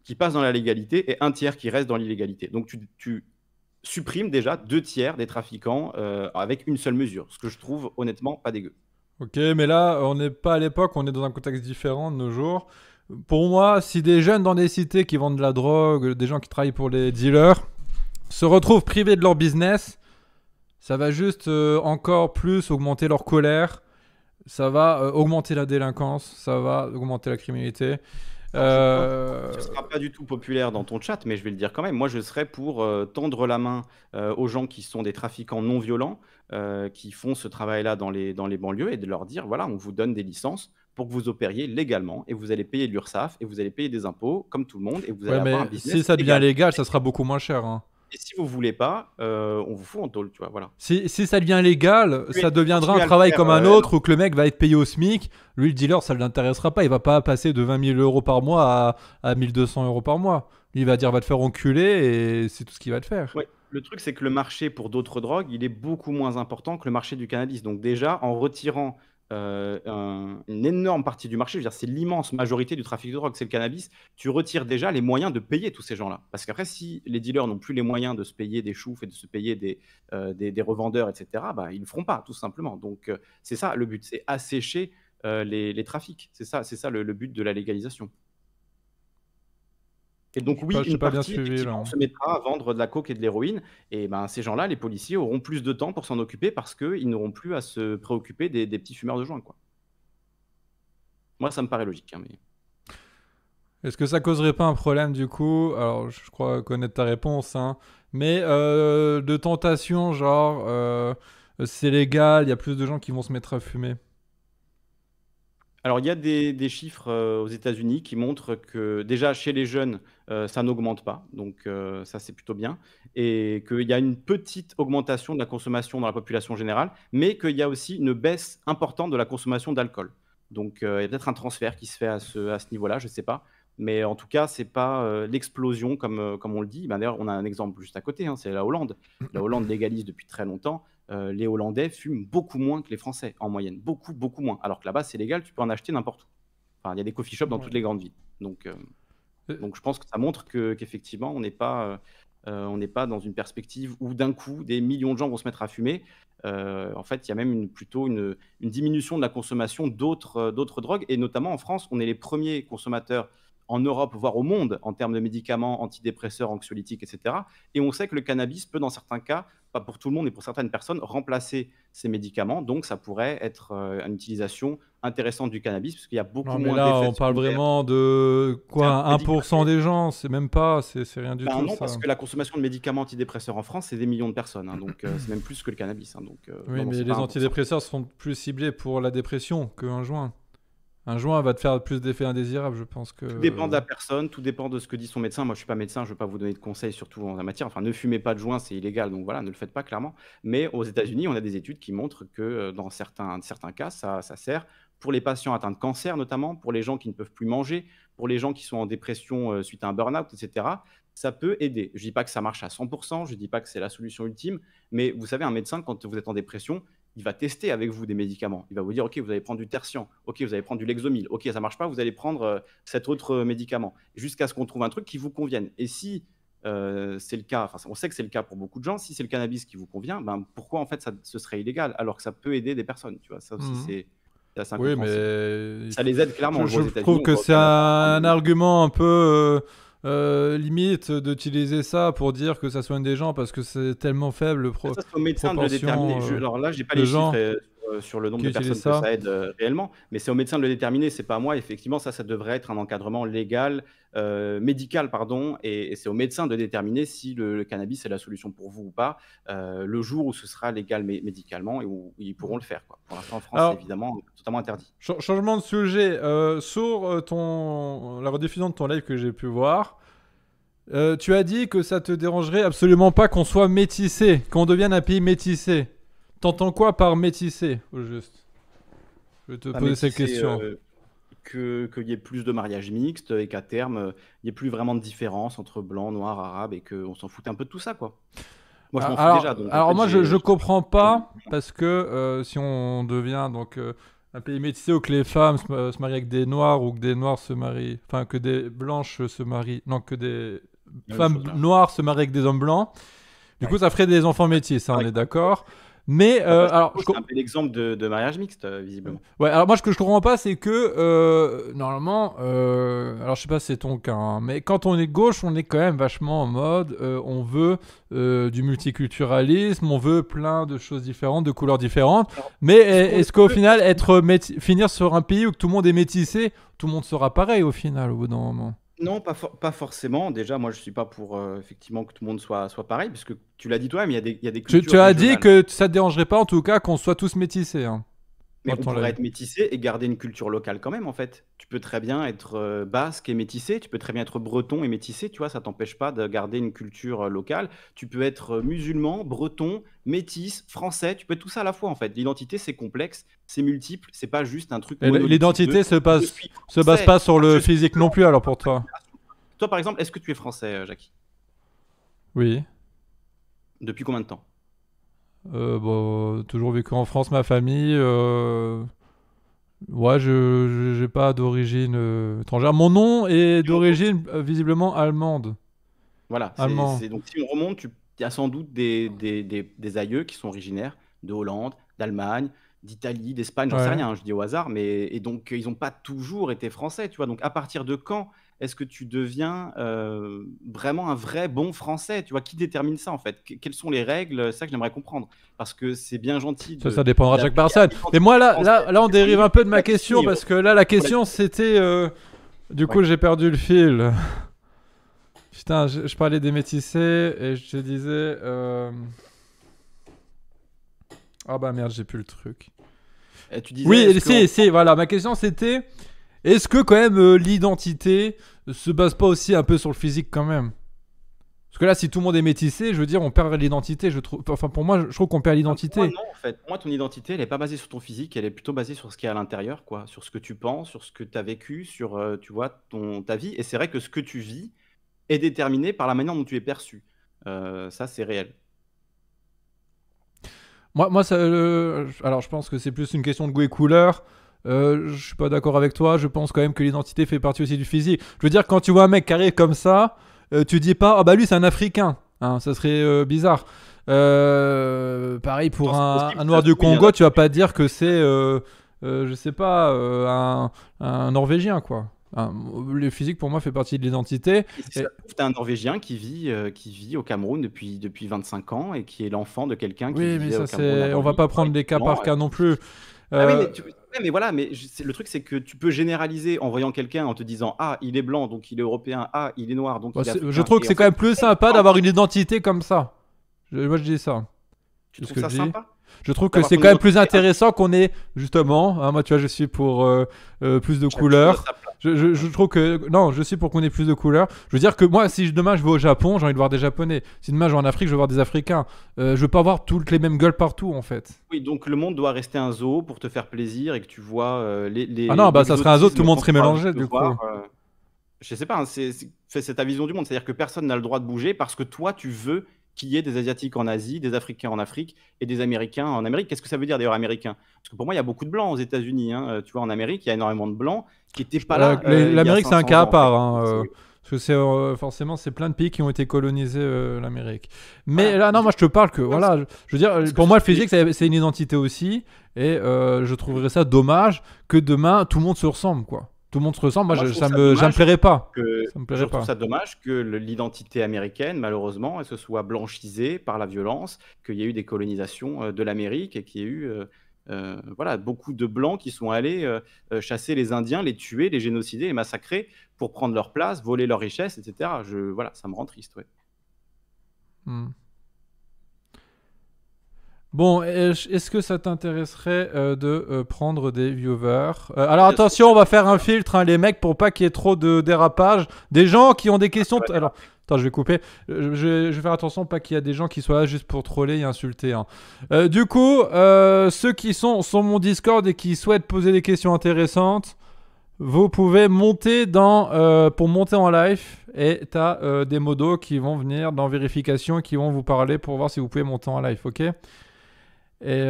qui passent dans la légalité et un tiers qui reste dans l'illégalité. Donc tu supprimes déjà deux tiers des trafiquants avec une seule mesure, ce que je trouve honnêtement pas dégueu. Ok, mais là on n'est pas à l'époque, on est dans un contexte différent de nos jours. Pour moi, si des jeunes dans des cités qui vendent de la drogue, des gens qui travaillent pour les dealers, se retrouvent privés de leur business, ça va juste encore plus augmenter leur colère, ça va augmenter la délinquance, ça va augmenter la criminalité. Ce ne sera pas du tout populaire dans ton chat, mais je vais le dire quand même. Moi, je serais pour tendre la main aux gens qui sont des trafiquants non violents, qui font ce travail-là dans les banlieues, et de leur dire, voilà, on vous donne des licences pour que vous opériez légalement, et vous allez payer l'URSSAF, et vous allez payer des impôts, comme tout le monde, et vous allez avoir un business. Si ça devient légal, ça sera beaucoup moins cher. Hein. Et si vous ne voulez pas, on vous fout en tôle, tu vois, voilà. Si ça devient légal, ça deviendra un travail comme un autre, où que le mec va être payé au SMIC. Lui, le dealer, ça ne l'intéressera pas. Il ne va pas passer de 20 000 € par mois à 1 200 € par mois. Lui, il va dire, va te faire enculer, et c'est tout ce qu'il va te faire. Oui. Le truc, c'est que le marché pour d'autres drogues, il est beaucoup moins important que le marché du cannabis. Donc déjà, en retirant une énorme partie du marché, je veux dire, c'est l'immense majorité du trafic de drogue, c'est le cannabis, tu retires déjà les moyens de payer tous ces gens-là. Parce qu'après, si les dealers n'ont plus les moyens de se payer des choufs et de se payer des revendeurs, etc., bah, ils ne le feront pas, tout simplement. Donc c'est ça le but, c'est assécher les trafics. C'est ça le but de la légalisation. Et donc oui, une partie se mettra à vendre de la coke et de l'héroïne. Et ben, ces gens-là, les policiers, auront plus de temps pour s'en occuper parce qu'ils n'auront plus à se préoccuper des petits fumeurs de joint, quoi. Moi, ça me paraît logique. Hein, mais... Est-ce que ça causerait pas un problème du coup? Alors, je crois connaître ta réponse, hein, mais de tentation, genre, c'est légal, il y a plus de gens qui vont se mettre à fumer. Alors, il y a des chiffres aux États-Unis qui montrent que déjà chez les jeunes, ça n'augmente pas. Donc, ça, c'est plutôt bien. Et qu'il y a une petite augmentation de la consommation dans la population générale, mais qu'il y a aussi une baisse importante de la consommation d'alcool. Donc, il y a peut-être un transfert qui se fait à ce niveau-là, je ne sais pas. Mais en tout cas, ce n'est pas l'explosion comme on le dit. Ben, d'ailleurs, on a un exemple juste à côté, hein, c'est la Hollande. La Hollande légalise depuis très longtemps. Les Hollandais fument beaucoup moins que les Français, en moyenne. Beaucoup, beaucoup moins. Alors que là-bas, c'est légal, tu peux en acheter n'importe où. Enfin, il y a des coffee shops dans toutes les grandes villes. Donc je pense que ça montre qu'effectivement, on n'est pas dans une perspective où d'un coup, des millions de gens vont se mettre à fumer. En fait, il y a même plutôt une diminution de la consommation d'autres drogues. Et notamment en France, on est les premiers consommateurs en Europe, voire au monde, en termes de médicaments, antidépresseurs, anxiolytiques, etc. Et on sait que le cannabis peut, dans certains cas, pas pour tout le monde, mais pour certaines personnes, remplacer ces médicaments. Donc, ça pourrait être une utilisation intéressante du cannabis, parce qu'il y a beaucoup moins d'effets. Là, on parle vraiment de quoi, 1% des gens, c'est même pas, c'est rien du tout. Non, ça. Parce que la consommation de médicaments antidépresseurs en France, c'est des millions de personnes. Hein, donc, c'est même plus que le cannabis. Hein, donc, oui, mais les antidépresseurs sont plus ciblés pour la dépression qu'un joint. Un joint va te faire plus d'effets indésirables, je pense que... Tout dépend de la personne, tout dépend de ce que dit son médecin. Moi, je ne suis pas médecin, je ne vais pas vous donner de conseils, surtout en la matière. Enfin, ne fumez pas de joint, c'est illégal, donc voilà, ne le faites pas, clairement. Mais aux États-Unis, on a des études qui montrent que dans certains cas, ça sert pour les patients atteints de cancer, notamment, pour les gens qui ne peuvent plus manger, pour les gens qui sont en dépression suite à un burn-out, etc. Ça peut aider. Je ne dis pas que ça marche à 100%, je ne dis pas que c'est la solution ultime, mais vous savez, un médecin, quand vous êtes en dépression, il va tester avec vous des médicaments. Il va vous dire, OK, vous allez prendre du Tertian. OK, vous allez prendre du Lexomil. OK, ça ne marche pas, vous allez prendre cet autre médicament. Jusqu'à ce qu'on trouve un truc qui vous convienne. Et si c'est le cas, enfin, on sait que c'est le cas pour beaucoup de gens, si c'est le cannabis qui vous convient, ben, pourquoi en fait ce serait illégal alors que ça peut aider des personnes, tu vois, ça aussi, c'est... Oui, mais... Ça les aide clairement. Je trouve que c'est un argument un peu... limite d'utiliser ça pour dire que ça soigne des gens parce que c'est tellement faible le ça, c'est au médecin de le déterminer. Alors là, j'ai pas les chiffres sur le nombre de personnes que ça aide réellement, mais c'est au médecin de le déterminer, c'est pas à moi. Effectivement, ça devrait être un encadrement légal, médical, pardon, et c'est au médecin de déterminer si le cannabis est la solution pour vous ou pas, le jour où ce sera légal médicalement et où ils pourront le faire, quoi. Pour l'instant, en France, c'est évidemment totalement interdit. Changement de sujet, sur la rediffusion de ton live que j'ai pu voir, tu as dit que ça te dérangerait absolument pas qu'on soit métissé, qu'on devienne un pays métissé. T'entends quoi par métissé, au juste? Je vais te poser cette question. Qu'il y ait plus de mariages mixtes et qu'à terme, il n'y ait plus vraiment de différence entre blanc, noir, arabe et qu'on s'en fout un peu de tout ça, quoi. Moi, je m'en fous déjà. Donc, alors, en fait, moi, je comprends pas parce que si on devient donc un pays métissé où que les femmes se marient avec des noirs ou que des noirs se marient, enfin, que des blanches se marient, non, que des femmes noires se marient avec des hommes blancs, du coup, ça ferait des enfants métis, hein, on est d'accord. Mais alors, c'est un peu l'exemple de mariage mixte, visiblement. Ouais, alors moi, ce que je comprends pas, c'est que normalement, alors je sais pas si c'est ton cas, hein, mais quand on est gauche, on est quand même vachement en mode, on veut du multiculturalisme, on veut plein de choses différentes, de couleurs différentes. Alors, mais est-ce qu'au final, finir sur un pays où tout le monde est métissé, tout le monde sera pareil au final, au bout d'un moment? Non, pas forcément. Déjà, moi, je ne suis pas pour effectivement que tout le monde soit pareil, parce que tu l'as dit toi-même, il y a des cultures. Tu as dit que ça ne te dérangerait pas, en tout cas, qu'on soit tous métissés. Hein. Mais on pourrait être métissé et garder une culture locale quand même, en fait. Tu peux très bien être basque et métissé, tu peux très bien être breton et métissé, tu vois, ça t'empêche pas de garder une culture locale. Tu peux être musulman, breton, métisse, français, tu peux être tout ça à la fois, en fait. L'identité, c'est complexe, c'est multiple, c'est pas juste un truc. L'identité se base pas sur le physique non plus, alors pour toi. Toi, par exemple, est-ce que tu es français, Jackie? Oui. Depuis combien de temps? Bon, toujours vécu en France, ma famille. Ouais, je n'ai pas d'origine étrangère. Mon nom est d'origine visiblement allemande. Voilà. Allemand. Donc si on remonte, il y a sans doute des aïeux qui sont originaires de Hollande, d'Allemagne, d'Italie, d'Espagne, j'en sais rien, hein, je dis au hasard, mais et donc ils n'ont pas toujours été français, tu vois. Donc à partir de quand est-ce que tu deviens vraiment un vrai bon français, tu vois? Qui détermine ça en fait? Quelles sont les règles? C'est ça que j'aimerais comprendre, parce que c'est bien gentil. Ça dépendra de chaque personne. Mais moi là on dérive un peu de ma question, parce que là la question c'était, du coup j'ai perdu le fil. Putain, je parlais des métissés et je te disais. Ah bah merde, j'ai plus le truc. Tu disais, oui, si, voilà. Ma question c'était, est-ce que quand même l'identité se base pas aussi un peu sur le physique quand même? Parce que là, si tout le monde est métissé, je veux dire, on perd l'identité. Je trouve, enfin pour moi, je trouve qu'on perd l'identité. Moi, non, en fait, moi, ton identité, elle est pas basée sur ton physique, elle est plutôt basée sur ce qui est à l'intérieur, quoi, sur ce que tu penses, sur ce que tu as vécu, sur, tu vois, ta vie. Et c'est vrai que ce que tu vis est déterminé par la manière dont tu es perçu. Ça, c'est réel. Moi ça, alors je pense que c'est plus une question de goût et couleur. Je suis pas d'accord avec toi. Je pense quand même que l'identité fait partie aussi du physique. Je veux dire, quand tu vois un mec qui arrive comme ça, tu dis pas, ah bah lui c'est un Africain. Hein, ça serait bizarre. Pareil pour un noir du Congo, tu vas pas dire que c'est, je sais pas, un Norvégien quoi. Le physique pour moi fait partie de l'identité. T'as un Norvégien qui vit au Cameroun depuis 25 ans et qui est l'enfant de quelqu'un qui vit au Cameroun. On va pas prendre des cas par cas non plus. Mais voilà, mais le truc c'est que tu peux généraliser en voyant quelqu'un en te disant ah il est blanc donc il est européen, ah il est noir donc il est africain. Je trouve que c'est quand même plus sympa d'avoir une identité comme ça. Moi je dis ça. Tu trouves ça sympa? Je trouve que c'est quand même plus intéressant qu'on ait justement, hein, moi tu vois je suis pour plus de couleurs. Je trouve que non, je suis pour qu'on ait plus de couleurs. Je veux dire que moi, si demain je vais au Japon, j'ai envie de voir des Japonais. Si demain je vais en Afrique, je veux voir des Africains. Je veux pas voir toutes les mêmes gueules partout en fait. Oui, donc le monde doit rester un zoo pour te faire plaisir et que tu vois les. Ah non, bah ça serait un zoo, tout le monde serait mélangé du coup. Je sais pas, hein, c'est ta vision du monde, c'est-à-dire que personne n'a le droit de bouger parce que toi tu veux qu'il y ait des Asiatiques en Asie, des Africains en Afrique et des Américains en Amérique. Qu'est-ce que ça veut dire d'ailleurs américain? Parce que pour moi, il y a beaucoup de blancs aux États-Unis. Hein. Tu vois, en Amérique, il y a énormément de blancs qui n'étaient pas là. L'Amérique, c'est un cas à part. Hein, parce que c'est forcément, c'est plein de pays qui ont été colonisés l'Amérique. Mais voilà, là, non, moi, je te parle que voilà. Je veux dire, pour moi, le physique, c'est une identité aussi. Et je trouverais ça dommage que demain, tout le monde se ressemble, quoi. Tout le monde se ressemble, moi ça me plairait pas. Je trouve ça dommage que l'identité américaine, malheureusement, elle se soit blanchisée par la violence, qu'il y ait eu des colonisations de l'Amérique et qu'il y ait eu voilà, beaucoup de Blancs qui sont allés chasser les Indiens, les tuer, les génocider, les massacrer pour prendre leur place, voler leurs richesses, etc. Voilà, ça me rend triste, ouais. Hmm. Bon, est-ce que ça t'intéresserait de prendre des viewers? Alors attention, on va faire un filtre, hein, les mecs, pour pas qu'il y ait trop de dérapages. Des gens qui ont des questions... Alors, attends, je vais couper. Je vais faire attention, pas qu'il y a des gens qui soient là juste pour troller et insulter. Hein. Du coup, ceux qui sont sur mon Discord et qui souhaitent poser des questions intéressantes, vous pouvez monter pour monter en live. Et tu as des modos qui vont venir dans vérification et qui vont vous parler pour voir si vous pouvez monter en live, ok? Et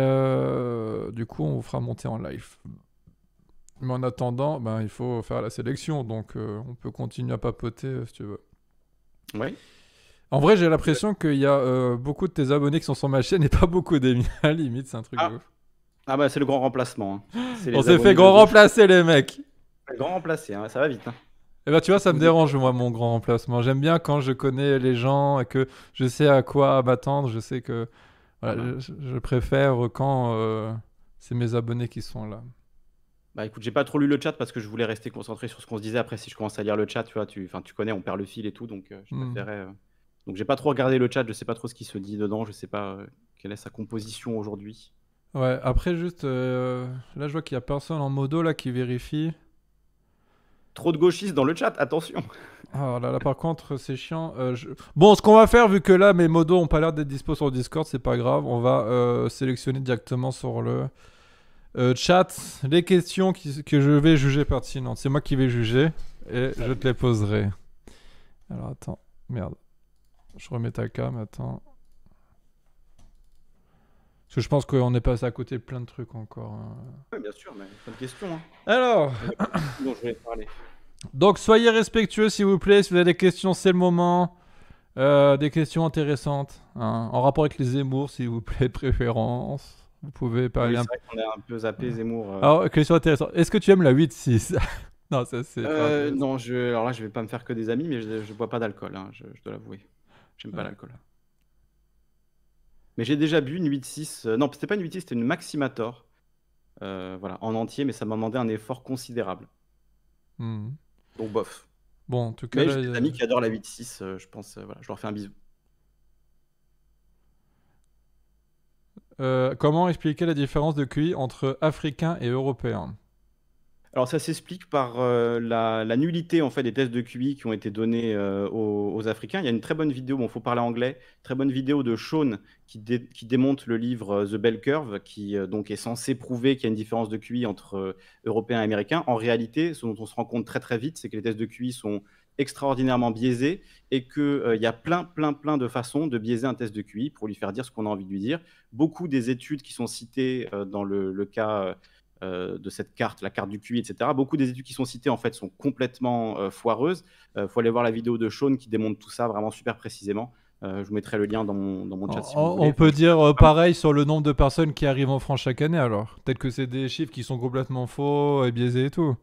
du coup, on vous fera monter en live. Mais en attendant, ben, il faut faire la sélection. Donc, on peut continuer à papoter si tu veux. Oui. En vrai, j'ai l'impression qu'il y a beaucoup de tes abonnés qui sont sur ma chaîne et pas beaucoup des miens. À la limite, c'est un truc de ouf. Ah, bah, c'est le grand remplacement. Hein. On s'est fait grand remplacer, les mecs. Le grand remplacé, hein, ça va vite. Hein. Eh ben, tu vois, ça me dérange, moi, mon grand remplacement. J'aime bien quand je connais les gens et que je sais à quoi m'attendre. Je sais que. Voilà. Je préfère quand c'est mes abonnés qui sont là. Bah écoute, j'ai pas trop lu le chat parce que je voulais rester concentré sur ce qu'on se disait. Après, si je commence à lire le chat, tu vois, tu connais, on perd le fil et tout, donc je préférais. Donc j'ai pas trop regardé le chat. Je sais pas trop ce qui se dit dedans. Je sais pas quelle est sa composition aujourd'hui. Ouais. Après, juste là, je vois qu'il y a personne en modo là qui vérifie. Trop de gauchistes dans le chat, attention. Ah là, par contre, c'est chiant. Bon, ce qu'on va faire, vu que là, mes modos n'ont pas l'air d'être dispo sur le Discord, c'est pas grave. On va sélectionner directement sur le chat les questions que je vais juger pertinentes. C'est moi qui vais juger et je te les poserai. Alors, attends. Merde. Je remets ta cam, attends. Parce que je pense qu'on est passé à côté de plein de trucs encore. Oui, bien sûr, mais pas de question. Hein. Alors... dont je voulais parler. Donc, soyez respectueux, s'il vous plaît. Si vous avez des questions, c'est le moment. Des questions intéressantes. Hein, en rapport avec les Zemmour, s'il vous plaît, de préférence. Vous pouvez parler oui, un peu. On a un peu zappé Zemmour. Alors, question intéressante. Est-ce que tu aimes la 8-6? Non, ça c'est. Non, alors là, je vais pas me faire que des amis, mais je bois pas d'alcool, hein, je dois l'avouer. J'aime pas l'alcool. Mais j'ai déjà bu une 8-6. Non, c'était pas une 8-6, c'était une Maximator. Voilà, en entier, mais ça m'a demandé un effort considérable. Mmh. Donc, bof. Bon, en tout cas. Mais j'ai des amis qui adorent la 8-6, je pense. Voilà, je leur fais un bisou. Comment expliquer la différence de QI entre Africains et Européens? Alors ça s'explique par la nullité en fait, des tests de QI qui ont été donnés aux Africains. Il y a une très bonne vidéo, bon faut parler anglais, très bonne vidéo de Sean qui démonte le livre The Bell Curve qui donc est censé prouver qu'il y a une différence de QI entre Européens et Américains. En réalité, ce dont on se rend compte très très vite, c'est que les tests de QI sont extraordinairement biaisés et qu'il y a plein de façons de biaiser un test de QI pour lui faire dire ce qu'on a envie de lui dire. Beaucoup des études qui sont citées dans le cas... de cette carte, la carte du QI, etc. Beaucoup des études qui sont citées en fait sont complètement foireuses. Faut aller voir la vidéo de Sean qui démontre tout ça vraiment super précisément. Je vous mettrai le lien dans mon chat si vous voulez. On peut dire pareil sur le nombre de personnes qui arrivent en France chaque année alors. Peut-être que c'est des chiffres qui sont complètement faux et biaisés et tout.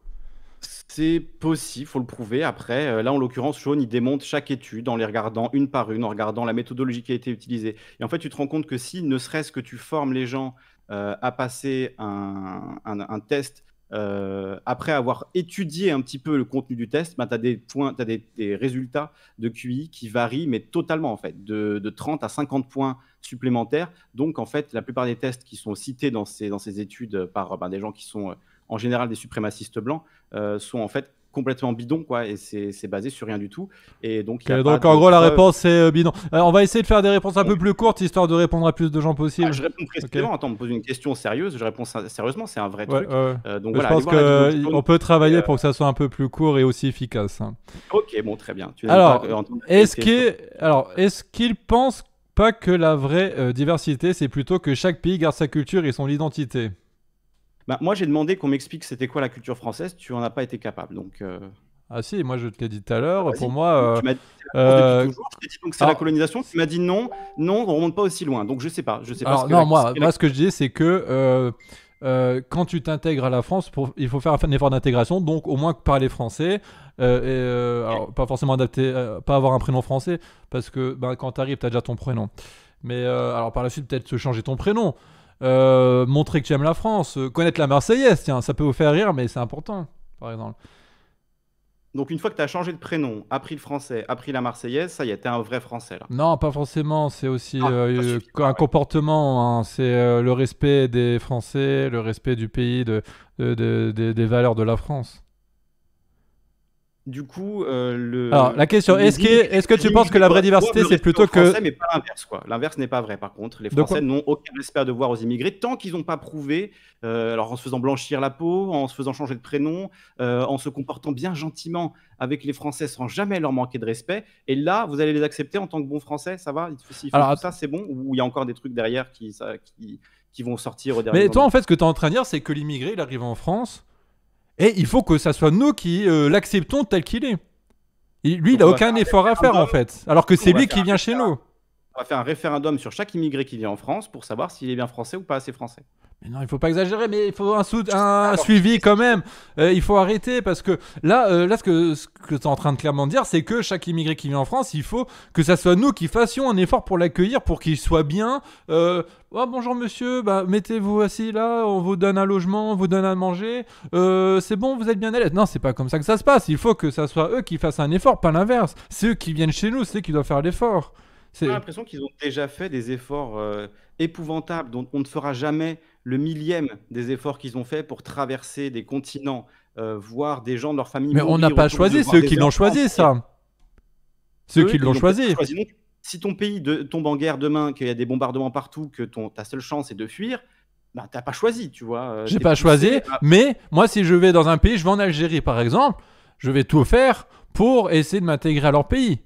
C'est possible, il faut le prouver. Après, là, en l'occurrence, Sean, il démonte chaque étude en les regardant une par une, en regardant la méthodologie qui a été utilisée. Et en fait, tu te rends compte que si, ne serait-ce que tu formes les gens à passer un test après avoir étudié un petit peu le contenu du test, ben, tu as des points, tu as des résultats de QI qui varient, mais totalement, en fait, de 30 à 50 points supplémentaires. Donc, en fait, la plupart des tests qui sont cités dans ces études par des gens qui sont... en général des suprémacistes blancs, sont en fait complètement bidons, quoi, et c'est basé sur rien du tout. Et donc, en gros, la réponse, c'est bidon. Alors, on va essayer de faire des réponses un peu plus courtes, histoire de répondre à plus de gens possible. Ah, je réponds précisément, attends, on me pose une question sérieuse, je réponds sérieusement, c'est un vrai truc. Donc, voilà, je pense qu'on peut travailler pour que ça soit un peu plus court et aussi efficace. Hein. Ok, bon, très bien. Alors, est-ce qu'ils pensent pas que la vraie diversité, c'est plutôt que chaque pays garde sa culture et son identité? Bah, moi, j'ai demandé qu'on m'explique c'était quoi la culture française. Tu n'en as pas été capable. Donc, Ah si, moi, je te l'ai dit tout à l'heure. Pour moi... Tu m'as dit, donc c'est la colonisation. Tu m'as dit non. Non, on ne remonte pas aussi loin. Donc, je ne sais pas. Je sais pas ce que non, moi, ce que je dis, c'est que quand tu t'intègres à la France, il faut faire un effort d'intégration. Donc, au moins, parler français. Alors, pas forcément adapté, pas avoir un prénom français. Parce que quand tu arrives, tu as déjà ton prénom. Mais alors, par la suite, peut-être se changer ton prénom. Montrer que tu aimes la France, connaître la Marseillaise, tiens, ça peut vous faire rire, mais c'est important, par exemple. Donc une fois que tu as changé de prénom, appris le français, appris la Marseillaise, ça y est, t'es un vrai français là. Non, pas forcément, c'est aussi un comportement, hein, c'est le respect des Français, le respect du pays, des valeurs de la France. Du coup, alors, la question, est-ce que tu penses que la vraie diversité, c'est plutôt que... Français, mais pas l'inverse, quoi. L'inverse n'est pas vrai, par contre. Les Français n'ont aucun respect à devoir aux immigrés tant qu'ils n'ont pas prouvé, alors en se faisant blanchir la peau, en se faisant changer de prénom, en se comportant bien gentiment avec les Français sans jamais leur manquer de respect. Et là, vous allez les accepter en tant que bons Français, ça va? S'ils font tout ça, c'est bon? Ou il y a encore des trucs derrière qui vont sortir au dernier moment. Mais toi, en fait, ce que tu es en train de dire, c'est que l'immigré, il arrive en France... Et il faut que ça soit nous qui l'acceptons tel qu'il est. Et lui, il n'a aucun effort à faire en fait. Alors que c'est lui qui vient chez nous. On va faire un référendum sur chaque immigré qui vient en France pour savoir s'il est bien français ou pas assez français. Mais non, il ne faut pas exagérer, mais il faut un suivi quand même. Il faut arrêter parce que là, ce que tu es en train de clairement dire, c'est que chaque immigré qui vient en France, il faut que ça soit nous qui fassions un effort pour l'accueillir, pour qu'il soit bien. Oh, bonjour monsieur, mettez-vous assis là, on vous donne un logement, on vous donne à manger. C'est bon, vous êtes bien à l'aise. Non, c'est pas comme ça que ça se passe. Il faut que ça soit eux qui fassent un effort, pas l'inverse. C'est eux qui viennent chez nous, c'est eux qui doivent faire l'effort. J'ai l'impression qu'ils ont déjà fait des efforts épouvantables dont on ne fera jamais le millième des efforts qu'ils ont fait pour traverser des continents, voir des gens de leur famille. Mais on n'a pas choisi, ceux qui l'ont choisi ça. Ceux qui l'ont choisi. Si ton pays tombe en guerre demain, qu'il y a des bombardements partout, que ta seule chance est de fuir, bah, t'as pas choisi, tu vois. J'ai pas choisi, mais moi si je vais dans un pays, je vais en Algérie par exemple, je vais tout faire pour essayer de m'intégrer à leur pays.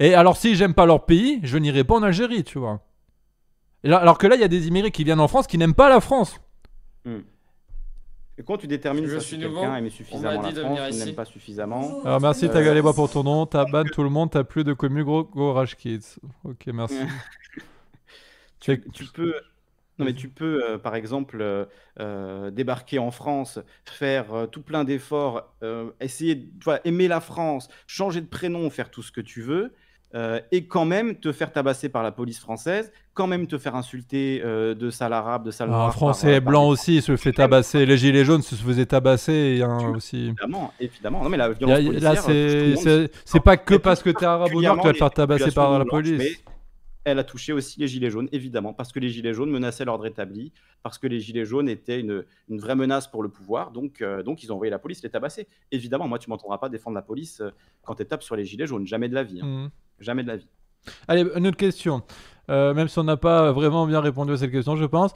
Et alors si j'aime pas leur pays, je n'irai pas en Algérie, tu vois. Là, alors que là, il y a des immigrés qui viennent en France qui n'aiment pas la France. Mm. Et quand tu détermines ça, si quelqu'un aime suffisamment la France, il n'aime pas suffisamment. Alors merci Tagaleba pour ton nom, t'as ban tout le monde, t'as plus de commu Gorage Kids. Ok, merci. tu peux... Non mais tu peux, par exemple, débarquer en France, faire tout plein d'efforts, essayer, tu vois, aimer la France, changer de prénom, faire tout ce que tu veux, et quand même te faire tabasser par la police française, quand même te faire insulter de sale arabe, de sale noir. Un français blanc aussi se fait tabasser, les gilets jaunes se faisaient tabasser aussi. Évidemment, évidemment. Non mais la violence policière, c'est pas que parce que t'es arabe ou noir que tu vas te faire tabasser par la police. Elle a touché aussi les gilets jaunes, évidemment, parce que les gilets jaunes menaçaient l'ordre établi, parce que les gilets jaunes étaient une vraie menace pour le pouvoir, donc ils ont envoyé la police les tabasser. Évidemment, moi, tu m'entendras pas défendre la police quand tu tapes sur les gilets jaunes, jamais de la vie. Hein. Mmh. Jamais de la vie. Allez, une autre question, même si on n'a pas vraiment bien répondu à cette question, je pense.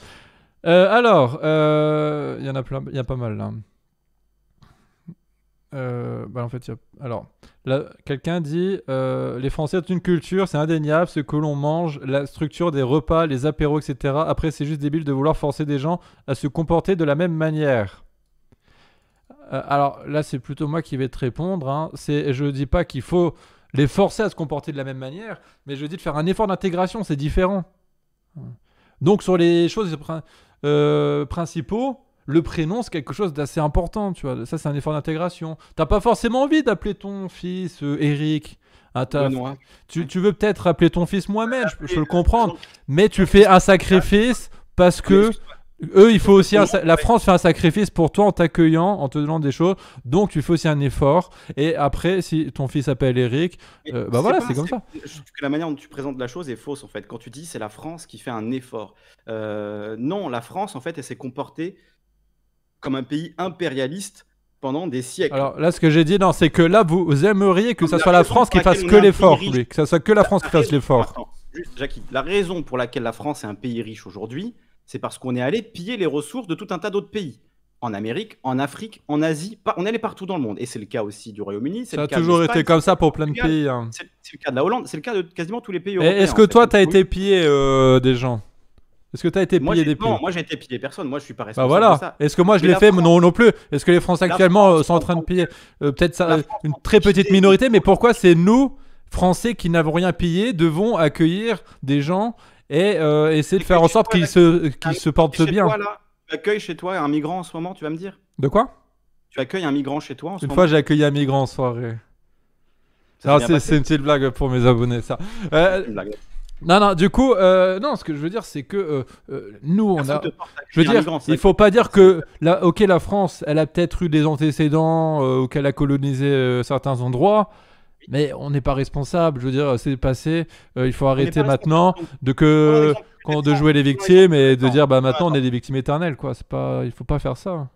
Il y en a plein, il y a pas mal là. En fait, alors, quelqu'un dit les Français ont une culture, c'est indéniable, ce que l'on mange, la structure des repas, les apéros, etc. Après, c'est juste débile de vouloir forcer des gens à se comporter de la même manière. Alors là, c'est plutôt moi qui vais te répondre. Hein. Je dis pas qu'il faut les forcer à se comporter de la même manière, mais je dis de faire un effort d'intégration, c'est différent. Donc, sur les choses principaux. Le prénom, c'est quelque chose d'assez important, tu vois. Ça, c'est un effort d'intégration. T'as pas forcément envie d'appeler ton fils Eric. Ah, tu veux peut-être appeler ton fils Mohamed, je peux le comprendre. Mais tu fais un sacrifice parce que eux, il faut aussi la France fait un sacrifice pour toi en t'accueillant, en te donnant des choses. Donc, tu fais aussi un effort. Et après, si ton fils s'appelle Eric, voilà, c'est comme ça. La manière dont tu présentes la chose est fausse, en fait. Quand tu dis c'est la France qui fait un effort. Non, la France, en fait, elle s'est comportée comme un pays impérialiste pendant des siècles. Alors là, ce que j'ai dit, non, c'est que là, vous aimeriez que ce soit la France qui fasse que l'effort, lui. Que ce soit que la France qui fasse l'effort. Juste, Jackie, la raison pour laquelle la France est un pays riche aujourd'hui, c'est parce qu'on est allé piller les ressources de tout un tas d'autres pays. En Amérique, en Afrique, en Asie, on est allé partout dans le monde. Et c'est le cas aussi du Royaume-Uni. Ça a toujours été comme ça pour plein de pays. C'est le cas de la Hollande, c'est le cas de quasiment tous les pays européens. Est-ce que toi, tu as été pillé des gens ? Est-ce que tu as été pillé des pays? Non, moi j'ai été pillé personne, moi je suis pas responsable de ça. Est-ce que moi je l'ai fait? Non, non plus. Est-ce que les Français actuellement sont en train de piller peut-être une très petite minorité, mais pourquoi c'est nous, Français, qui n'avons rien pillé, devons accueillir des gens et essayer de faire en sorte qu'ils se portent bien? Tu accueilles chez toi un migrant en ce moment, tu vas me dire? De quoi? Tu accueilles un migrant chez toi en ce moment? Une fois j'ai accueilli un migrant en soirée. C'est une petite blague pour mes abonnés, ça. Non, du coup, non, ce que je veux dire, c'est que nous, on a... Je veux dire, il faut pas dire que... la France, elle a peut-être eu des antécédents ou qu'elle a colonisé certains endroits, mais on n'est pas responsable. Je veux dire, c'est passé. Il faut arrêter maintenant de jouer les victimes et de dire, bah maintenant, on est des victimes éternelles, quoi. Il faut pas faire ça.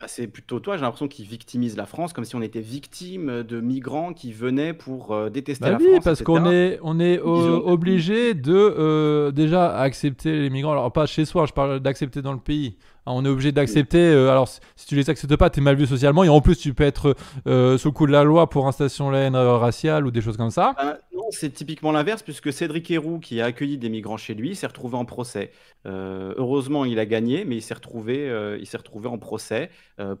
Bah, c'est plutôt toi, j'ai l'impression qu'ils victimisent la France comme si on était victime de migrants qui venaient pour détester la France. Oui, parce qu'on est obligé de déjà accepter les migrants. Alors pas chez soi, je parle d'accepter dans le pays. Hein, on est obligé d'accepter. Alors si tu les acceptes pas, t'es mal vu socialement. Et en plus, tu peux être sous le coup de la loi pour incitation à la haine raciale ou des choses comme ça. Non, c'est typiquement l'inverse puisque Cédric Héroux, qui a accueilli des migrants chez lui, s'est retrouvé en procès. Heureusement, il a gagné, mais il s'est retrouvé en procès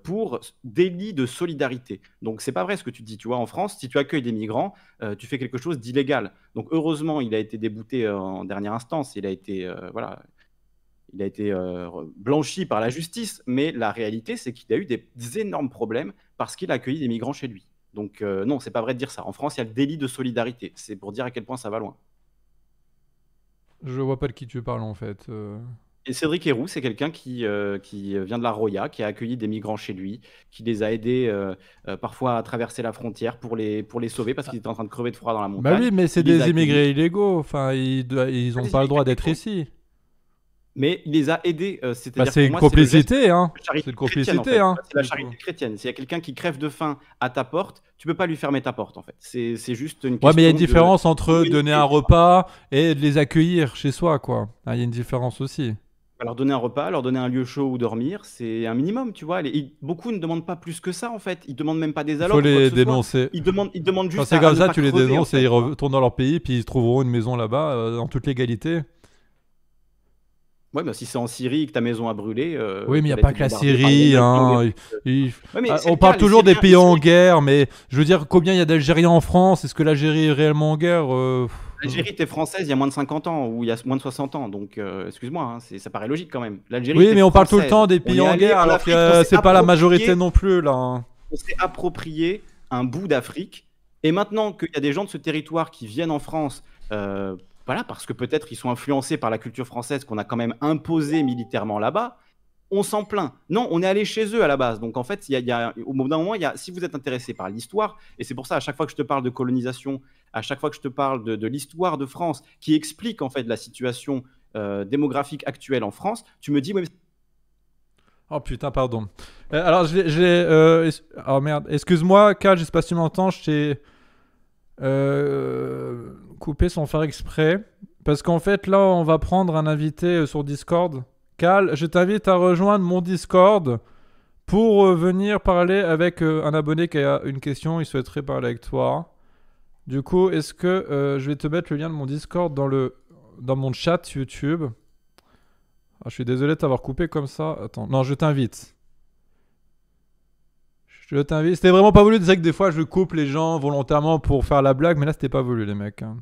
pour délit de solidarité. Donc, c'est pas vrai ce que tu dis. Tu vois, en France, si tu accueilles des migrants, tu fais quelque chose d'illégal. Donc, heureusement, il a été débouté en dernière instance. Il a été, blanchi par la justice. Mais la réalité, c'est qu'il a eu des énormes problèmes parce qu'il a accueilli des migrants chez lui. Donc, non, c'est pas vrai de dire ça. En France, il y a le délit de solidarité. C'est pour dire à quel point ça va loin. Je vois pas de qui tu parles, en fait. Et Cédric Héroux, c'est quelqu'un qui vient de la Roya, qui a accueilli des migrants chez lui, qui les a aidés parfois à traverser la frontière pour les sauver parce qu'ils étaient en train de crever de froid dans la montagne. Bah oui, mais c'est des immigrés illégaux. Enfin, ils n'ont pas le droit d'être ici. Mais il les a aidés. C'est une complicité, hein. C'est une complicité, hein. C'est la charité chrétienne. S'il y a quelqu'un qui crève de faim à ta porte, tu peux pas lui fermer ta porte, en fait. C'est juste une question. Ouais, mais il y a une différence entre donner un repas et les accueillir chez soi, quoi. Il y a une différence aussi. Leur donner un repas, leur donner un lieu chaud où dormir, c'est un minimum, tu vois. Beaucoup ne demandent pas plus que ça, en fait. Ils demandent même pas des allocs. Il faut les dénoncer. Ils demandent juste. Quand c'est comme ça, tu les dénonces et ils retournent dans leur pays, puis ils trouveront une maison là-bas, en toute légalité. Ouais, mais si c'est en Syrie que ta maison a brûlé. Oui, mais il n'y a pas que la Syrie. Hein. On parle toujours des pays en guerre, mais je veux dire, combien il y a d'Algériens en France? Est-ce que l'Algérie est réellement en guerre? L'Algérie était française il y a moins de 50 ans ou il y a moins de 60 ans. Donc, excuse-moi, hein, ça paraît logique quand même. L'Algérie. Oui, mais on parle tout le temps des pays en guerre alors que c'est pas la majorité non plus. Là, hein. On s'est approprié un bout d'Afrique. Et maintenant qu'il y a des gens de ce territoire qui viennent en France. Voilà, parce que peut-être ils sont influencés par la culture française qu'on a quand même imposée militairement là-bas, on s'en plaint. Non, on est allé chez eux à la base. Donc en fait, au bout d'un moment, si vous êtes intéressé par l'histoire, et c'est pour ça à chaque fois que je te parle de colonisation, à chaque fois que je te parle de l'histoire de France, qui explique en fait la situation démographique actuelle en France, tu me dis... Ouais, mais... Oh putain, pardon. Alors, oh merde, excuse-moi, K, je sais pas si tu m'entends, je t'ai... couper sans faire exprès parce qu'en fait là on va prendre un invité sur Discord. Kal, je t'invite à rejoindre mon Discord pour venir parler avec un abonné qui a une question, il souhaiterait parler avec toi. Du coup, est-ce que je vais te mettre le lien de mon Discord dans mon chat YouTube. Ah, je suis désolé de t'avoir coupé comme ça. Attends, non, je t'invite. Je t'invite. C'était vraiment pas voulu. C'est vrai que des fois, je coupe les gens volontairement pour faire la blague, mais là, c'était pas voulu, les mecs. Hein.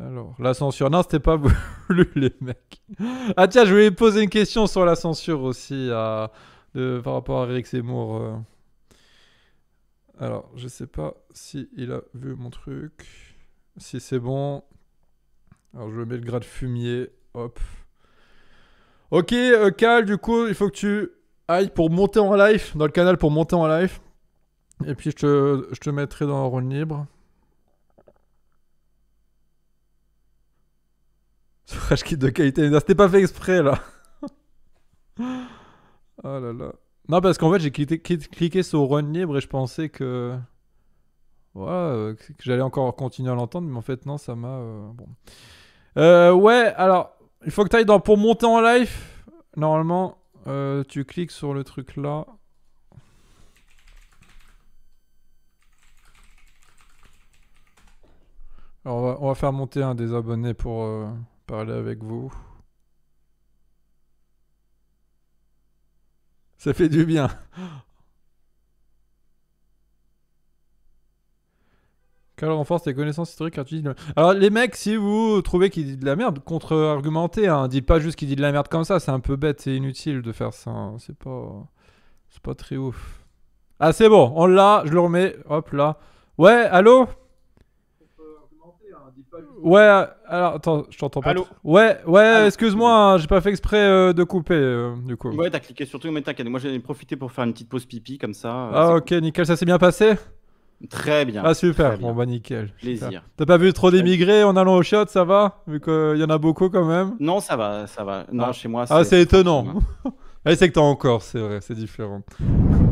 Alors, la censure. Non, c'était pas voulu, les mecs. Ah tiens, je voulais poser une question sur la censure aussi, par rapport à Eric Zemmour. Alors, je sais pas si il a vu mon truc. Si c'est bon. Alors, je mets le gras de fumier. Hop. Ok, Kal, du coup, il faut que tu ailles pour monter en live, dans le canal pour monter en live. Et puis, je te mettrai dans le rôle libre. Fresh kit de qualité. C'était pas fait exprès, là. Oh là là. Non, parce qu'en fait, j'ai cliqué sur run libre et je pensais que... Voilà, que j'allais encore continuer à l'entendre, mais en fait, non, ça m'a... Bon. Ouais, alors... Il faut que tu ailles dans pour monter en live. Normalement, tu cliques sur le truc là. Alors, on va faire monter un des abonnés pour parler avec vous. Ça fait du bien. Kal renforce tes connaissances historiques. Alors les mecs, si vous trouvez qu'il dit de la merde, contre-argumentez. Hein. Dites pas juste qu'il dit de la merde comme ça. C'est un peu bête et inutile de faire ça. Hein. C'est pas très ouf. Ah c'est bon, on l'a. Je le remets. Hop là. Ouais, allô. Ouais. Alors attends, je t'entends pas. Allô. Ouais. Excuse-moi, hein, j'ai pas fait exprès de couper du coup. Ouais, t'as cliqué sur tout, mais t'inquiète. Moi j'allais profiter pour faire une petite pause pipi comme ça. Ah ok, nickel. Ça s'est bien passé. Très bien. Ah super, bon bah nickel. Plaisir. T'as pas vu trop d'émigrés en allant au shot, ça va? Vu qu'il y en a beaucoup quand même. Non, ça va. Non, ah. Chez moi c'est... Ah, c'est étonnant. Ah, c'est que t'as encore, c'est vrai, c'est différent.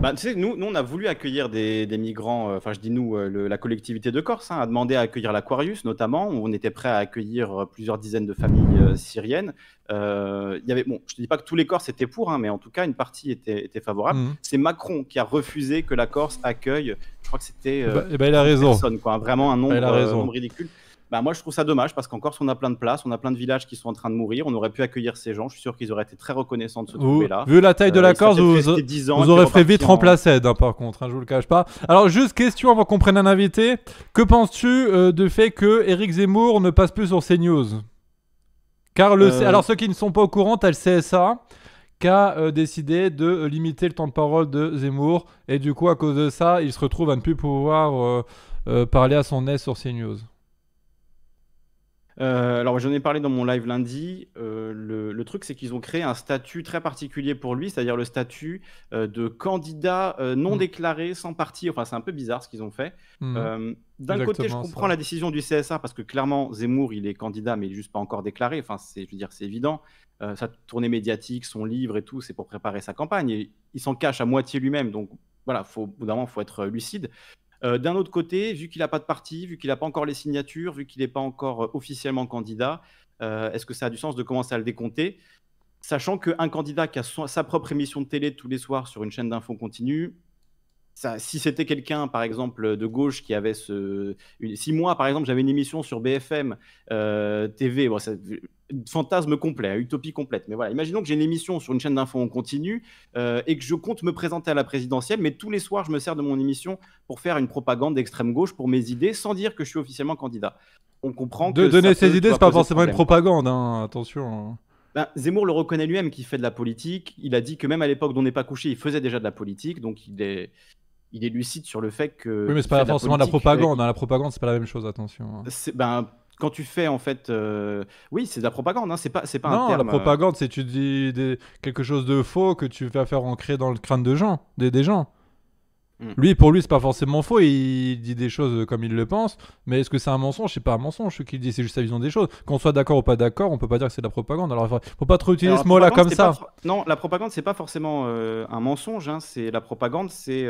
Bah tu sais, nous on a voulu accueillir des migrants, enfin je dis nous, la collectivité de Corse hein, a demandé à accueillir l'Aquarius notamment, où on était prêt à accueillir plusieurs dizaines de familles syriennes. Y avait, bon, je te dis pas que tous les Corses étaient pour, hein, mais en tout cas une partie était favorable. Mmh. C'est Macron qui a refusé que la Corse accueille... Je crois que c'était il a raison. Personne, quoi. Vraiment un nombre, nombre ridicule. Bah, moi, je trouve ça dommage parce qu'en Corse, on a plein de places, on a plein de villages qui sont en train de mourir. On aurait pu accueillir ces gens. Je suis sûr qu'ils auraient été très reconnaissants de se trouver là. Vu la taille de la Corse, vous aurez fait vite remplacer, hein, par contre. Hein, je vous le cache pas. Alors, juste question avant qu'on prenne un invité. Que penses-tu du fait que Éric Zemmour ne passe plus sur CNews? Car alors, ceux qui ne sont pas au courant, t'as le CSA qui a décidé de limiter le temps de parole de Zemmour. Et du coup, à cause de ça, il se retrouve à ne plus pouvoir parler à son nez sur CNews. Alors, j'en ai parlé dans mon live lundi. Le truc, c'est qu'ils ont créé un statut très particulier pour lui, c'est-à-dire le statut de candidat non déclaré, sans parti. Enfin, c'est un peu bizarre ce qu'ils ont fait. D'un côté, je comprends la décision du CSA, parce que clairement, Zemmour, il est candidat, mais il n'est juste pas encore déclaré. Enfin, je veux dire, c'est évident. Sa tournée médiatique, son livre et tout, c'est pour préparer sa campagne. Et il s'en cache à moitié lui-même. Donc, voilà, au bout d'un moment, il faut être lucide. D'un autre côté, vu qu'il n'a pas de parti, vu qu'il n'a pas encore les signatures, vu qu'il n'est pas encore officiellement candidat, est-ce que ça a du sens de commencer à le décompter? Sachant qu'un candidat qui a sa propre émission de télé tous les soirs sur une chaîne d'info continue, Ça, si c'était quelqu'un, par exemple, de gauche qui avait ce... Si moi, par exemple, j'avais une émission sur BFM TV, bon, ça... fantasme complet, utopie complète, mais voilà, imaginons que j'ai une émission sur une chaîne d'infos en continu et que je compte me présenter à la présidentielle, mais tous les soirs, je me sers de mon émission pour faire une propagande d'extrême gauche pour mes idées, sans dire que je suis officiellement candidat. On comprend que... De donner ses idées, c'est pas forcément une propagande, hein, attention... Ben, Zemmour le reconnaît lui-même qui fait de la politique. Il a dit que même à l'époque d'On n'est pas couché, il faisait déjà de la politique, donc il est lucide sur le fait que... Oui, mais c'est pas forcément de la propagande. La propagande, c'est pas la même chose, attention. Ben, quand tu fais, en fait... Oui, c'est de la propagande, hein. c'est pas un terme... Non, la propagande, c'est tu dis quelque chose de faux que tu vas faire ancrer dans le crâne de gens, des gens. Mm. Lui, pour lui, c'est pas forcément faux, il dit des choses comme il le pense, mais est-ce que c'est un mensonge? C'est pas un mensonge ce qu'il dit, c'est juste sa vision des choses. Qu'on soit d'accord ou pas d'accord, on peut pas dire que c'est de la propagande. Alors, faut pas trop utiliser ce mot-là comme ça. Non, la propagande, c'est pas forcément un mensonge, hein. La propagande, c'est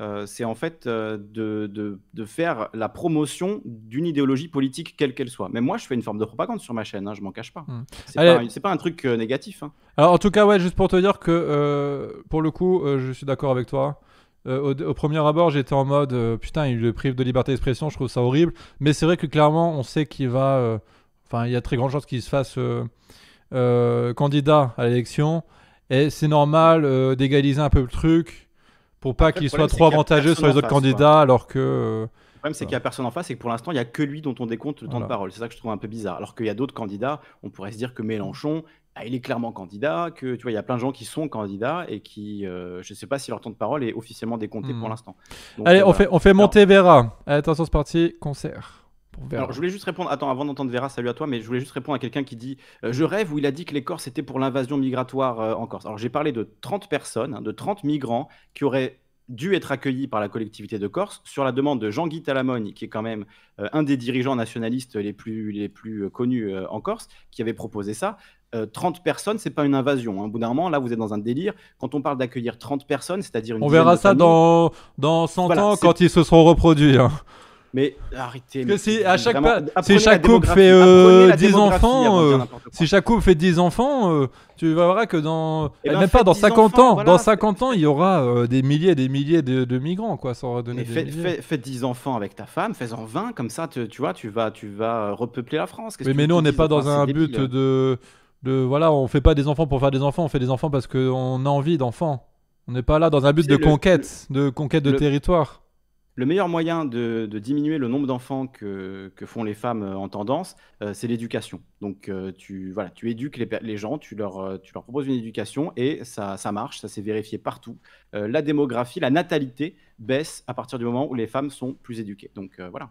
en fait de faire la promotion d'une idéologie politique quelle qu'elle soit. Mais moi, je fais une forme de propagande sur ma chaîne, hein, je m'en cache pas. Mm. C'est pas un truc négatif. Hein. Alors, en tout cas, ouais, juste pour te dire que, pour le coup, je suis d'accord avec toi. Au premier abord, j'étais en mode putain, il le prive de liberté d'expression, je trouve ça horrible. Mais c'est vrai que clairement, on sait qu'il va. Enfin, il y a très grande chance qu'il se fasse candidat à l'élection. Et c'est normal d'égaliser un peu le truc pour pas qu'il soit trop avantageux sur les autres candidats, ouais. Alors que. Le problème, c'est qu'il n'y a personne en face et que pour l'instant, il n'y a que lui dont on décompte le temps de parole. C'est ça que je trouve un peu bizarre. Alors qu'il y a d'autres candidats, on pourrait se dire que Mélenchon. Ah, il est clairement candidat, que tu vois, il y a plein de gens qui sont candidats et qui, je ne sais pas si leur temps de parole est officiellement décompté pour l'instant. Allez, on fait monter Vera. Allez, attention, c'est parti, concert. Pour Vera. Alors, je voulais juste répondre, attends, avant d'entendre Vera, salut à toi, mais je voulais juste répondre à quelqu'un qui dit je rêve où il a dit que les Corses étaient pour l'invasion migratoire en Corse. Alors, j'ai parlé de 30 personnes, hein, de 30 migrants qui auraient dû être accueilli par la collectivité de Corse sur la demande de Jean-Guy Talamogne, qui est quand même un des dirigeants nationalistes les plus connus en Corse, qui avait proposé ça. 30 personnes, c'est pas une invasion. Hein. Au bout d'un moment, là, vous êtes dans un délire. Quand on parle d'accueillir 30 personnes, c'est-à-dire une... On verra ça dans 100 ans, quand ils se seront reproduits. Hein. Mais arrêtez. Mais si chaque couple fait 10 enfants, si chaque couple fait 10 enfants, tu verras que dans... même pas dans 50 ans, voilà, dans 50 ans, il y aura des milliers et des milliers de migrants. Quoi, ça aura donné fais 10 enfants avec ta femme, fais-en 20, comme ça, tu vois, tu vas repeupler la France. Mais nous, on n'est pas dans un but de... Voilà, on fait pas des enfants pour faire des enfants, on fait des enfants parce qu'on a envie d'enfants. On n'est pas là dans un but de conquête, de territoire. Le meilleur moyen de diminuer le nombre d'enfants que font les femmes en tendance, c'est l'éducation. Donc tu éduques les gens, tu leur proposes une éducation et ça marche, ça s'est vérifié partout. La démographie, la natalité baisse à partir du moment où les femmes sont plus éduquées. Donc voilà.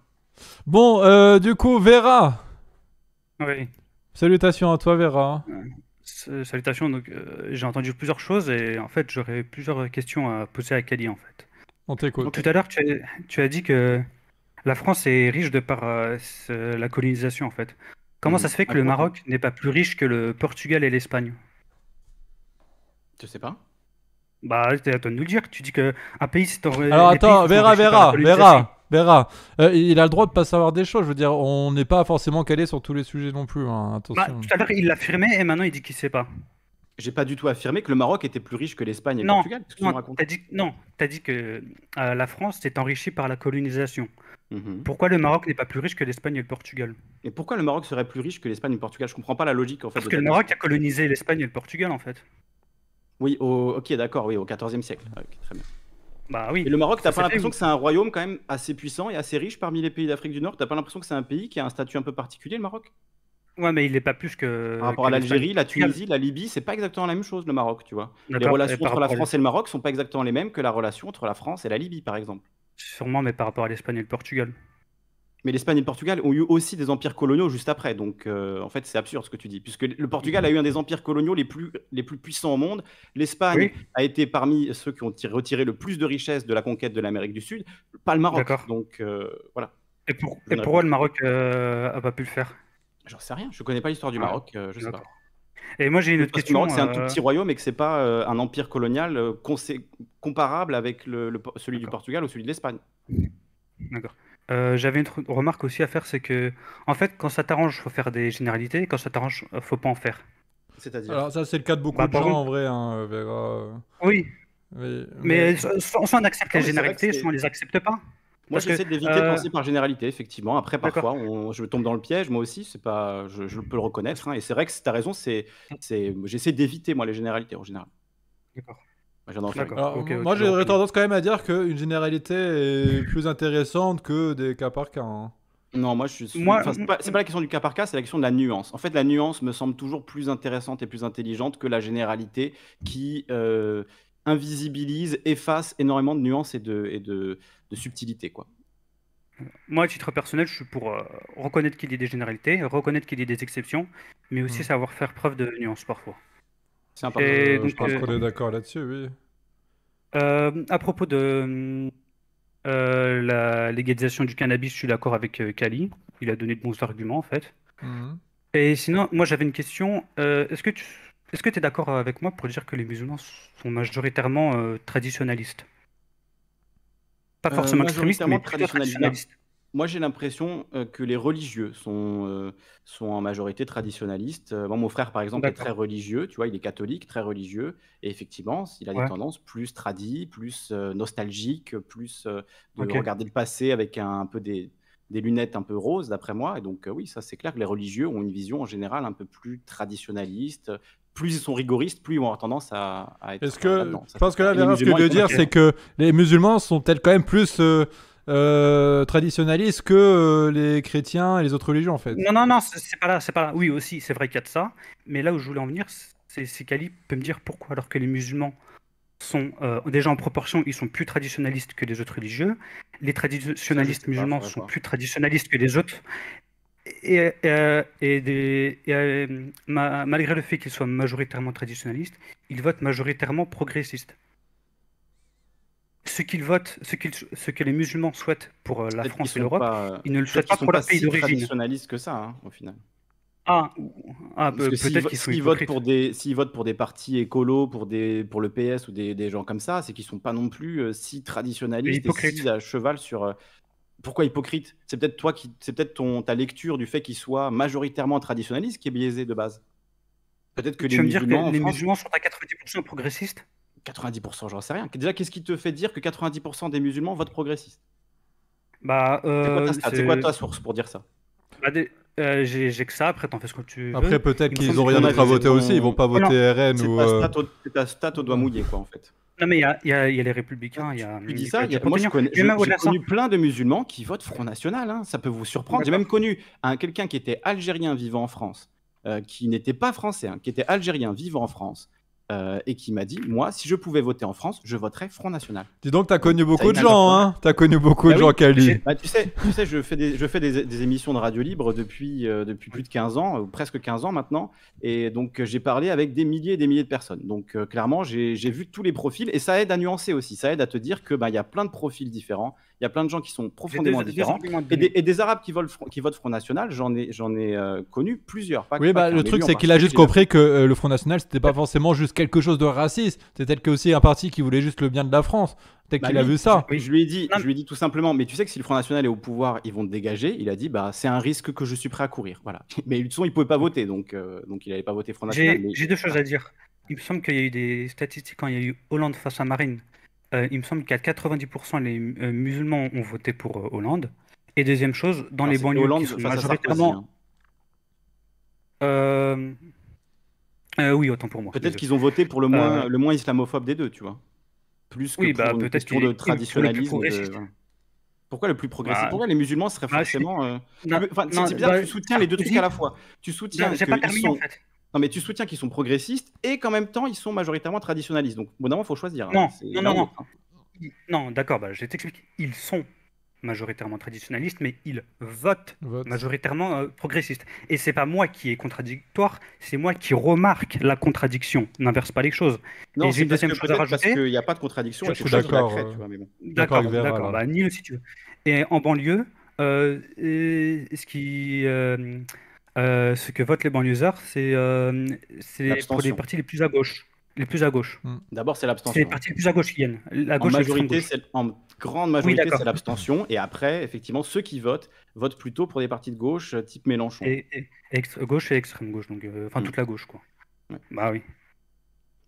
Bon, du coup, Vera. Oui. Salutations à toi, Vera. Salutations. Donc j'ai entendu plusieurs choses et en fait, j'aurais plusieurs questions à poser à KaLee en fait. Donc, tout à l'heure, tu as dit que la France est riche de par la colonisation, en fait. Comment ça se fait que le Maroc n'est pas plus riche que le Portugal et l'Espagne? Je sais pas. Bah, c'est à toi de nous le dire. Tu dis qu'un pays... Alors attends, Vera. Il a le droit de pas savoir des choses. Je veux dire, on n'est pas forcément calé sur tous les sujets non plus. Hein. Attention. Bah, tout à l'heure, il l'affirmait et maintenant, il dit qu'il sait pas. J'ai pas du tout affirmé que le Maroc était plus riche que l'Espagne et le Portugal. Non, t'as dit que la France s'est enrichie par la colonisation. Mm-hmm. Pourquoi le Maroc n'est pas plus riche que l'Espagne et le Portugal? Et pourquoi le Maroc serait plus riche que l'Espagne et le Portugal? Je comprends pas la logique en fait. Parce que le Maroc a colonisé l'Espagne et le Portugal en fait. Oui, ok, d'accord, oui, au XIVe siècle. Ah, okay, très bien. Bah oui. Et le Maroc, t'as pas l'impression que c'est un royaume quand même assez puissant et assez riche parmi les pays d'Afrique du Nord? T'as pas l'impression que c'est un pays qui a un statut un peu particulier, le Maroc? Ouais, mais il n'est pas plus que... Par rapport à l'Algérie, la Tunisie, la Libye, c'est pas exactement la même chose, le Maroc, tu vois. Les relations entre la France et le Maroc sont pas exactement les mêmes que la relation entre la France et la Libye, par exemple. Sûrement, mais par rapport à l'Espagne et le Portugal. Mais l'Espagne et le Portugal ont eu aussi des empires coloniaux juste après, donc en fait, c'est absurde ce que tu dis, puisque le Portugal a eu un des empires coloniaux les plus puissants au monde, l'Espagne a été parmi ceux qui ont retiré le plus de richesses de la conquête de l'Amérique du Sud, pas le Maroc, donc voilà. Et pourquoi le Maroc a pas pu le faire? J'en sais rien, je connais pas l'histoire du Maroc, je sais pas. Et moi j'ai une autre question. Parce que le Maroc c'est un tout petit royaume et que c'est pas un empire colonial comparable avec celui du Portugal ou celui de l'Espagne. D'accord. J'avais une remarque aussi à faire, c'est que en fait quand ça t'arrange faut faire des généralités, quand ça t'arrange faut pas en faire. C'est-à-dire. Alors ça c'est le cas de beaucoup de gens en vrai. Hein, Vera. Oui. Mais soit on accepte les généralités, soit on ne les accepte pas. Moi, j'essaie d'éviter de penser par généralité, effectivement. Après, parfois, je me tombe dans le piège, moi aussi, c'est pas... je peux le reconnaître. Hein. Et c'est vrai que tu as raison, j'essaie d'éviter, moi, les généralités, en général. D'accord. Moi, j'aurais tendance quand même à dire qu'une généralité est plus intéressante que des cas par cas. Hein. Non, moi, je suis... Enfin, c'est pas la question du cas par cas, c'est la question de la nuance. En fait, la nuance me semble toujours plus intéressante et plus intelligente que la généralité qui... invisibilise, efface énormément de nuances et de subtilité, quoi. Moi, à titre personnel, je suis pour reconnaître qu'il y a des généralités, reconnaître qu'il y a des exceptions, mais aussi savoir faire preuve de nuances parfois. C'est important. Je pense qu'on est d'accord là-dessus, oui. À propos de la légalisation du cannabis, je suis d'accord avec KaLee. Il a donné de bons arguments, en fait. Et sinon, moi, j'avais une question. Est-ce que tu es d'accord avec moi pour dire que les musulmans sont majoritairement traditionalistes? Pas forcément extrémistes, mais traditionalistes. Moi, j'ai l'impression que les religieux sont en majorité traditionalistes. Bon, mon frère, par exemple, est très religieux. Tu vois, il est catholique, très religieux. Et effectivement, il a des tendances plus tradies, plus nostalgiques, plus de regarder le passé avec un peu des lunettes un peu roses, d'après moi. Et donc, oui, ça, c'est clair que les religieux ont une vision, en général, un peu plus traditionaliste. Plus ils sont rigoristes, plus ils vont avoir tendance à être... Je pense que là, ce que je veux dire, c'est que les musulmans sont peut-être quand même plus traditionalistes que les chrétiens et les autres religions, en fait. Non, c'est pas là. Oui, aussi, c'est vrai qu'il y a de ça. Mais là où je voulais en venir, c'est KaLee peut me dire pourquoi, alors que les musulmans sont déjà en proportion, ils sont plus traditionalistes que les autres religieux. Les traditionalistes musulmans sont plus traditionalistes que les autres. Et malgré le fait qu'ils soient majoritairement traditionalistes, ils votent majoritairement progressistes. Ce que les musulmans souhaitent pour la France et l'Europe, ils ne le souhaitent pas pour leur pays d'origine. Ils ne sont pas si traditionalistes que ça, hein, au final. Peut-être qu'ils votent pour des partis écolos, pour le PS ou des gens comme ça, c'est qu'ils ne sont pas non plus si traditionalistes et si à cheval sur... Pourquoi hypocrite? C'est peut-être toi qui... C'est peut-être ta lecture du fait qu'ils soient majoritairement traditionalistes qui est biaisée de base. Peut-être que les musulmans... Les musulmans sont à 90% progressistes? 90%, j'en sais rien. Déjà, qu'est-ce qui te fait dire que 90% des musulmans votent progressistes? C'est quoi ta source pour dire ça? J'ai que ça, après t'en fais ce que tu veux. Après peut-être qu'ils n'ont rien d'autre à voter aussi, ils vont pas voter RN ou... C'est ta stat au doigt mouillé, quoi, en fait. Non mais il y a les républicains, il y a... Tu dis ça, moi j'ai connu plein de musulmans qui votent Front National, hein, ça peut vous surprendre. J'ai même connu quelqu'un qui était algérien vivant en France, qui n'était pas français, hein, qui était algérien vivant en France, et qui m'a dit, moi, si je pouvais voter en France, je voterais Front National. Dis donc, t'as connu beaucoup de gens, hein? T'as connu beaucoup de gens, KaLee. Bah, tu sais, je fais des émissions de radio libre depuis plus de 15 ans, presque 15 ans maintenant, et donc j'ai parlé avec des milliers et des milliers de personnes. Donc clairement, j'ai vu tous les profils, et ça aide à nuancer aussi, ça aide à te dire que bah, y a plein de profils différents, il y a plein de gens qui sont profondément différents. Et des Arabes qui votent Front National, j'en ai connu plusieurs. Le truc, c'est qu'il a juste compris que le Front National, c'était pas forcément juste quelque chose de raciste. C'est peut-être que aussi un parti qui voulait juste le bien de la France. Peut-être qu'il a vu ça. Oui, je lui ai dit tout simplement, mais tu sais que si le Front National est au pouvoir, ils vont te dégager. Il a dit, bah, c'est un risque que je suis prêt à courir. Voilà. Mais de toute façon, il ne pouvait pas voter, donc il n'avait pas voté Front National. J'ai deux choses à dire. Il me semble qu'il y a eu des statistiques quand il y a eu Hollande face à Marine. Il me semble qu'à 90% les musulmans ont voté pour Hollande. Et deuxième chose, dans les banlieues Hollande, qui sont majoritairement... oui, autant pour moi. Peut-être qu'ils ont voté pour le moins islamophobe des deux, tu vois. Plus que pour une question de traditionalisme. Pourquoi le plus progressiste? Pourquoi les musulmans seraient forcément... c'est bizarre, tu soutiens les deux trucs à la fois. Tu soutiens tu soutiens qu'ils sont progressistes et qu'en même temps, ils sont majoritairement traditionalistes. Donc, bon, il faut choisir. Non, d'accord, je t'explique. Ils sont majoritairement traditionaliste, mais il vote majoritairement progressiste. Et c'est pas moi qui est contradictoire, c'est moi qui remarque la contradiction. N'inverse pas les choses. Non, c'est une deuxième chose à rajouter. Parce qu'il n'y a pas de contradiction. Je suis d'accord. D'accord. Bah, ni le si tu veux. Et en banlieue, ce que votent les banlieusards, c'est pour les partis les plus à gauche. Les plus à gauche. D'abord, c'est l'abstention. C'est les partis les plus à gauche qui viennent. En grande majorité, c'est l'abstention. Et après, effectivement, ceux qui votent plutôt pour des partis de gauche type Mélenchon. Gauche et extrême gauche. Toute la gauche, quoi. Ouais. Bah oui.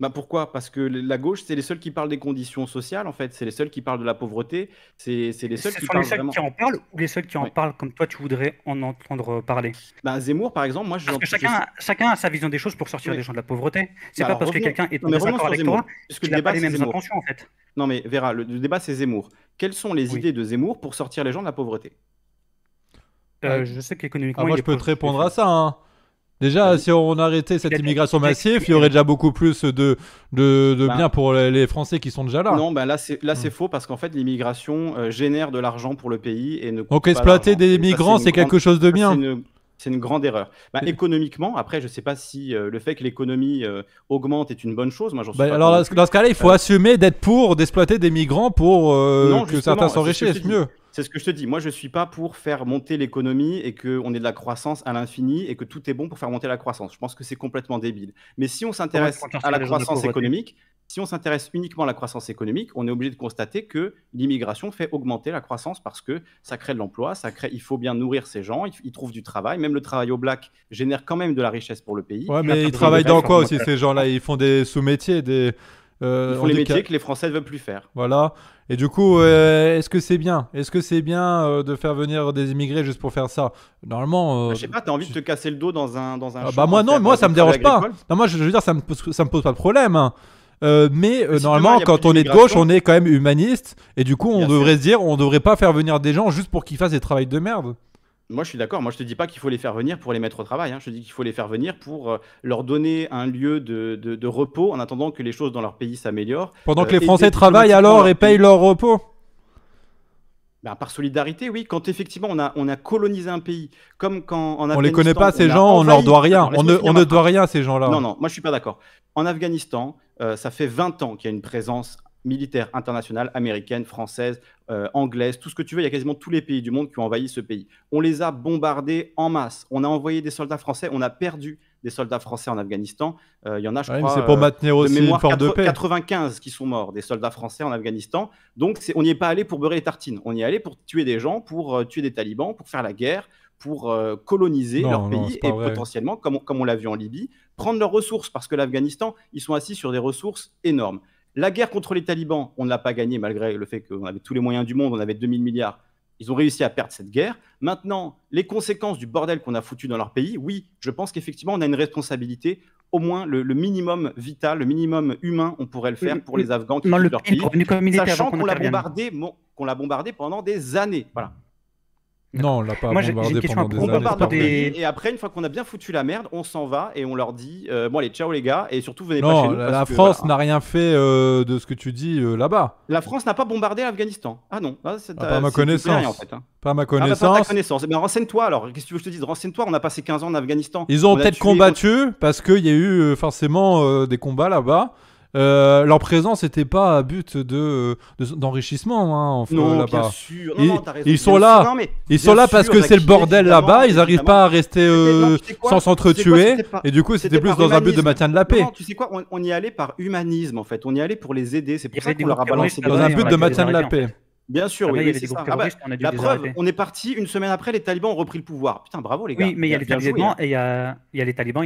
Bah pourquoi? Parce que la gauche, c'est les seuls qui parlent des conditions sociales, en fait. C'est les seuls qui parlent de la pauvreté. C'est les seuls qui parlent vraiment. Ce sont les seuls qui en parlent ou les seuls qui en parlent comme toi, tu voudrais en entendre parler? Bah, Zemmour, par exemple, moi, je... Parce que chacun a sa vision des choses pour sortir des gens de la pauvreté. C'est pas parce que quelqu'un est en désaccord avec toi qu'il n'a pas les mêmes intentions, en fait. Non, mais Vera, le débat, c'est Zemmour. Quelles sont les idées de Zemmour pour sortir les gens de la pauvreté? Je sais qu'économiquement... Moi, je peux te répondre à ça, hein. Déjà, si on arrêtait cette immigration massive, il y aurait déjà beaucoup plus de biens pour les Français qui sont déjà là. Non, bah là, c'est faux parce qu'en fait, l'immigration génère de l'argent pour le pays et ne coûte donc pas exploiter des migrants, c'est quelque chose de bien. C'est une grande erreur. Bah, économiquement, après, je ne sais pas si le fait que l'économie augmente est une bonne chose. Moi, j'en suis pas alors, dans ce cas-là, il faut assumer d'être pour d'exploiter des migrants pour que certains s'enrichissent mieux. C'est ce que je te dis. Moi, je ne suis pas pour faire monter l'économie et qu'on ait de la croissance à l'infini et que tout est bon pour faire monter la croissance. Je pense que c'est complètement débile. Mais si on s'intéresse à la croissance économique, si on s'intéresse uniquement à la croissance économique, on est obligé de constater que l'immigration fait augmenter la croissance parce que ça crée de l'emploi, il faut bien nourrir ces gens, ils trouvent du travail. Même le travail au black génère quand même de la richesse pour le pays. Ouais, mais ils travaillent dans quoi aussi ces gens-là? Ils font des sous-métiers, des... ils font les métiers que les Français ne veulent plus faire. Voilà. Et du coup, est-ce que c'est bien? Est-ce que c'est bien de faire venir des immigrés juste pour faire ça? Normalement... je sais pas, t'as envie de te casser le dos dans un champ, bah moi non, moi ça me dérange pas. Non, moi je veux dire, ça me pose pas de problème. Hein. Mais normalement, quand on est de gauche, on est quand même humaniste. Et du coup, on devrait se dire, on devrait pas faire venir des gens juste pour qu'ils fassent des travails de merde. Moi, je suis d'accord. Moi, je te dis pas qu'il faut les faire venir pour les mettre au travail. Hein. Je te dis qu'il faut les faire venir pour leur donner un lieu de repos en attendant que les choses dans leur pays s'améliorent. Pendant que les Français travaillent alors et payent leur repos. Ben, par solidarité, oui. Quand effectivement, on a colonisé un pays, comme quand en Afghanistan... On les connaît pas, ces gens, on leur doit rien. On ne doit rien, ces gens-là. Non, non, moi, je suis pas d'accord. En Afghanistan, ça fait 20 ans qu'il y a une présence militaire internationale, américaine, française, anglaise, tout ce que tu veux, il y a quasiment tous les pays du monde qui ont envahi ce pays. On les a bombardés en masse, on a envoyé des soldats français, on a perdu des soldats français en Afghanistan. Il y en a, je crois, c'est pour maintenir aussi une forme de paix. 95 qui sont morts, des soldats français en Afghanistan. Donc on n'y est pas allé pour beurrer les tartines, on y est allé pour tuer des gens, pour tuer des talibans, pour faire la guerre, pour coloniser leur pays et potentiellement, comme on l'a vu en Libye, prendre leurs ressources, parce que l'Afghanistan, ils sont assis sur des ressources énormes. La guerre contre les talibans, on ne l'a pas gagnée malgré le fait qu'on avait tous les moyens du monde, on avait 2000 milliards. Ils ont réussi à perdre cette guerre. Maintenant, les conséquences du bordel qu'on a foutu dans leur pays, oui, je pense qu'effectivement, on a une responsabilité, au moins le minimum vital, le minimum humain, on pourrait le faire pour les Afghans qui quittent leur pays, sachant qu'on l'a bombardé pendant des années. Voilà. Non, on l'a pas bombardé pendant des années. Et après, une fois qu'on a bien foutu la merde, on s'en va et on leur dit bon allez, ciao les gars, et surtout venez pas chez nous. La France n'a rien fait de ce que tu dis là-bas. La France n'a pas bombardé l'Afghanistan. Ah non, pas à ma connaissance. Pas à ma connaissance. Mais renseigne-toi alors. Qu'est-ce que tu veux que je te dise? Renseigne-toi. On a passé 15 ans en Afghanistan. Ils ont peut-être combattu parce qu'il y a eu forcément des combats là-bas. Leur présence n'était pas à but d'enrichissement, hein, là-bas. Ils sont là, parce que c'est le bordel là-bas. Ils n'arrivent pas à rester sans s'entretuer. Et du coup, c'était plus dans un but de maintien de la paix. Non, tu sais quoi, on y allait par humanisme, en fait. On y allait pour les aider. C'est pour ça qu'on leur a balancé. Dans un but de maintien de la paix. Bien sûr, oui, mais c'est ça. La preuve, on est parti, une semaine après, les talibans ont repris le pouvoir. Putain, bravo les gars. Oui, mais il y a les talibans et il y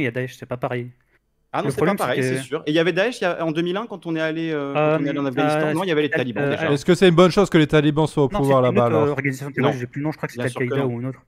a Daesh, c'est pas pareil. Ah non, c'est pas pareil, c'est sûr. Et il y avait Daesh en 2001 quand on est allé en Afghanistan. Non, il y avait les talibans déjà. Est-ce que c'est une bonne chose que les talibans soient au pouvoir là-bas? Non, j'ai plus le nom, je crois que c'est Al-Qaïda ou une autre.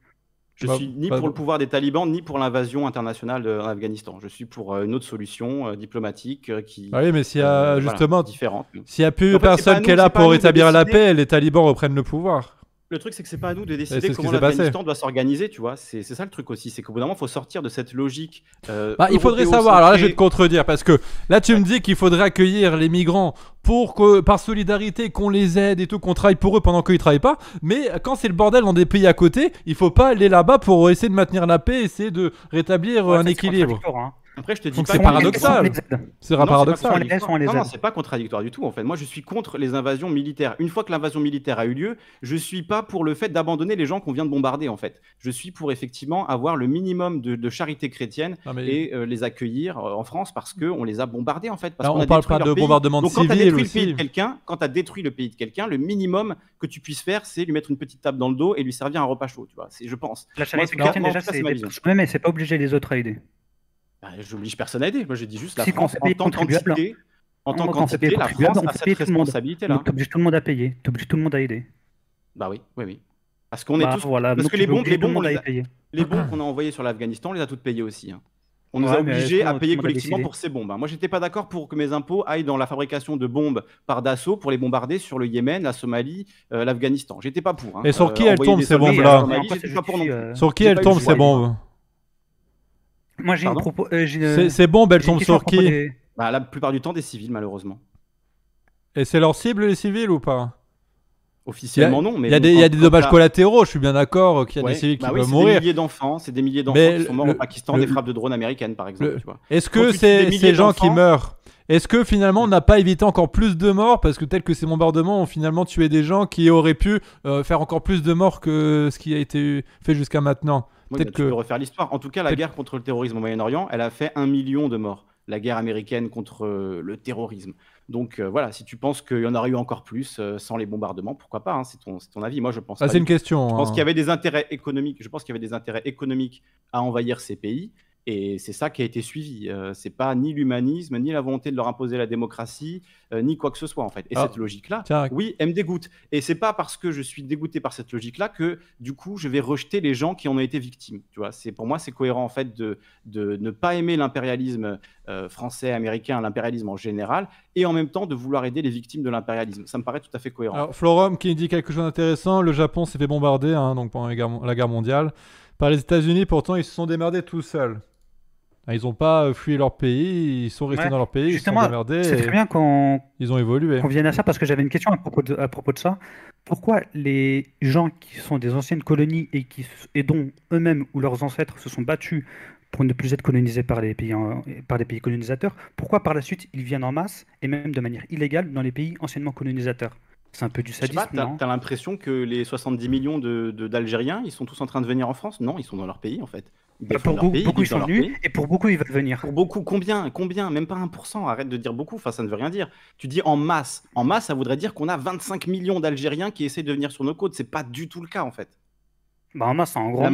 Je suis ni pour le pouvoir des talibans, ni pour l'invasion internationale en Afghanistan. Je suis pour une autre solution diplomatique qui... Ah oui, mais s'il y a justement... S'il n'y a plus personne qui est là pour établir la paix, les talibans reprennent le pouvoir. Le truc, c'est que c'est pas à nous de décider comment l'Afghanistan doit s'organiser, tu vois. C'est ça le truc aussi, c'est qu'au bout d'un moment, il faut sortir de cette logique. Il faudrait savoir. Alors là, je vais te contredire parce que là, tu me dis qu'il faudrait accueillir les migrants pour que, par solidarité, qu'on les aide et tout, qu'on travaille pour eux pendant qu'ils travaillent pas. Mais quand c'est le bordel dans des pays à côté, il faut pas aller là-bas pour essayer de maintenir la paix, essayer de rétablir un équilibre. Après, je te dis que c'est paradoxal. C'est paradoxal. Non, non, c'est pas contradictoire du tout. En fait, moi, je suis contre les invasions militaires. Une fois que l'invasion militaire a eu lieu, je suis pas pour le fait d'abandonner les gens qu'on vient de bombarder. En fait, je suis pour effectivement avoir le minimum de charité chrétienne et les accueillir en France parce que on les a bombardés en fait. Parce qu'on parle pas de bombardement civil. Donc, quand t'as détruit le pays de quelqu'un, le minimum que tu puisses faire, c'est lui mettre une petite table dans le dos et lui servir un repas chaud. Tu vois, je pense. La charité chrétienne déjà, c'est même, c'est pas obligé les autres à aider. Bah, je n'oblige personne à aider. Moi, j'ai dit juste la France en tant qu'entité, la France a cette responsabilité-là. Tu obliges tout le monde à payer, tu obliges tout le monde à aider. Bah oui, oui, oui. Parce qu'on est tous... Voilà, parce que les bombes qu'on a envoyées sur l'Afghanistan, on les a toutes payées aussi. Hein. On nous a obligés à payer collectivement pour ces bombes. Moi, je n'étais pas d'accord pour que mes impôts aillent dans la fabrication de bombes par Dassault pour les bombarder sur le Yémen, la Somalie, l'Afghanistan. J'étais pas pour. Hein. Et sur qui elles tombent, ces bombes-là? Sur qui elles tombent, ces bombes? Moi, j'ai une proposition. Ces bombes, elles tombent sur qui? La plupart du temps, des civils, malheureusement. Et c'est leur cible, les civils, ou pas? Officiellement, non. Il y a des dommages collatéraux, je suis bien d'accord, qu'il y a des civils qui peuvent mourir. C'est des milliers d'enfants qui sont morts au Pakistan des frappes de drones américaines, par exemple. Est-ce que ces gens qui meurent, est-ce que finalement on n'a pas évité encore plus de morts? Parce que peut-être que ces bombardements ont finalement tué des gens qui auraient pu faire encore plus de morts que ce qui a été fait jusqu'à maintenant. Peut-être que... Tu peux refaire l'histoire. En tout cas, la guerre contre le terrorisme au Moyen-Orient, elle a fait 1 million de morts. La guerre américaine contre le terrorisme. Donc voilà, si tu penses qu'il y en aurait eu encore plus sans les bombardements, pourquoi pas, hein, c'est ton avis. Moi, je pense. Ah, c'est une question. Je pense qu'il y avait des intérêts économiques. Je pense qu'il y avait des intérêts économiques à envahir ces pays, et c'est ça qui a été suivi. C'est pas ni l'humanisme, ni la volonté de leur imposer la démocratie, ni quoi que ce soit en fait. Et cette logique-là, oui, elle me dégoûte. Et c'est pas parce que je suis dégoûté par cette logique-là que du coup, je vais rejeter les gens qui en ont été victimes. Tu vois, c'est pour moi, c'est cohérent en fait de ne pas aimer l'impérialisme. Français, américain, l'impérialisme en général, et en même temps de vouloir aider les victimes de l'impérialisme. Ça me paraît tout à fait cohérent. Alors, Florum qui dit quelque chose d'intéressant, le Japon s'est fait bombarder hein, donc pendant la guerre mondiale par les États-Unis, pourtant ils se sont démerdés tout seuls. Ils n'ont pas fui leur pays, ils sont restés dans leur pays, ils se sont démerdés. C'est très bien ils ont évolué. Qu'on vienne à ça, parce que j'avais une question à propos de ça. Pourquoi les gens qui sont des anciennes colonies et dont eux-mêmes ou leurs ancêtres se sont battus pour ne plus être colonisés par les pays colonisateurs, pourquoi par la suite ils viennent en masse et même de manière illégale dans les pays anciennement colonisateurs? C'est un peu du sadisme, non? T'as l'impression que les 70 millions d'Algériens, ils sont tous en train de venir en France? Non, ils sont dans leur pays en fait. Pour beaucoup ils sont venus et pour beaucoup ils veulent venir. Pour beaucoup, combien? Même pas 1%, arrête de dire beaucoup, enfin ça ne veut rien dire. Tu dis en masse. En masse, ça voudrait dire qu'on a 25 millions d'Algériens qui essaient de venir sur nos côtes. C'est pas du tout le cas en fait. Bah,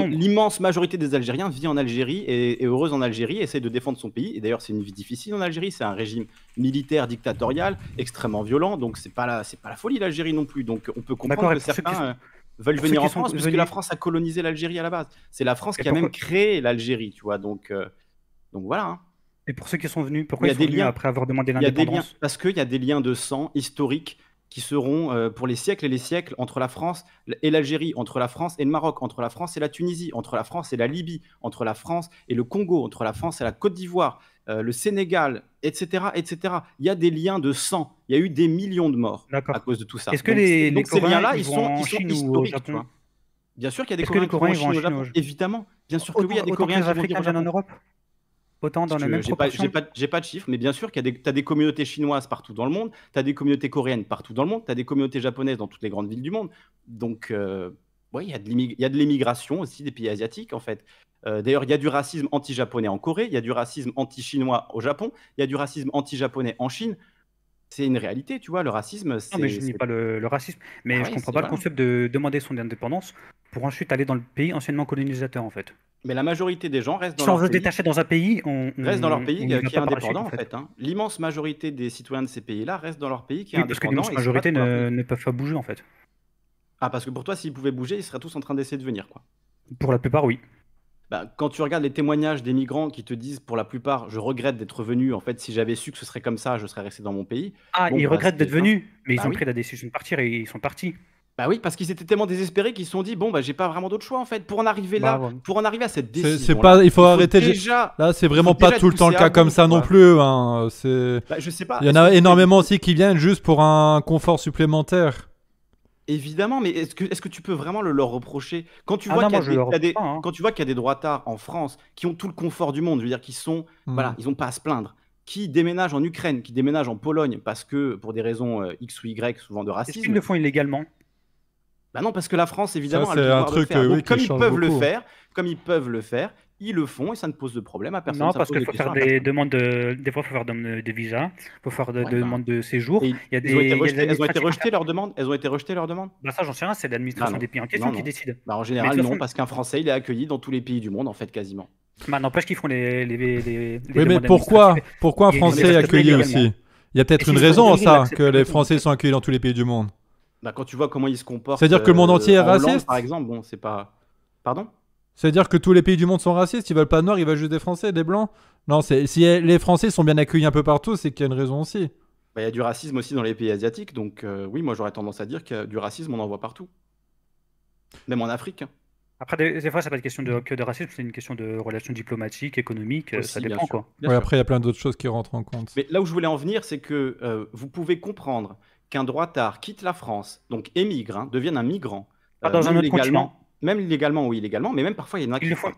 l'immense majorité des Algériens vit en Algérie et est heureuse en Algérie, essaie de défendre son pays. Et d'ailleurs, c'est une vie difficile en Algérie. C'est un régime militaire, dictatorial, extrêmement violent. Donc, c'est pas la folie l'Algérie non plus. Donc, on peut comprendre que certains veulent venir en France, puisque la France a colonisé l'Algérie à la base. C'est la France qui a même créé l'Algérie, tu vois. Donc voilà. Hein. Et pour ceux qui sont venus, pourquoi ils sont venus après avoir demandé l'indépendance? Parce qu'il y a des liens de sang historiques qui seront pour les siècles et les siècles entre la France et l'Algérie, entre la France et le Maroc, entre la France et la Tunisie, entre la France et la Libye, entre la France et le Congo, entre la France et la Côte d'Ivoire, le Sénégal, etc., etc. Il y a des liens de sang. Il y a eu des millions de morts à cause de tout ça. Est-ce que donc ces liens-là, ils sont historiques, tu vois. Bien sûr qu'il y a des Coréens qui vont en Chine au Japon. Évidemment. Bien sûr que oui, il y a des Coréens qui vont en Chine en Europe. Autant dans la même proportion. J'ai pas de chiffres, mais bien sûr qu'il y a des communautés chinoises partout dans le monde, tu as des communautés coréennes partout dans le monde, tu as des communautés japonaises dans toutes les grandes villes du monde. Donc, ouais, il y a de l'immigration aussi des pays asiatiques, en fait. D'ailleurs, il y a du racisme anti-japonais en Corée, il y a du racisme anti-chinois au Japon, il y a du racisme anti-japonais en Chine. C'est une réalité, tu vois, le racisme... Non, mais je nie pas le racisme, mais je comprends pas le concept de demander son indépendance pour ensuite aller dans le pays anciennement colonisateur, en fait. Mais la majorité des gens restent dans leur pays. Sans se détacher dans un pays, restent dans leur pays qui est indépendant, en fait. Hein. L'immense majorité des citoyens de ces pays-là restent dans leur pays qui est indépendant. Parce que l'immense majorité ne peuvent pas bouger, en fait. Ah, parce que pour toi, s'ils pouvaient bouger, ils seraient tous en train d'essayer de venir, quoi. Pour la plupart, oui. Bah, quand tu regardes les témoignages des migrants qui te disent, pour la plupart, je regrette d'être venu, en fait, si j'avais su que ce serait comme ça, je serais resté dans mon pays. Ah, bon, ils regrettent d'être venus, mais ils ont pris la décision de partir et ils sont partis. Bah oui, parce qu'ils étaient tellement désespérés qu'ils se sont dit, bon, bah j'ai pas vraiment d'autre choix en fait, pour en arriver là, pour en arriver à cette décision. Il faut arrêter déjà. Là, c'est vraiment pas tout le temps le cas comme ça non plus. Hein. Bah, je sais pas. Il y en a énormément aussi qui viennent juste pour un confort supplémentaire. Évidemment, mais est-ce que tu peux vraiment le leur reprocher quand tu vois qu'il y a des droitards en France qui ont tout le confort du monde, je veux dire qu'ils sont, voilà, ils ont pas à se plaindre. Qui déménagent en Ukraine, qui déménagent en Pologne parce que pour des raisons X ou Y, souvent de racisme. Est-ce qu'ils le font illégalement? Bah non, parce que la France, évidemment, elle a le droit de le faire. Donc, comme ils peuvent le faire, ils le font et ça ne pose de problème à personne. Non, parce qu'il faut faire des demandes de... Des fois, il faut faire des demandes de visa, il faut faire des demandes de séjour. Elles ont été rejetées, leurs demandes? Bah ça, j'en sais rien, c'est l'administration des pays en question qui décide. Bah, en général, non, parce qu'un Français, il est accueilli dans tous les pays du monde, en fait, quasiment. Bah, n'empêche qu'ils font les oui, mais pourquoi un Français est accueilli aussi? Il y a peut-être une raison, ça, que les Français sont accueillis dans tous les pays du monde. Bah, quand tu vois comment ils se comportent... C'est-à-dire que le monde entier est raciste, Hollande, par exemple, bon, c'est pas... Pardon? C'est-à-dire que tous les pays du monde sont racistes, ils veulent pas de noirs, ils veulent juste des Français, des blancs? Non, si les Français sont bien accueillis un peu partout, c'est qu'il y a une raison aussi. Bah, y a du racisme aussi dans les pays asiatiques, donc oui, moi j'aurais tendance à dire que du racisme, on en voit partout. Même en Afrique. Après, des fois, ça n'est pas une question de racisme, c'est une question de relations diplomatiques, économiques, aussi, ça dépend quoi. Ouais, après, il y a plein d'autres choses qui rentrent en compte. Mais là où je voulais en venir, c'est que vous pouvez comprendre qu'un droitard quitte la France, donc émigre, hein, devienne un migrant. Pas dans un autre continent. Même illégalement ou illégalement, mais même parfois, il y en a qui le font.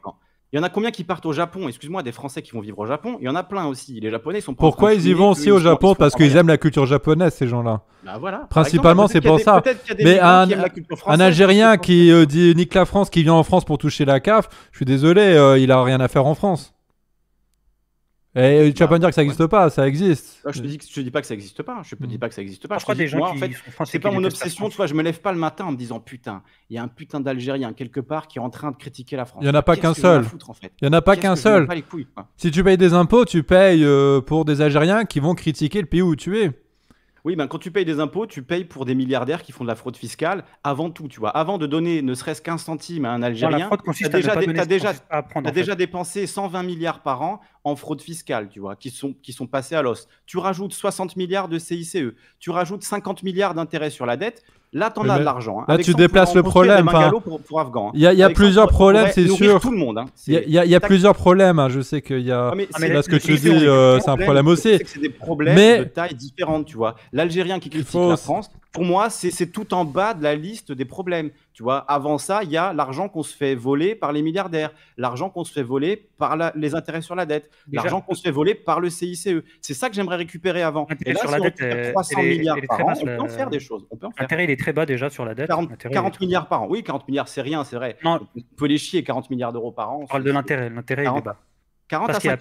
Il y en a combien qui partent au Japon? Excuse-moi, des Français qui vont vivre au Japon, il y en a plein aussi. Les Japonais sont pas... Pourquoi ils y vont aussi au Japon? Parce qu'ils aiment la culture japonaise, ces gens-là. Bah voilà. Principalement, c'est pour ça. Mais un Algérien qui dit nique la France, qui vient en France pour toucher la CAF, je suis désolé, il a rien à faire en France. Et tu vas pas me dire que ça n'existe pas, ça existe. Je te dis pas que ça n'existe pas. Je te dis pas que ça n'existe pas. Je crois des gens qui... C'est pas mon obsession, tu vois. Je me lève pas le matin en me disant putain, il y a un putain d'Algérien quelque part qui est en train de critiquer la France. Il y en a pas qu'un seul. Il y en a pas qu'un seul. Si tu payes des impôts, tu payes pour des Algériens qui vont critiquer le pays où tu es. Oui, ben quand tu payes des impôts, tu payes pour des milliardaires qui font de la fraude fiscale avant tout, tu vois. Avant de donner ne serait-ce qu'un centime à un Algérien, tu as déjà dépensé 120 milliards par an en fraude fiscale, tu vois, qui sont passés à l'os. Tu rajoutes 60 milliards de CICE, tu rajoutes 50 milliards d'intérêts sur la dette. Là, tu en as de l'argent. Hein. Là, tu déplaces le problème. Il y a plusieurs problèmes, c'est sûr. Il y a plusieurs problèmes. Je sais qu'il y a... Là, ce que tu dis, c'est un problème aussi. C'est des problèmes de taille différente, tu vois. L'Algérien qui critique la France, pour moi, c'est tout en bas de la liste des problèmes. Tu vois, avant ça, il y a l'argent qu'on se fait voler par les milliardaires, l'argent qu'on se fait voler par les intérêts sur la dette, l'argent qu'on se fait voler par le CICE. C'est ça que j'aimerais récupérer avant. Et là, sur la dette, on 300 milliards par an, on peut en faire des choses. L'intérêt, il est très bas déjà sur la dette. 40 milliards par an. Oui, 40 milliards, c'est rien, c'est vrai. Non. On peut les chier, 40 milliards d'euros par an. On parle de l'intérêt. L'intérêt, il est bas. 40 à 50.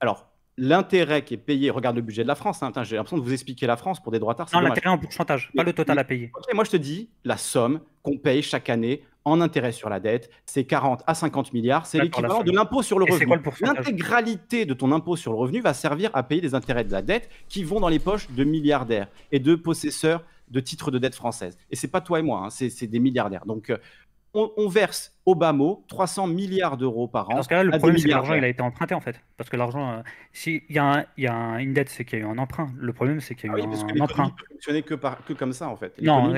Alors, l'intérêt qui est payé, regarde le budget de la France, hein, j'ai l'impression de vous expliquer la France pour des droitards. Non, l'intérêt en pourcentage, pas le total à payer. Okay, moi je te dis, la somme qu'on paye chaque année en intérêt sur la dette, c'est 40 à 50 milliards, c'est l'équivalent de l'impôt sur le revenu. L'intégralité de ton impôt sur le revenu va servir à payer les intérêts de la dette qui vont dans les poches de milliardaires et de possesseurs de titres de dette française. Et c'est pas toi et moi, hein, c'est des milliardaires. Donc on verse au bas mot 300 milliards d'euros par an. Dans ce cas-là, le problème, c'est que l'argent, il a été emprunté en fait. Parce que l'argent, s'il y a, une dette, c'est qu'il y a eu un emprunt. Le problème, c'est qu'il y a eu un emprunt. L'économie ne fonctionnait que comme ça en fait. Non,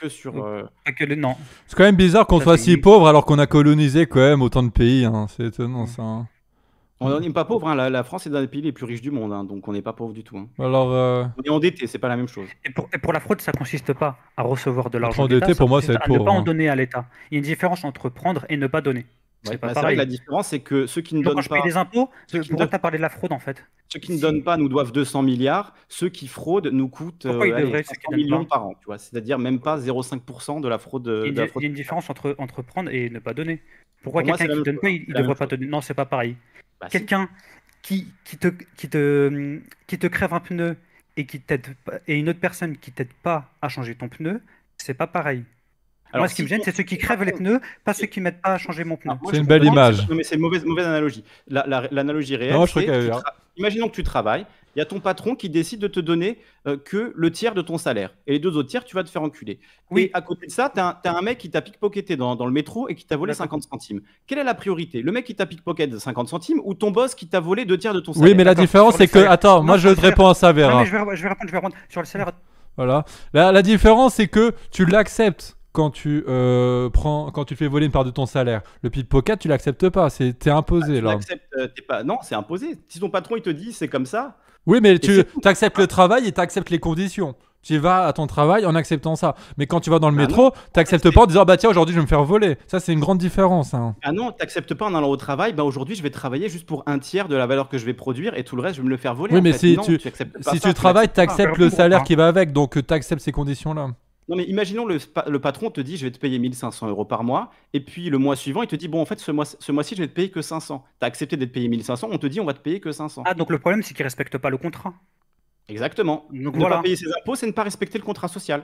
que sur. Non. C'est quand même bizarre qu'on soit si pauvre alors qu'on a colonisé quand même autant de pays. Hein. C'est étonnant ça. Hein. On n'est pas pauvre, hein. La France est l'un des pays les plus riches du monde, hein. Donc on n'est pas pauvre du tout. Hein. Alors, on est endetté, c'est pas la même chose. Et pour la fraude, ça consiste pas à recevoir de l'argent de l'État, pour moi, c'est ne pas en donner à l'État. Il y a une différence entre prendre et ne pas donner. Ouais, c'est vrai que la différence, c'est que ceux qui ne donnent pas... Quand je paye des impôts, pourquoi t'as parlé de la fraude en fait? Ceux qui ne donnent pas nous doivent 200 milliards, ceux qui fraudent nous coûtent 500 millions par an, tu vois. C'est-à-dire même pas 0,5% de la fraude. Il y a une différence entre prendre et ne pas donner. Pourquoi quelqu'un qui ne donne pas, il ne devrait pas donner? Non, c'est pas pareil. Bah, quelqu'un qui te crève un pneu et qui t'aide, et une autre personne qui t'aide pas à changer ton pneu, c'est pas pareil. Alors, moi, ce qui me gêne, c'est ceux qui crèvent les pneus, pas ceux qui ne m'aident pas à changer mon pneu. C'est une belle image. Non, mais c'est une mauvaise analogie. L'analogie réelle, c'est imaginons que tu travailles, il y a ton patron qui décide de te donner que le tiers de ton salaire. Et les deux autres tiers, tu vas te faire enculer. Oui. Et à côté de ça, tu as, un mec qui t'a pickpocketé dans le métro et qui t'a volé 50 centimes. Quelle est la priorité? Le mec qui t'a pickpocketé de 50 centimes ou ton boss qui t'a volé deux tiers de ton salaire? Oui, mais la différence, c'est que... Attends, moi, je te réponds à ça, Vera. Je vais répondre. Sur le salaire... Voilà. La différence, c'est que tu l'acceptes. Quand tu fais voler une part de ton salaire, le pickpocket, tu l'acceptes pas, t'es imposé là. Non, c'est imposé. Si ton patron il te dit c'est comme ça. Oui, mais tu acceptes le travail et tu acceptes les conditions. Tu vas à ton travail en acceptant ça. Mais quand tu vas dans le métro, tu n'acceptes pas en disant bah tiens, aujourd'hui je vais me faire voler. Ça, c'est une grande différence. Hein. Ah non, tu n'acceptes pas en allant au travail. Bah aujourd'hui, je vais travailler juste pour un tiers de la valeur que je vais produire et tout le reste, je vais me le faire voler. Oui, mais si tu travailles, tu acceptes le salaire qui va avec. Donc tu acceptes ces conditions-là. Non mais imaginons le patron te dit je vais te payer 1500 euros par mois et puis le mois suivant il te dit bon en fait ce mois-ci je vais te payer que 500. T'as accepté d'être payé 1500, on te dit on va te payer que 500. Ah donc le problème c'est qu'il respecte pas le contrat. Exactement. Donc ne pas payer ses impôts c'est ne pas respecter le contrat social.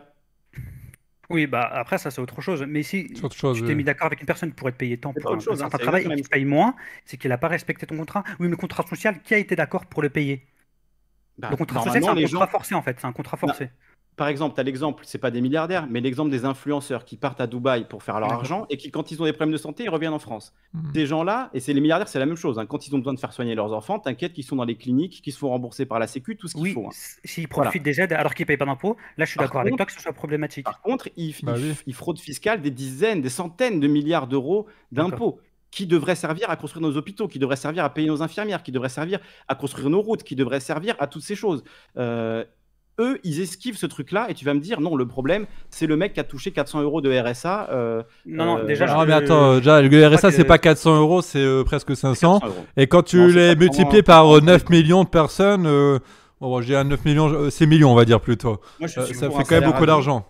Oui, bah après, ça c'est autre chose. Mais si autre chose, tu t'es mis d'accord avec une personne pour être payé tant pour un certain travail et qu'il te paye moins, c'est qu'il n'a pas respecté ton contrat. Oui, mais le contrat social, qui a été d'accord pour le payer? Bah, le contrat social, c'est un contrat forcé en fait. C'est un contrat forcé. Bah, par exemple, tu as l'exemple, c'est pas des milliardaires, mais l'exemple des influenceurs qui partent à Dubaï pour faire leur argent et qui, quand ils ont des problèmes de santé, ils reviennent en France. Ces gens-là, et c'est les milliardaires, c'est la même chose. Hein, quand ils ont besoin de faire soigner leurs enfants, t'inquiète qu'ils sont dans les cliniques, qu'ils se font rembourser par la Sécu, tout ce qu'il faut. S'ils profitent des aides alors qu'ils ne payent pas d'impôts, là je suis d'accord avec toi que ce soit problématique. Par contre, ils fraudent fiscale des dizaines, des centaines de milliards d'euros d'impôts qui devraient servir à construire nos hôpitaux, qui devraient servir à payer nos infirmières, qui devraient servir à construire nos routes, qui devraient servir à toutes ces choses. Eux, ils esquivent ce truc-là et tu vas me dire non, le problème, c'est le mec qui a touché 400 € de RSA. Non, déjà. Voilà. Mais attends, déjà, le RSA, c'est pas 400 €, c'est presque 500. Et quand tu les multiplies par 9 millions de personnes, bon, j'ai un 9 millions, c'est millions, on va dire plutôt. Moi, ça fait quand même beaucoup d'argent.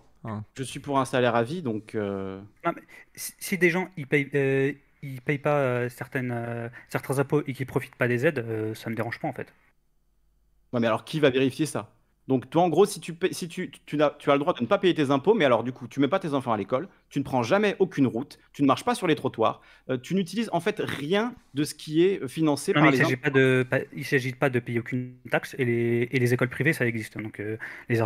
Je suis pour un salaire à vie, donc. Non, mais si des gens, ils payent pas certains impôts et qu'ils profitent pas des aides, ça me dérange pas en fait. Ouais, mais alors qui va vérifier ça? Donc toi, en gros, si tu as le droit de ne pas payer tes impôts, mais alors du coup, tu mets pas tes enfants à l'école, tu ne prends jamais aucune route, tu ne marches pas sur les trottoirs, tu n'utilises en fait rien de ce qui est financé par les impôts. Il ne s'agit pas de payer aucune taxe et les écoles privées, ça existe. Donc tes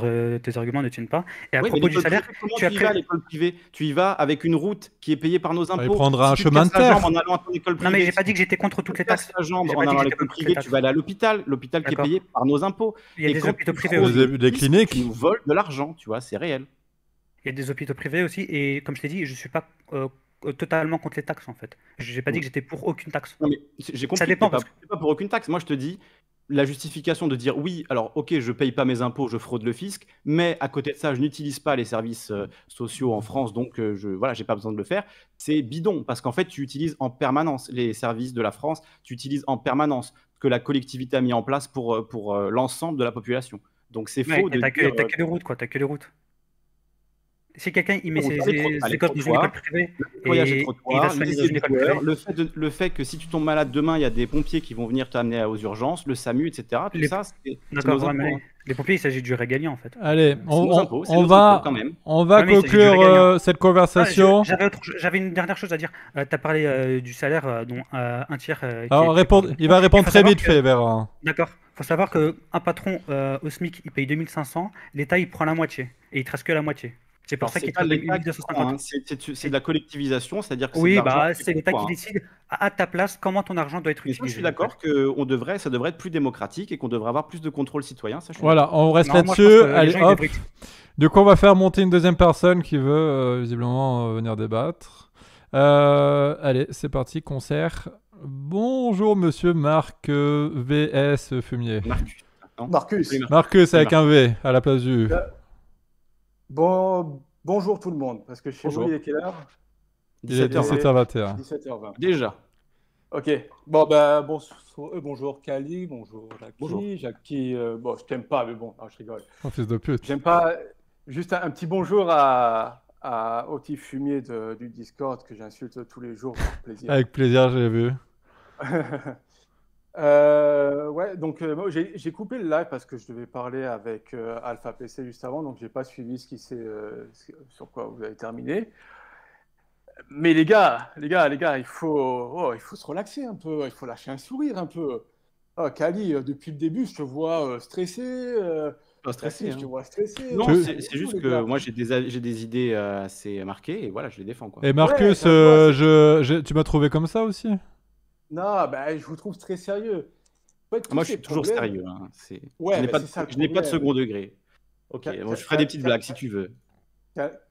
arguments ne tiennent pas. Et à propos du salaire, tu vas à l'école privée, tu y vas avec une route qui est payée par nos impôts. Tu prendras un chemin de terre. Non mais j'ai pas dit que j'étais contre toutes les taxes. En allant à l'école privée, tu vas aller à l'hôpital, l'hôpital qui est payé par nos impôts. Il y a des hôpitaux privés aussi. Des cliniques qui nous volent de l'argent, tu vois, c'est réel. Il y a des hôpitaux privés aussi, et comme je t'ai dit, je suis pas totalement contre les taxes en fait. J'ai pas dit que j'étais pour aucune taxe. Non, mais j'ai compris. Ça dépend parce que t'es pas pour aucune taxe. Moi, je te dis la justification de dire oui, alors ok, je paye pas mes impôts, je fraude le fisc, mais à côté de ça, je n'utilise pas les services sociaux en France, donc j'ai pas besoin de le faire. C'est bidon parce qu'en fait, tu utilises en permanence les services de la France, tu utilises en permanence que la collectivité a mis en place pour l'ensemble de la population. Donc c'est faux de dire... T'as que les routes, quoi. T'as que les routes. Si quelqu'un il met ses codes dans une école privée, le fait que si tu tombes malade demain, il y a des pompiers qui vont venir t'amener aux urgences, le SAMU, etc. Tout ça, c'est nos impôts. Les pompiers, il s'agit du régalien en fait. Allez, on va conclure cette conversation. J'avais une dernière chose à dire. Tu as parlé du salaire dont un tiers... Alors il va répondre très vite fait, Vera. D'accord. Il faut savoir qu'un patron au SMIC, il paye 2500, l'État, il prend la moitié. Et il te reste que la moitié. C'est pour ça qu'il te paye 1250. C'est de la collectivisation, c'est-à-dire que c'est l'État qui décide à ta place comment ton argent doit être utilisé. Je suis d'accord que ça devrait être plus démocratique et qu'on devrait avoir plus de contrôle citoyen. Voilà, on reste là-dessus. Allez, hop. Du coup, on va faire monter une deuxième personne qui veut visiblement venir débattre. Allez, c'est parti, concert. Bonjour monsieur Marc VS Fumier. Marcus avec un V à la place du U. Bonjour tout le monde, parce que chez vous il est quelle heure? 17h21. 17h20. Déjà. Ok. Bon bah bonjour KaLee, bonjour Jackie. Jackie, bon je t'aime pas mais bon, je rigole. Oh fils de pute. J'aime pas. Juste un petit bonjour au petit fumier du Discord que j'insulte tous les jours avec plaisir. Avec plaisir, j'ai vu. Ouais, donc j'ai coupé le live parce que je devais parler avec Alpha PC juste avant, donc j'ai pas suivi sur quoi vous avez terminé. Mais les gars, il faut se relaxer un peu, il faut lâcher un sourire un peu. Oh, KaLee, depuis le début, je te vois stressé. Pas stressé, je te vois stressé. Non, c'est juste que moi j'ai des idées assez marquées et voilà, je les défends quoi. Et Marcus, ouais, tu m'as trouvé comme ça aussi? Non, bah, je vous trouve très sérieux. En fait, moi, je suis toujours sérieux. Hein. Ouais, je n'ai pas de second degré. Ok, bon, je ferai des petites blagues si tu veux.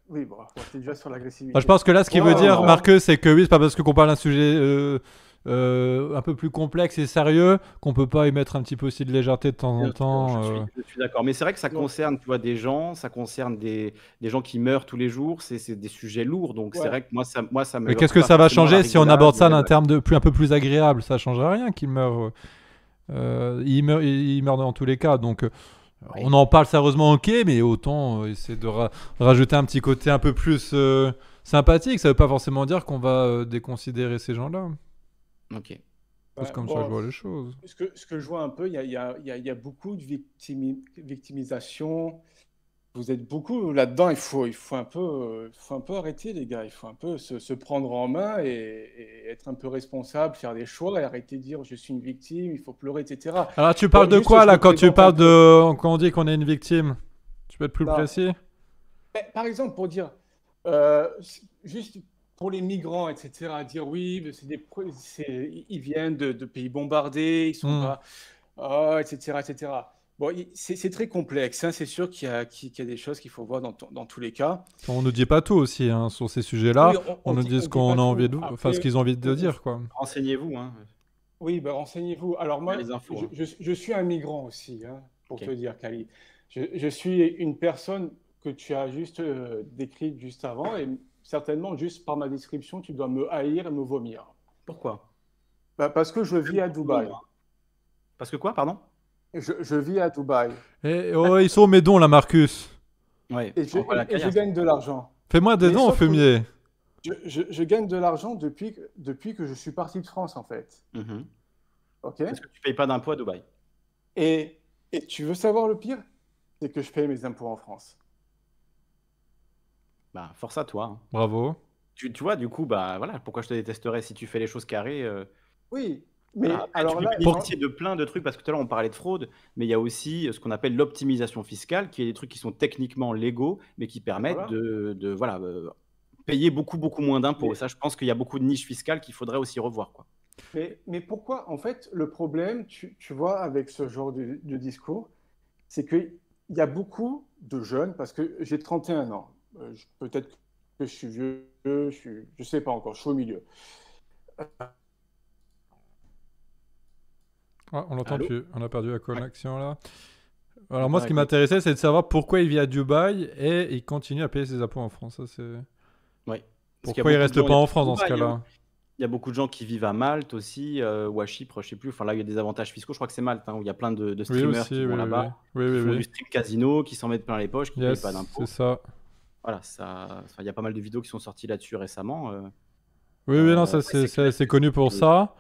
Oui, bon, c'est déjà sur l'agressivité. Je pense que là, ce qu'il veut dire, Marcus, c'est que oui, c'est pas parce qu'on parle d'un sujet un peu plus complexe et sérieux qu'on peut pas y mettre un petit peu aussi de légèreté de temps en temps. Je suis d'accord, mais c'est vrai que ça concerne, tu vois, des gens, ça concerne des gens qui meurent tous les jours. C'est des sujets lourds, donc c'est vrai que moi ça me. Mais qu'est-ce que ça va changer si on aborde ça d'un terme un peu plus agréable? Ça changera rien qu'ils meurent. Ils meurent dans tous les cas, donc. On en parle sérieusement, ok, mais autant essayer de rajouter un petit côté un peu plus sympathique. Ça ne veut pas forcément dire qu'on va déconsidérer ces gens-là. Ok. C'est comme ça je vois les choses. Ce que je vois un peu, il y a beaucoup de victimisation. vous êtes beaucoup là-dedans. Il faut un peu arrêter, les gars. Il faut un peu se prendre en main et être un peu responsable, faire des choix et arrêter de dire je suis une victime, il faut pleurer, etc. Alors tu parles de quoi là quand tu parles de quand on dit qu'on est une victime? Tu peux être plus précis? Par exemple, pour dire juste pour les migrants, etc., dire oui, ils viennent de pays bombardés, ils sont pas, etc. Bon, c'est très complexe, hein. C'est sûr qu'il y a des choses qu'il faut voir dans tous les cas. On ne dit pas tout aussi, hein, sur ces sujets-là. Oui, on nous dit ce qu'on a envie de, enfin ce qu'ils ont envie de dire, quoi. Renseignez-vous, hein. Oui, ben renseignez-vous. Alors moi, je suis un migrant aussi, hein, pour te dire, KaLee. Je suis une personne que tu as juste décrite juste avant et certainement, juste par ma description, tu dois me haïr et me vomir. Pourquoi? Parce que je vis à Dubaï. Parce que quoi, pardon? Je vis à Dubaï. Et, oh, ils sont mes dons, là, Marcus. Ouais, et je gagne de l'argent. Fais-moi des dons, fumier. Je gagne de l'argent depuis que je suis parti de France, en fait. Mm-hmm. Okay. Parce que tu ne payes pas d'impôts à Dubaï. Et tu veux savoir le pire? C'est que je paye mes impôts en France. Bah, force à toi. Hein. Bravo. Tu vois, du coup, bah, voilà, pourquoi je te détesterais si tu fais les choses carrées. Oui, mais voilà. Alors là, tu de plein de trucs, parce que tout à l'heure, on parlait de fraude, mais il y a aussi ce qu'on appelle l'optimisation fiscale, qui est des trucs qui sont techniquement légaux, mais qui permettent de payer beaucoup moins d'impôts. Oui. Ça, je pense qu'il y a beaucoup de niches fiscales qu'il faudrait aussi revoir, quoi. Mais pourquoi, en fait, le problème, tu vois, avec ce genre de discours, c'est qu'il y a beaucoup de jeunes, parce que j'ai 31 ans. Peut-être que je suis vieux, je sais pas encore, je suis au milieu. Ah, on l'entend plus, on a perdu la connexion là. Alors moi, ce qui m'intéressait, c'est de savoir pourquoi il vit à Dubaï et il continue à payer ses impôts en France. Ça, c'est... Oui. Pourquoi il reste pas en France dans ce cas-là? Il y a beaucoup de gens qui vivent à Malte aussi, ou à Chypre, je sais plus. Enfin là, il y a des avantages fiscaux. Je crois que c'est Malte, hein, où il y a plein de streamers qui vont là-bas, qui font du stream casino, qui s'en mettent plein les poches, qui ne payent pas d'impôts. C'est ça. Voilà, il y a pas mal de vidéos qui sont sorties là-dessus récemment. Oui, non, ça c'est connu pour ça.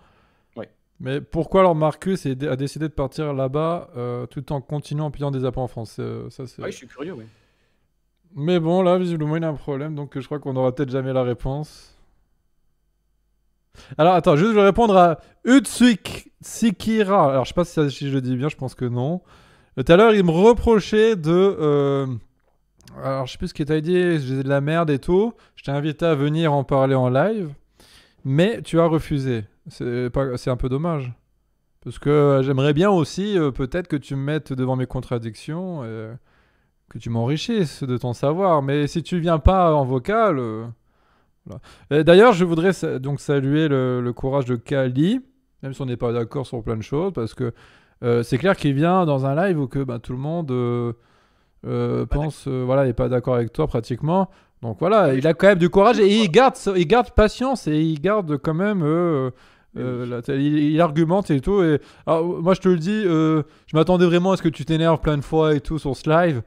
Oui. Mais pourquoi alors Marcus a décidé de partir là-bas tout en continuant en payant des impôts en France? Oui, je suis curieux, oui. Mais bon, là, visiblement, il y a un problème, donc je crois qu'on n'aura peut-être jamais la réponse. Alors, attends, juste je vais répondre à Utsuik Sikira. Alors, je sais pas si je le dis bien, je pense que non. Tout à l'heure, il me reprochait de... Alors, je sais plus ce que tu as dit, j'ai de la merde et tout. Je t'ai invité à venir en parler en live, mais tu as refusé. C'est un peu dommage. Parce que j'aimerais bien aussi, peut-être, que tu me mettes devant mes contradictions, que tu m'enrichisses de ton savoir. Mais si tu viens pas en vocal... Voilà. D'ailleurs, je voudrais donc saluer le courage de KaLee, même si on n'est pas d'accord sur plein de choses, parce que c'est clair qu'il vient dans un live où que, tout le monde... il n'est pas d'accord avec toi pratiquement, donc voilà, il a quand même du courage et il garde patience et il garde quand même il argumente et tout. Et alors, moi je te le dis, je m'attendais vraiment à ce que tu t'énerves plein de fois et tout sur ce live,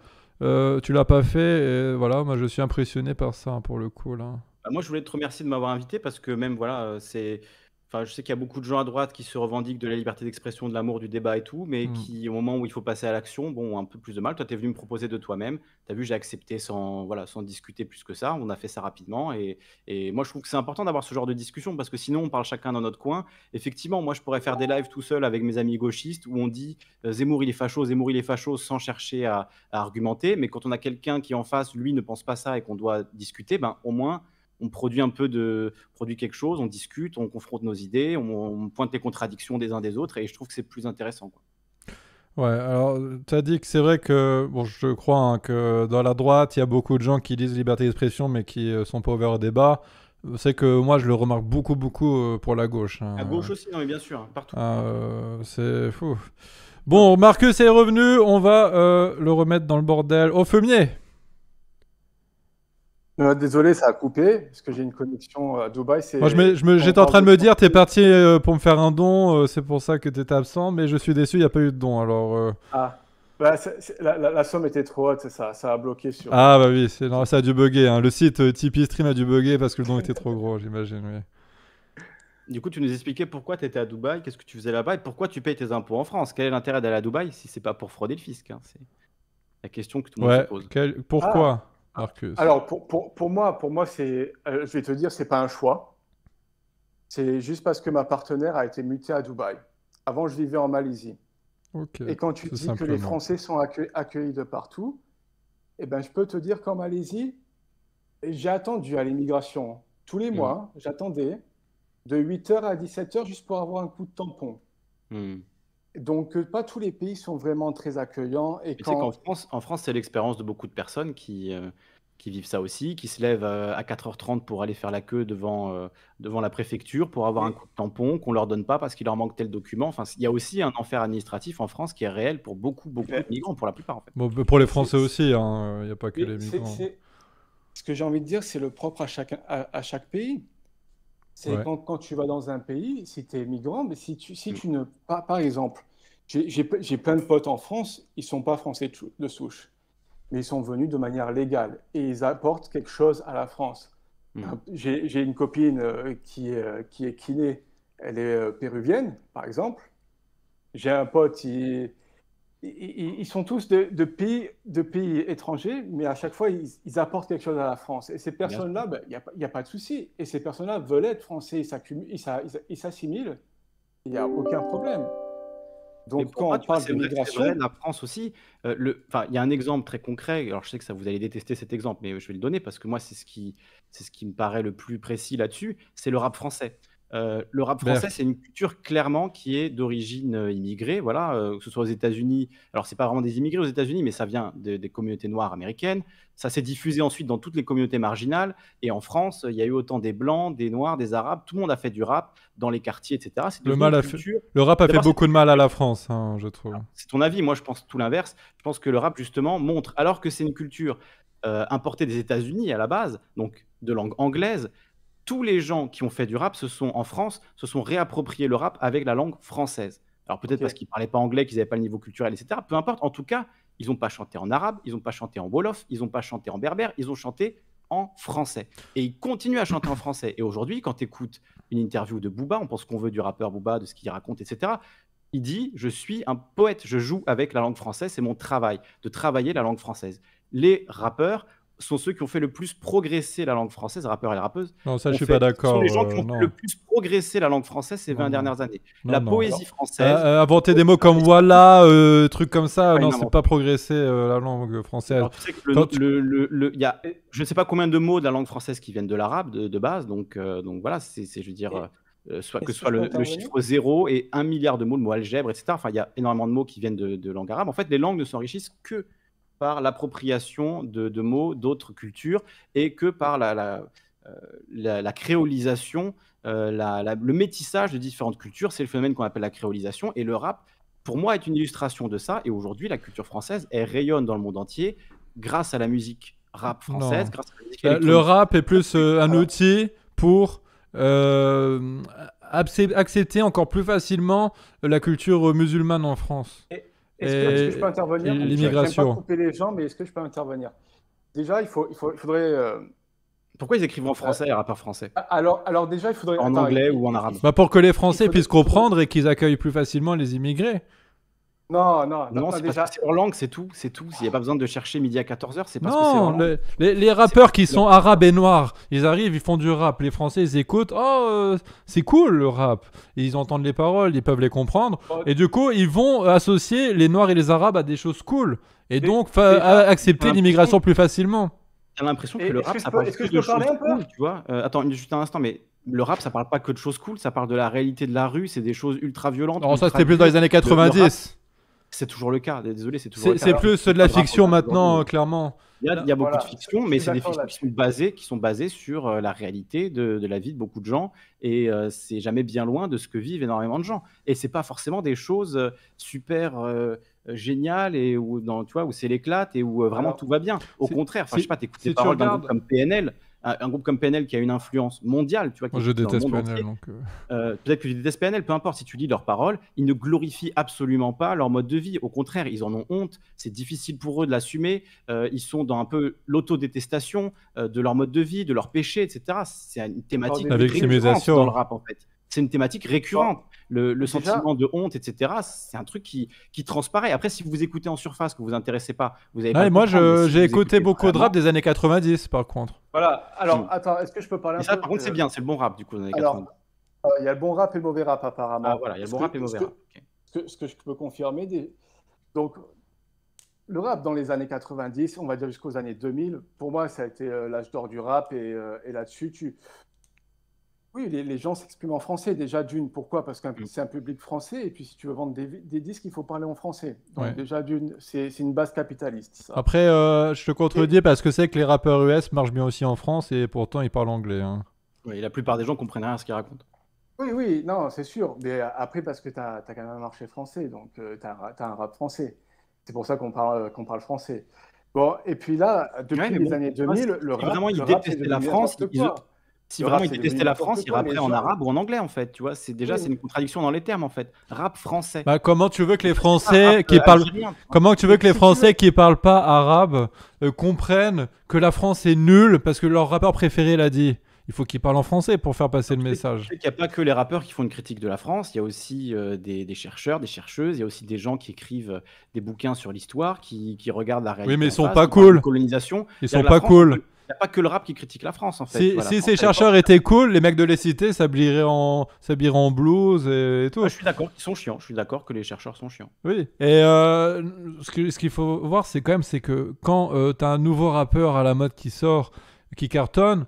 tu l'as pas fait et voilà, moi je suis impressionné par ça, hein, pour le coup là. Bah, moi je voulais te remercier de m'avoir invité, parce que même voilà, c'est... Enfin, je sais qu'il y a beaucoup de gens à droite qui se revendiquent de la liberté d'expression, de l'amour, du débat et tout, mais qui, au moment où il faut passer à l'action, bon, ont un peu plus de mal. Toi, tu es venu me proposer de toi-même. Tu as vu, j'ai accepté sans discuter plus que ça. On a fait ça rapidement. Et moi, je trouve que c'est important d'avoir ce genre de discussion, parce que sinon, on parle chacun dans notre coin. Effectivement, moi, je pourrais faire des lives tout seul avec mes amis gauchistes où on dit « Zemmour, il est facho, Zemmour, il est facho », sans chercher à argumenter. Mais quand on a quelqu'un qui, en face, lui, ne pense pas ça et qu'on doit discuter, au moins… On produit quelque chose, on discute, on confronte nos idées, on pointe les contradictions des uns des autres, et je trouve que c'est plus intéressant, quoi. Ouais, alors tu as dit que c'est vrai que, bon, je crois, hein, que dans la droite, il y a beaucoup de gens qui disent liberté d'expression, mais qui sont pas ouverts au débat. C'est que moi, je le remarque beaucoup pour la gauche. Hein. La gauche aussi, non, mais bien sûr, hein, partout. C'est fou. Bon, Marcus est revenu, on va le remettre dans le bordel. Au fumier! Désolé, ça a coupé, parce que j'ai une connexion à Dubaï. Moi, j'étais en train de me dire, t'es parti pour me faire un don, c'est pour ça que t'étais absent, mais je suis déçu, il n'y a pas eu de don, alors... La somme était trop haute, ça a bloqué sur... Ah bah oui, ça a dû bugger, hein. Le site Tipeee Stream a dû bugger parce que le don était trop gros, j'imagine, oui. Du coup, tu nous expliquais pourquoi t'étais à Dubaï, qu'est-ce que tu faisais là-bas, et pourquoi tu payes tes impôts en France. Quel est l'intérêt d'aller à Dubaï si c'est pas pour frauder le fisc, hein, La question que tout le monde se pose. Pourquoi, Marcus? Alors, pour moi c'est, je vais te dire, c'est pas un choix. C'est juste parce que ma partenaire a été mutée à Dubaï. Avant, je vivais en Malaisie. Okay. Et quand tu dis simplement que les Français sont accueillis de partout, eh ben, je peux te dire qu'en Malaisie, j'ai attendu à l'immigration. Tous les mois, j'attendais de 8h à 17h juste pour avoir un coup de tampon. Donc, pas tous les pays sont vraiment très accueillants. Et quand... En France, c'est l'expérience de beaucoup de personnes qui vivent ça aussi, qui se lèvent à 4h30 pour aller faire la queue devant la préfecture pour avoir un coup de tampon qu'on ne leur donne pas parce qu'il leur manque tel document. Enfin, il y a aussi un enfer administratif en France qui est réel pour beaucoup de migrants, pour la plupart. En fait. Bon, pour les Français aussi, hein, il n'y a pas que les migrants. Ce que j'ai envie de dire, c'est le propre à chaque pays. C'est quand tu vas dans un pays, si tu es migrant, mais si tu ne... Par exemple, j'ai plein de potes en France, ils ne sont pas français de souche, mais ils sont venus de manière légale et ils apportent quelque chose à la France. J'ai une copine qui est kiné, elle est péruvienne, par exemple. J'ai un pote, ils sont tous de pays étrangers, mais à chaque fois, ils apportent quelque chose à la France. Et ces personnes-là, il n'y a pas de souci. Et ces personnes-là veulent être français, ils s'assimilent, il n'y a aucun problème. Donc, quand on parle d'immigration... La France aussi, il y a un exemple très concret. Alors, je sais que vous allez détester cet exemple, mais je vais le donner parce que moi, c'est ce qui me paraît le plus précis là-dessus, c'est le rap français. Le rap français, c'est une culture clairement qui est d'origine immigrée, voilà, que ce soit aux États-Unis. Alors, c'est pas vraiment des immigrés aux États-Unis, mais ça vient des communautés noires américaines. Ça s'est diffusé ensuite dans toutes les communautés marginales. Et en France, il y a eu autant des Blancs, des Noirs, des Arabes. Tout le monde a fait du rap dans les quartiers, etc. Le rap a fait beaucoup de mal à la France, hein, je trouve. Alors, c'est ton avis. Moi, je pense tout l'inverse. Je pense que le rap, justement, montre, alors que c'est une culture importée des États-Unis à la base, donc de langue anglaise, tous les gens qui ont fait du rap en France se sont réappropriés le rap avec la langue française. Alors peut-être parce qu'ils ne parlaient pas anglais, qu'ils n'avaient pas le niveau culturel, etc. Peu importe, en tout cas, ils n'ont pas chanté en arabe, ils n'ont pas chanté en wolof, ils n'ont pas chanté en berbère, ils ont chanté en français. Et ils continuent à chanter en français. Et aujourd'hui, quand tu écoutes une interview de Booba, on pense qu'on veut du rappeur Booba, de ce qu'il raconte, etc. Il dit « Je suis un poète, je joue avec la langue française, c'est mon travail de travailler la langue française. » Les rappeurs sont ceux qui ont fait le plus progresser la langue française, rappeurs et rappeuses. Non, ça, je suis pas d'accord. Ce sont les gens qui ont le plus progressé la langue française ces 20 dernières années. La poésie française... inventer des mots comme « voilà », trucs comme ça, non, c'est pas progresser la langue française. Alors, tu sais que y a je ne sais pas combien de mots de la langue française qui viennent de l'arabe de base, donc voilà, c'est je veux dire... soit le chiffre 0 et 1 milliard de mots algèbre, etc. Enfin, il y a énormément de mots qui viennent de langue arabe. En fait, les langues ne s'enrichissent que par l'appropriation de mots d'autres cultures et que par la créolisation, le métissage de différentes cultures. C'est le phénomène qu'on appelle la créolisation. Et le rap, pour moi, est une illustration de ça. Et aujourd'hui, la culture française, elle rayonne dans le monde entier grâce à la musique rap française. Grâce à la musique électronique. Le rap est plus un outil pour... accepter encore plus facilement la culture musulmane en France. Est-ce que je peux intervenir? L'immigration. Je ne vais pas couper les gens, mais est-ce que je peux intervenir? Déjà, il faudrait... Pourquoi ils écrivent en français, les rappeurs français? Alors déjà, il faudrait... En anglais ou en arabe? Pour que les Français puissent comprendre et qu'ils accueillent plus facilement les immigrés. Non, c'est déjà... parce que c'est leur langue, c'est tout. Il n'y a pas besoin de chercher midi à 14h, c'est parce que c'est leur langue. Les rappeurs qui sont arabes et noirs, ils arrivent, ils font du rap. Les Français, ils écoutent, c'est cool le rap. Et ils entendent les paroles, ils peuvent les comprendre. Et du coup, ils vont associer les noirs et les arabes à des choses cool. Et donc, accepter l'immigration plus facilement. J'ai l'impression que le rap, ça parle plus de choses cool, tu vois. Attends, juste un instant, mais... Le rap, ça parle pas que de choses cool, ça parle de la réalité de la rue, c'est des choses ultra violentes. Alors ça, c'était plus dans les années 90. C'est toujours le cas, désolé, c'est toujours le cas. C'est plus de la fiction maintenant, clairement. Il y a beaucoup de fiction, mais c'est des fictions qui sont basées sur la réalité de la vie de beaucoup de gens. Et c'est jamais bien loin de ce que vivent énormément de gens. Et c'est pas forcément des choses super géniales et où c'est l'éclate et où vraiment tout va bien. Au contraire, je sais pas, t'écoutes des paroles d'un groupe comme PNL. Un groupe comme PNL qui a une influence mondiale, tu vois. Moi, je déteste PNL, donc... peut-être que tu détestes PNL, peu importe, si tu lis leurs paroles, ils ne glorifient absolument pas leur mode de vie. Au contraire, ils en ont honte, c'est difficile pour eux de l'assumer, ils sont dans un peu l'autodétestation de leur mode de vie, de leurs péchés, etc. C'est une thématique de dans le rap, en fait. c'est une thématique récurrente. Le sentiment de honte, etc., c'est un truc qui transparaît. Après, si vous écoutez en surface, que vous vous intéressez pas, vous avez pas... Moi, j'ai écouté beaucoup de rap des années 90, par contre. Voilà. Alors, attends, est-ce que je peux parler un peu... Ça, par contre, c'est bien, c'est le bon rap, du coup, des années 90. Il y a le bon rap et le mauvais rap, apparemment. Ah, voilà, il y a le bon rap et le mauvais rap. Ce que je peux confirmer, donc... Le rap dans les années 90, on va dire jusqu'aux années 2000, pour moi, ça a été l'âge d'or du rap et là-dessus, oui, les gens s'expriment en français déjà d'une. Pourquoi? Parce que c'est un public français et puis si tu veux vendre des disques, il faut parler en français. Donc déjà d'une, c'est une base capitaliste. Ça. Après, je te contredis parce que c'est que les rappeurs US marchent bien aussi en France et pourtant ils parlent anglais. Hein. Oui, la plupart des gens comprennent rien à ce qu'ils racontent. Oui, oui, non, c'est sûr. Mais après, parce que tu as quand même un marché français, donc tu as un rap français. C'est pour ça qu'on parle français. Bon, et puis là, depuis les années 2000, le rap... Vraiment, ils détestaient la France. Si vraiment ils détestaient la France, ils rapperaient en arabe ou en anglais, en fait. Tu vois, c'est déjà une contradiction dans les termes, en fait. Rap français. Bah, comment tu veux que les Français qui parlent... Comment tu veux que les Français qui parlent pas arabe comprennent que la France est nulle parce que leur rappeur préféré l'a dit? Il faut qu'ils parlent en français pour faire passer le message. Il n'y a pas que les rappeurs qui font une critique de la France, il y a aussi des chercheurs, des chercheuses, il y a aussi des gens qui écrivent des bouquins sur l'histoire, qui regardent la réalité. Oui, mais ils sont pas cool. Colonisation. Ils sont pas cool. Il n'y a pas que le rap qui critique la France, en fait. Si ces chercheurs étaient cool, les mecs de les cités s'habilleraient en blues et tout. Ah, je suis d'accord qu'ils sont chiants. Je suis d'accord que les chercheurs sont chiants. Oui. Et ce qu'il faut voir, c'est quand même que quand tu as un nouveau rappeur à la mode qui sort, qui cartonne,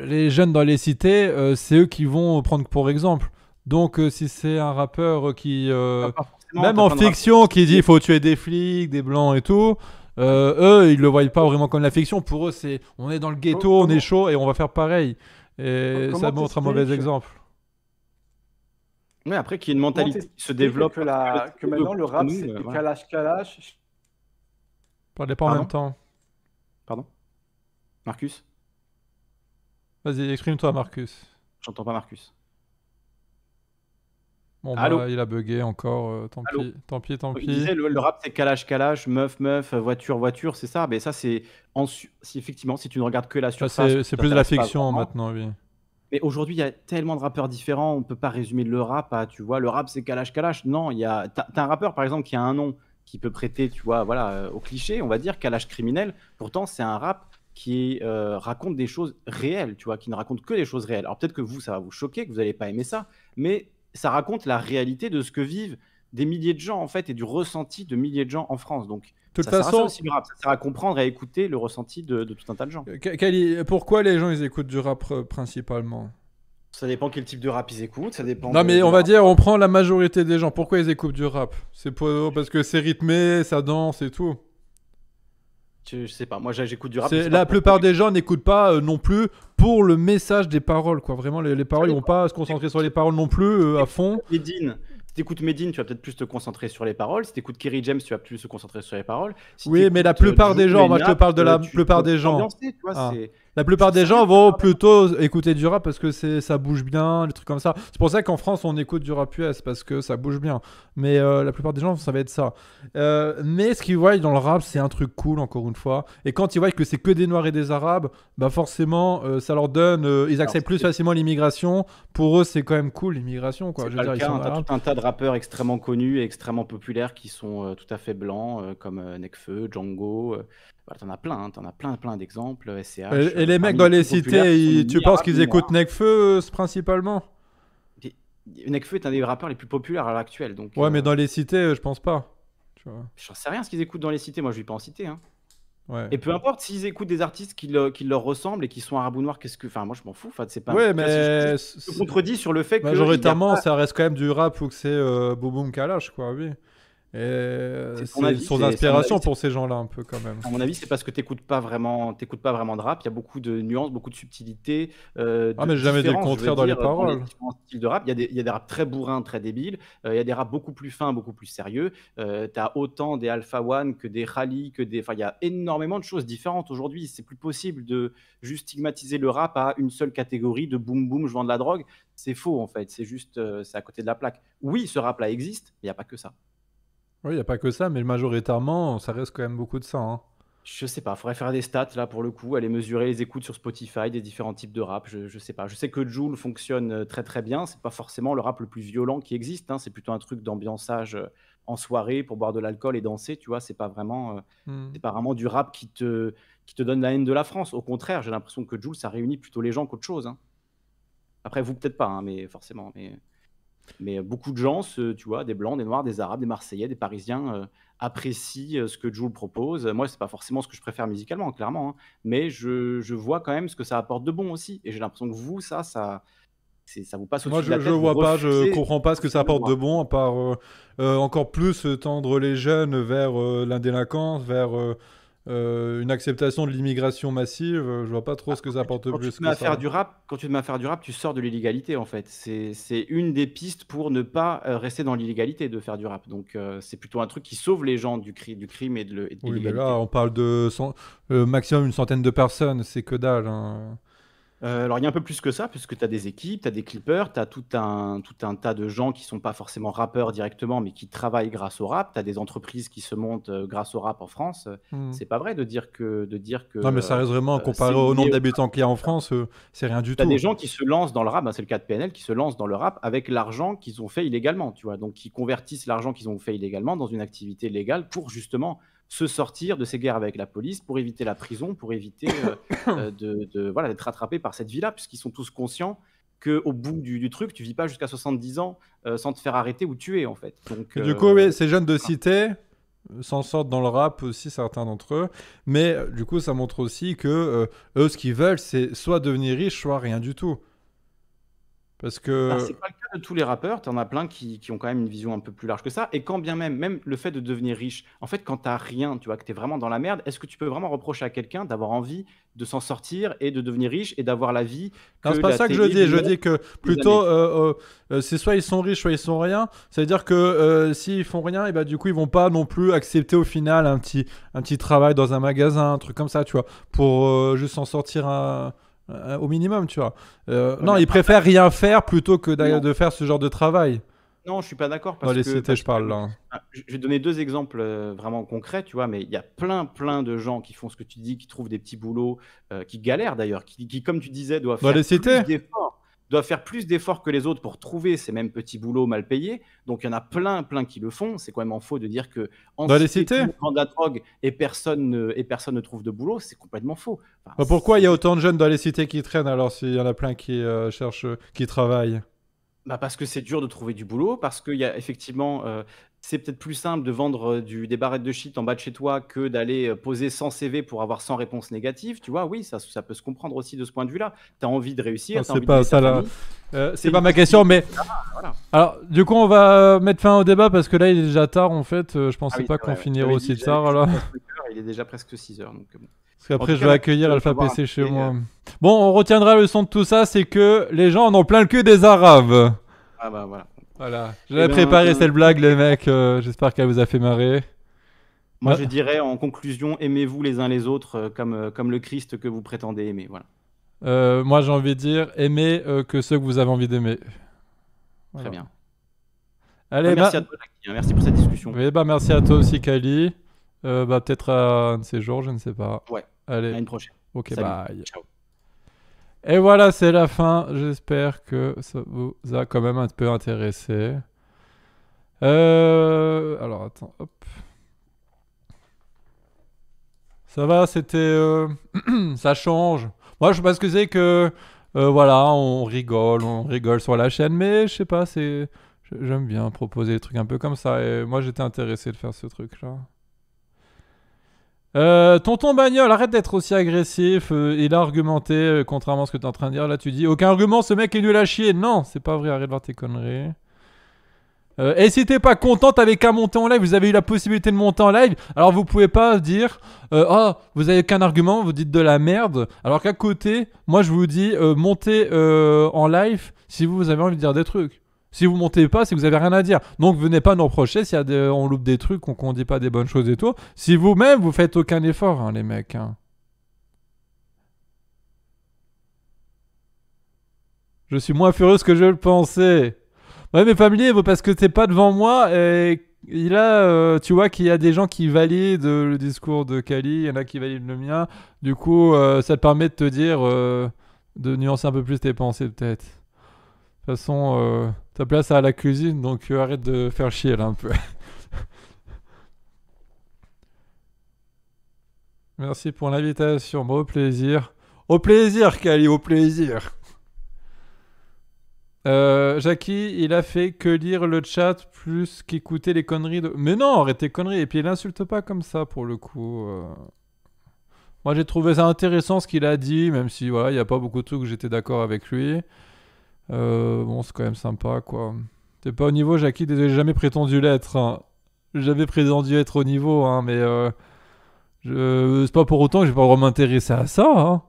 les jeunes dans les cités, c'est eux qui vont prendre pour exemple. Donc si c'est un rappeur qui, même en fiction, qui dit « il faut tuer des flics, des blancs et tout », eux, ils le voient pas vraiment comme la fiction. Pour eux, c'est « on est dans le ghetto, on est chaud et on va faire pareil ». Et ça montre un mauvais exemple. Mais après, qu'il y ait une mentalité qui se développe. Que maintenant, le rap, c'est du calage-calage. Parlez pas en même temps. Pardon Marcus ? Vas-y, exprime-toi, Marcus. J'entends pas Marcus. Bon, bah, il a bugué encore. Tant pis. Disais, le rap, c'est calage, meuf, voiture, c'est ça. Mais ça, c'est... Effectivement, si tu ne regardes que la surface... C'est plus de la fiction, maintenant, oui. Mais aujourd'hui, il y a tellement de rappeurs différents, on ne peut pas résumer le rap à, tu vois, le rap, c'est calage. Non, il y a... T'as un rappeur, par exemple, qui a un nom qui peut prêter, tu vois, voilà, au cliché, on va dire, calage criminel. Pourtant, c'est un rap... qui raconte des choses réelles, tu vois, qui ne raconte que des choses réelles. Alors peut-être que vous, ça va vous choquer, que vous n'allez pas aimer ça, mais ça raconte la réalité de ce que vivent des milliers de gens, en fait, et du ressenti de milliers de gens en France. Donc, de toute façon, aussi du rap. Ça sert à comprendre et à écouter le ressenti de tout un tas de gens. KaLee, pourquoi les gens, ils écoutent du rap principalement? Ça dépend quel type de rap ils écoutent, ça dépend... Non, mais on va dire, on prend la majorité des gens. Pourquoi ils écoutent du rap? C'est parce que c'est rythmé, ça danse et tout. Je sais pas, moi j'écoute du rap. La plupart des gens n'écoutent pas non plus pour le message des paroles, quoi. Vraiment, les paroles, ils vont pas se concentrer sur les paroles non plus à fond. Medine, si t'écoutes Medine, tu vas peut-être plus te concentrer sur les paroles. Si t'écoutes Kerry James, tu vas plus te concentrer sur les paroles. Si oui, mais la plupart des gens, moi je te parle de la plupart des gens. La plupart des gens vont plutôt écouter du rap parce que ça bouge bien, des trucs comme ça. C'est pour ça qu'en France, on écoute du rap US parce que ça bouge bien. Mais la plupart des gens, ça va être ça. Mais ce qu'ils voient dans le rap, c'est un truc cool, encore une fois. Et quand ils voient que c'est que des Noirs et des Arabes, bah forcément, ça leur donne... ils acceptent plus facilement l'immigration. Pour eux, c'est quand même cool, l'immigration. C'est pas le cas, t'as tout un tas de rappeurs extrêmement connus et extrêmement populaires qui sont tout à fait blancs, comme Nekfeu, Django... T'en as plein, t'en as plein d'exemples. SCH, et les mecs dans les cités, tu penses qu'ils écoutent Nekfeu principalement? Nekfeu est un des rappeurs les plus populaires à l'heure actuelle. Donc, ouais, mais dans les cités, je pense pas. Tu vois. Je sais rien ce qu'ils écoutent dans les cités, moi je vais pas en citer. Hein. Ouais. Et peu importe s'ils écoutent des artistes qui leur ressemblent et qui sont arabes ou noirs, qu'est-ce que... Enfin, moi je m'en fous. Enfin, c'est pas... Ouais, mais je te contredis sur le fait que... Majoritairement, ça reste quand même du rap ou que c'est Boboum Kalash, quoi, oui. C'est son inspiration pour ces gens-là un peu quand même. À mon avis, c'est parce que t'écoutes pas vraiment de rap. Il y a beaucoup de nuances, beaucoup de subtilités. Mais jamais des contraires dans les paroles. Il y a des raps très bourrins, très débiles. Il y a des raps beaucoup plus fins, beaucoup plus sérieux. T'as autant des Alpha One que des Khali, que des... Enfin, il y a énormément de choses différentes aujourd'hui. C'est plus possible de juste stigmatiser le rap à une seule catégorie de boum boum, je vends de la drogue. C'est faux en fait. C'est juste, c'est à côté de la plaque. Oui, ce rap-là existe, mais il n'y a pas que ça. Oui, il n'y a pas que ça, mais majoritairement, ça reste quand même beaucoup de ça. Hein. Je sais pas, faudrait faire des stats là pour le coup, aller mesurer les écoutes sur Spotify des différents types de rap, je sais pas. Je sais que Jul fonctionne très très bien, c'est pas forcément le rap le plus violent qui existe, hein. C'est plutôt un truc d'ambiançage en soirée pour boire de l'alcool et danser, tu vois, c'est pas vraiment du rap qui te donne la haine de la France. Au contraire, j'ai l'impression que Jul, ça réunit plutôt les gens qu'autre chose, hein. Après vous peut-être pas, hein, mais forcément, mais beaucoup de gens, tu vois, des Blancs, des Noirs, des Arabes, des Marseillais, des Parisiens apprécient ce que Jul propose. Moi, c'est pas forcément ce que je préfère musicalement, clairement, hein, mais je vois quand même ce que ça apporte de bon aussi. Et j'ai l'impression que vous, ça vous passe au-dessus de la tête. Moi, je vois pas, je comprends pas ce que ça apporte de bon, à part encore plus tendre les jeunes vers l'indélinquance, vers une acceptation de l'immigration massive. Je vois pas trop ce que ça apporte plus que ça. Quand tu te mets à faire du rap, tu sors de l'illégalité, en fait. C'est une des pistes pour ne pas rester dans l'illégalité de faire du rap. Donc c'est plutôt un truc qui sauve les gens du crime et de l'illégalité. Oui, là, on parle de maximum une centaine de personnes, c'est que dalle, hein. Alors, il y a un peu plus que ça, puisque tu as des équipes, tu as des clippers, tu as tout un tas de gens qui ne sont pas forcément rappeurs directement, mais qui travaillent grâce au rap. Tu as des entreprises qui se montent grâce au rap en France. C'est pas vrai de dire que... non, mais ça reste vraiment, comparé au nombre d'habitants qu'il y a en France, c'est rien du tout. Tu as des gens qui se lancent dans le rap, ben, c'est le cas de PNL, qui se lancent dans le rap avec l'argent qu'ils ont fait illégalement, tu vois. Donc, qui convertissent l'argent qu'ils ont fait illégalement dans une activité légale pour justement se sortir de ces guerres avec la police, pour éviter la prison, pour éviter voilà, d'être rattrapé par cette vie-là, puisqu'ils sont tous conscients qu'au bout du truc, tu ne vis pas jusqu'à 70 ans sans te faire arrêter ou tuer, en fait. Donc, du coup, oui, ces jeunes de cité s'en sortent dans le rap aussi, certains d'entre eux, mais du coup, ça montre aussi que eux, ce qu'ils veulent, c'est soit devenir riche, soit rien du tout. Parce que... c'est pas le cas de tous les rappeurs, t'en as plein qui ont quand même une vision un peu plus large que ça, et quand bien même le fait de devenir riche, en fait quand t'as rien, tu vois, que t'es vraiment dans la merde, est-ce que tu peux vraiment reprocher à quelqu'un d'avoir envie de s'en sortir et de devenir riche et d'avoir la vie que... Non, c'est pas ça que je dis, je dis que plutôt c'est soit ils sont riches, soit ils sont rien, ça veut dire que s'ils font rien, et bah du coup ils vont pas non plus accepter au final un petit travail dans un magasin, un truc comme ça, tu vois, pour juste s'en sortir au minimum, tu vois. Non, ils préfèrent rien faire plutôt que de faire ce genre de travail. Non, je suis pas d'accord. Dans les cités, je parle là. Je vais donner deux exemples vraiment concrets, tu vois, mais il y a plein de gens qui font ce que tu dis, qui trouvent des petits boulots, qui galèrent d'ailleurs, qui, comme tu disais, doivent faire plus d'efforts. Doivent faire plus d'efforts que les autres pour trouver ces mêmes petits boulots mal payés. Donc, il y en a plein qui le font. C'est quand même faux de dire que en cité, on vend de la drogue et personne ne trouve de boulot. C'est complètement faux. Enfin, bah pourquoi il y a autant de jeunes dans les cités qui traînent alors s'il y en a plein qui cherchent, qui travaillent? Bah parce que c'est dur de trouver du boulot, parce qu'il y a effectivement... c'est peut-être plus simple de vendre des barrettes de shit en bas de chez toi que d'aller poser 100 CV pour avoir 100 réponses négatives. Tu vois, oui, ça peut se comprendre aussi de ce point de vue-là. Tu as envie de réussir. C'est pas ça là. C'est pas ma question, mais... Voilà. Alors, du coup, on va mettre fin au débat parce que là, il est déjà tard en fait. Je pensais pas qu'on finirait aussi tard. Là. Il est déjà presque 6 heures. Donc bon. Parce qu'après, je vais accueillir Alpha PC chez moi. Bon, on retiendra le son de tout ça, c'est que les gens en ont plein le cul des Arabes. Ah bah voilà. Voilà, j'avais préparé cette blague, les mecs. J'espère qu'elle vous a fait marrer. Moi, je dirais en conclusion, aimez-vous les uns les autres comme le Christ que vous prétendez aimer. Voilà. Moi, j'ai envie de dire, aimez que ceux que vous avez envie d'aimer. Voilà. Très bien. Allez, merci à toi, Jackie. Merci pour cette discussion. Oui, bah, merci à toi aussi, KaLee. Peut-être à un de ces jours, je ne sais pas. Ouais. Allez. À une prochaine. Ok, salut. Bye. Ciao. Et voilà, c'est la fin. J'espère que ça vous a quand même un peu intéressé. Alors, attends, hop. Ça va, c'était... ça change. Moi, je pense que c'est que... voilà, on rigole sur la chaîne, mais je sais pas, c'est... J'aime bien proposer des trucs un peu comme ça. Et moi, j'étais intéressé de faire ce truc-là. Tonton Bagnol, arrête d'être aussi agressif. Il a argumenté, contrairement à ce que tu es en train de dire. Là, tu dis aucun argument, ce mec est nul à chier. Non, c'est pas vrai, arrête de voir tes conneries. Et si t'es pas content, t'avais qu'à monter en live. Vous avez eu la possibilité de monter en live. Alors, vous pouvez pas dire oh, vous avez qu'un argument, vous dites de la merde. Alors qu'à côté, moi je vous dis montez en live si vous avez envie de dire des trucs. Si vous montez pas, c'est que vous avez rien à dire. Donc venez pas nous reprocher si on loupe des trucs, qu'on dit pas des bonnes choses et tout. Si vous-même, vous faites aucun effort, hein, les mecs. Hein. Je suis moins furieux que je le pensais. Ouais, mais familier, parce que t'es pas devant moi et Et là, tu vois qu'il y a des gens qui valident le discours de KaLee, il y en a qui valident le mien. Du coup, ça te permet de te dire, de nuancer un peu plus tes pensées peut-être. De toute façon, ta place à la cuisine, donc arrête de faire chier là un peu. Merci pour l'invitation, bon, au plaisir. Au plaisir, KaLee, au plaisir. Jackie, il a fait que lire le chat plus qu'écouter les conneries de... Mais non, arrête tes conneries. Et puis il n'insulte pas comme ça pour le coup. Moi j'ai trouvé ça intéressant ce qu'il a dit, même si voilà, il n'y a pas beaucoup de trucs que j'étais d'accord avec lui. Bon, c'est quand même sympa quoi. T'es pas au niveau, Jackie, désolé, j'ai jamais prétendu l'être. Hein. J'avais prétendu être au niveau, hein, mais c'est pas pour autant que je vais pas vraiment m'intéresser à ça. Hein.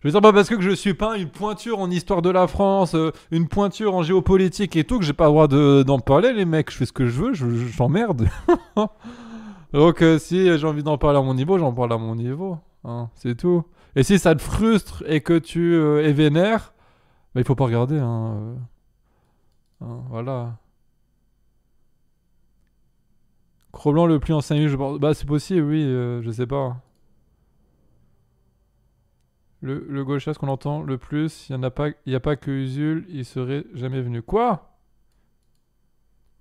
Je veux dire, pas parce que je suis pas une pointure en histoire de la France, une pointure en géopolitique et tout, que j'ai pas le droit d'en parler, les mecs. Je fais ce que je veux, j'emmerde. Donc, si j'ai envie d'en parler à mon niveau, j'en parle à mon niveau. Hein, c'est tout. Et si ça te frustre et que tu es vénère, bah, il faut pas regarder. Hein, hein, voilà. Creblant le pli en 5 minutes, je pense. Bah, c'est possible, oui, je sais pas. Le gauchiste qu'on entend le plus, il n'y a pas que Usul, il serait jamais venu. Quoi?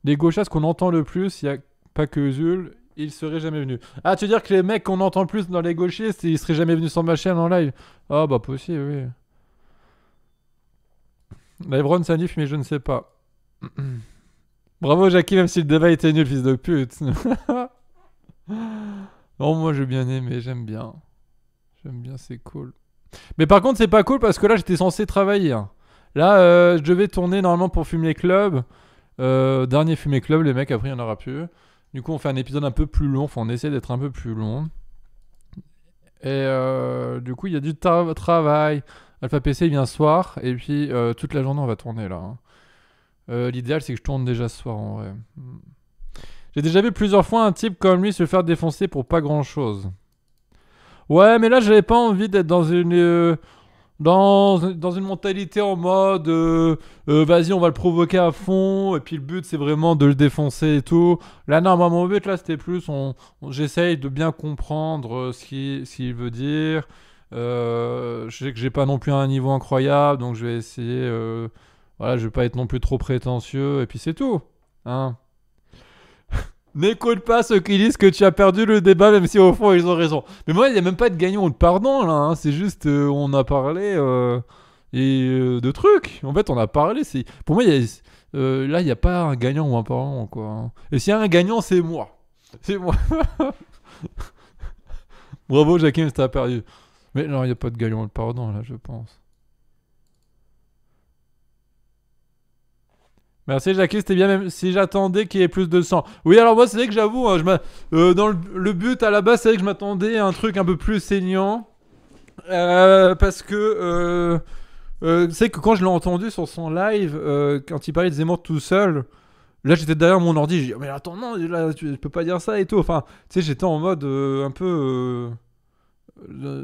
Les gauchistes qu'on entend le plus, il n'y a pas que Usul, il serait jamais venu. Ah, tu veux dire que les mecs qu'on entend le plus dans les gauchistes, ils seraient jamais venus sur ma chaîne en live? Ah, bah possible, oui. Livron s'anniffe, mais je ne sais pas. Bravo, Jackie, même si le débat était nul, fils de pute. Non, moi, j'ai bien aimé, j'aime bien. J'aime bien, c'est cool. Mais par contre, c'est pas cool parce que là, j'étais censé travailler. Là, je devais tourner normalement pour Fumer Club. Dernier Fumer Club, les mecs, après, il n'y en aura plus. Du coup, on fait un épisode un peu plus long. Enfin, on essaie d'être un peu plus long. Et du coup, il y a du travail. Alpha PC, il vient ce soir. Et puis, toute la journée, on va tourner là. Hein. L'idéal, c'est que je tourne déjà ce soir, en vrai. J'ai déjà vu plusieurs fois un type comme lui se faire défoncer pour pas grand-chose. Ouais, mais là, j'avais pas envie d'être dans une dans une mentalité en mode vas-y, on va le provoquer à fond et puis le but c'est vraiment de le défoncer et tout. Là non, moi mon but là c'était plus j'essaye de bien comprendre ce qu'il veut dire. Je sais que j'ai pas non plus un niveau incroyable, donc je vais essayer voilà, je vais pas être non plus trop prétentieux et puis c'est tout. Hein. N'écoute pas ceux qui disent que tu as perdu le débat, même si au fond ils ont raison. Mais moi, il n'y a même pas de gagnant ou de pardon là. Hein. C'est juste, on a parlé de trucs. En fait, on a parlé. Pour moi, là, il n'y a pas un gagnant ou un pardon quoi. Hein. Et s'il y a un gagnant, c'est moi. C'est moi. Bravo, Jacqueline, t'as perdu. Mais non, il n'y a pas de gagnant ou de pardon là, je pense. Merci Jackie, c'était bien même si j'attendais qu'il y ait plus de sang. Oui, alors moi c'est vrai que j'avoue, hein, dans le but à la base c'est vrai que je m'attendais à un truc un peu plus saignant. Parce que c'est que quand je l'ai entendu sur son live, quand il parlait de Zemmour tout seul, là j'étais derrière mon ordi, j'ai dit mais attends non, là, tu peux pas dire ça et tout. Enfin, tu sais j'étais en mode un peu...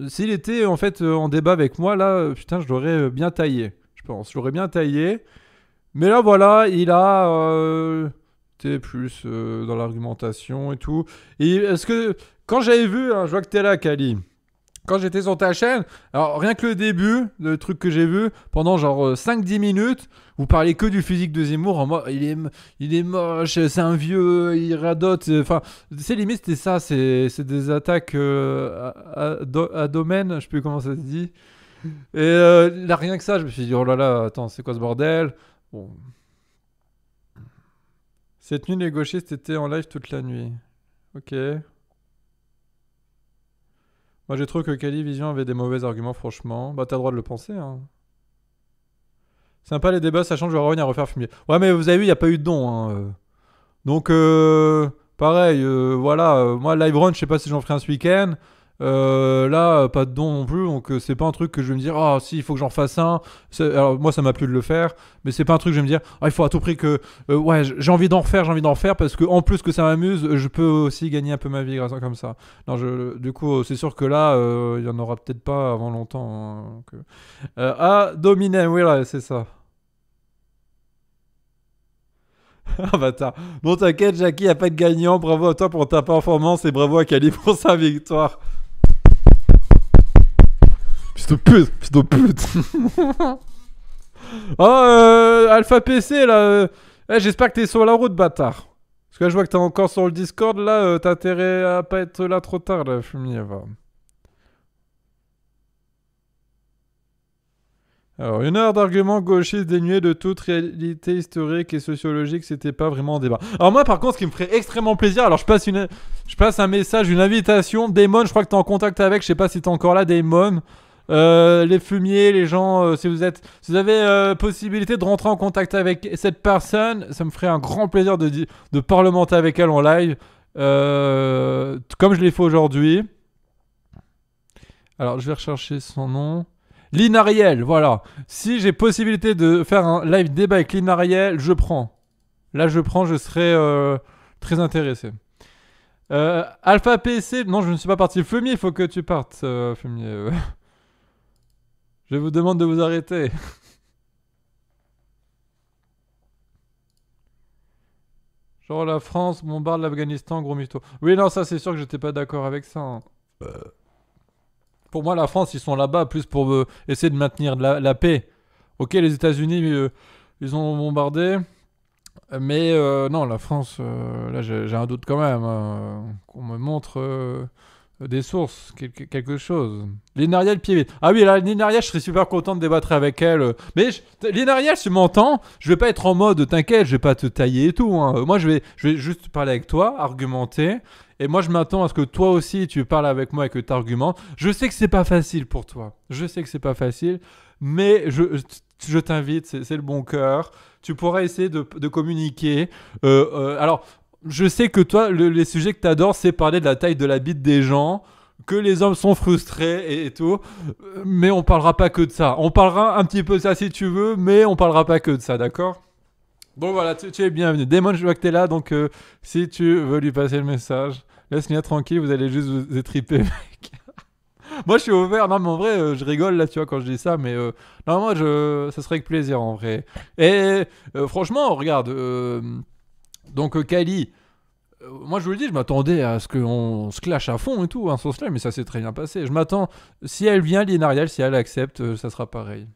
S'il était en fait en débat avec moi là, putain je l'aurais bien taillé, je pense, je l'aurais bien taillé. Mais là, voilà, il a été plus dans l'argumentation et tout. Et est-ce que... Quand j'avais vu... Hein, je vois que t'es là, KaLee. Quand j'étais sur ta chaîne, alors rien que le début, le truc que j'ai vu, pendant genre 5-10 minutes, vous parlez que du physique de Zemmour. En mode, il est moche, c'est un vieux, il radote. Enfin, c'est limite, c'était ça. C'est des attaques à domaine, je sais plus comment ça se dit. Et là, rien que ça, je me suis dit, oh là là, attends, c'est quoi ce bordel ? Bon. Cette nuit, les gauchistes étaient en live toute la nuit. Ok. Moi, j'ai trouvé que KaLee Vision avait des mauvais arguments, franchement. Bah, t'as le droit de le penser, hein. Sympa les débats, sachant que je vais avoir rien à refaire fumier. Ouais, mais vous avez vu, il n'y a pas eu de don, hein. Donc, pareil, voilà. Moi, live run, je sais pas si j'en ferai un ce week-end. Là, pas de don non plus, donc c'est pas un truc que je vais me dire ah oh, si il faut que j'en fasse un. Alors moi ça m'a plu de le faire, mais c'est pas un truc que je vais me dire ah oh, il faut à tout prix que ouais j'ai envie d'en refaire parce que en plus que ça m'amuse, je peux aussi gagner un peu ma vie grâce à comme ça. Non du coup c'est sûr que là il y en aura peut-être pas avant longtemps. Hein, donc, ah Dominem, oui là c'est ça. Ah bâtard. Bon t'inquiète Jackie, y'a pas de gagnant. Bravo à toi pour ta performance et bravo à KaLee pour sa victoire. Putain de pute. Oh Alpha PC là j'espère que t'es sur la route bâtard. Parce que là je vois que t'es encore sur le Discord là, t'as intérêt à pas être là trop tard là, fumier va. Alors, une heure d'arguments gauchistes dénués de toute réalité historique et sociologique, c'était pas vraiment un débat. Alors moi, par contre, ce qui me ferait extrêmement plaisir, alors je passe un message, une invitation. Damon, je crois que t'es en contact avec, je sais pas si t'es encore là, Damon. Les fumiers, les gens, si vous avez possibilité de rentrer en contact avec cette personne, ça me ferait un grand plaisir de parlementer avec elle en live, comme je l'ai fait aujourd'hui. Alors, je vais rechercher son nom. Lynn Ariel, voilà. Si j'ai possibilité de faire un live débat avec Lynn Ariel, je prends. Là, je prends, je serais très intéressé. Alpha PC, non, je ne suis pas parti. Fumier, il faut que tu partes, Fumier. Je vous demande de vous arrêter. Genre la France bombarde l'Afghanistan, gros mytho. Oui, non, ça, c'est sûr que j'étais pas d'accord avec ça. Hein. Pour moi, la France, ils sont là-bas plus pour essayer de maintenir la paix. Ok, les États-Unis, ils ont bombardé. Mais non, la France, là, j'ai un doute quand même. Qu'on me montre des sources, quelque chose. Lynn Ariel, pied vite. Ah oui, là, Lynn Ariel, je serais super content de débattre avec elle. Mais Lynn Ariel, si tu m'entends, je vais pas être en mode t'inquiète, je vais pas te tailler et tout. Hein. Moi, je vais juste parler avec toi, argumenter. Et moi, je m'attends à ce que toi aussi, tu parles avec moi et que tu argumentes. Je sais que c'est pas facile pour toi. Je sais que c'est pas facile. Mais je t'invite, c'est le bon cœur. Tu pourras essayer de communiquer. Alors, je sais que toi, les sujets que tu adores, c'est parler de la taille de la bite des gens, que les hommes sont frustrés et tout. Mais on parlera pas que de ça. On parlera un petit peu de ça si tu veux, mais on parlera pas que de ça, d'accord ? Donc voilà, tu es bienvenu. Damon, je vois que t'es là, donc si tu veux lui passer le message, laisse-moi tranquille, vous allez juste vous étriper, mec. Moi, je suis ouvert. Non, mais en vrai, je rigole, là, tu vois, quand je dis ça, mais non, moi, ça serait avec plaisir, en vrai. Et franchement, regarde, donc KaLee, moi, je vous le dis, je m'attendais à ce qu'on se clash à fond et tout, hein, sans cela, mais ça s'est très bien passé. Je m'attends, si elle vient, Lynn Ariel, si elle accepte, ça sera pareil.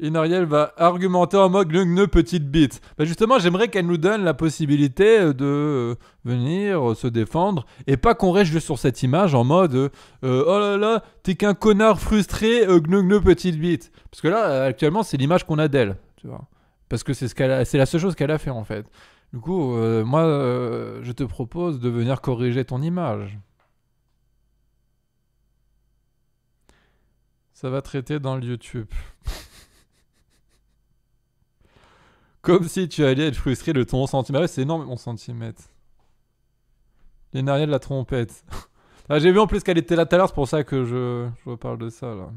Inariel va argumenter en mode ne petite bite. Bah justement, j'aimerais qu'elle nous donne la possibilité de venir se défendre et pas qu'on reste juste sur cette image en mode oh là là, t'es qu'un connard frustré, gne petite bite. Parce que là, actuellement, c'est l'image qu'on a d'elle, tu vois. Parce que c'est la seule chose qu'elle a fait en fait. Du coup, moi, je te propose de venir corriger ton image. Ça va traiter dans le YouTube. Comme si tu allais être frustré de ton centimètre. Ouais, c'est énorme, mon centimètre. Lynn Ariel de la trompette. Ah, j'ai vu en plus qu'elle était là tout à l'heure, c'est pour ça que je reparle de ça, là.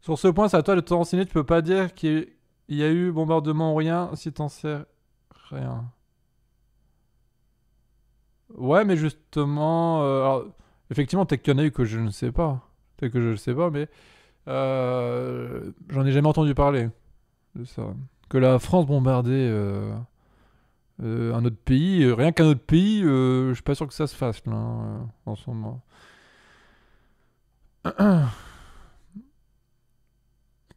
Sur ce point, c'est à toi de te renseigner. Tu peux pas dire qu'il y a eu bombardement ou rien si t'en sais rien. Ouais, mais justement... alors, effectivement, peut-être qu'il y en a eu que je ne sais pas. Peut-être que je ne sais pas, mais... j'en ai jamais entendu parler. De ça. Que la France bombardait un autre pays, rien qu'un autre pays, je suis pas sûr que ça se fasse là, en ce moment.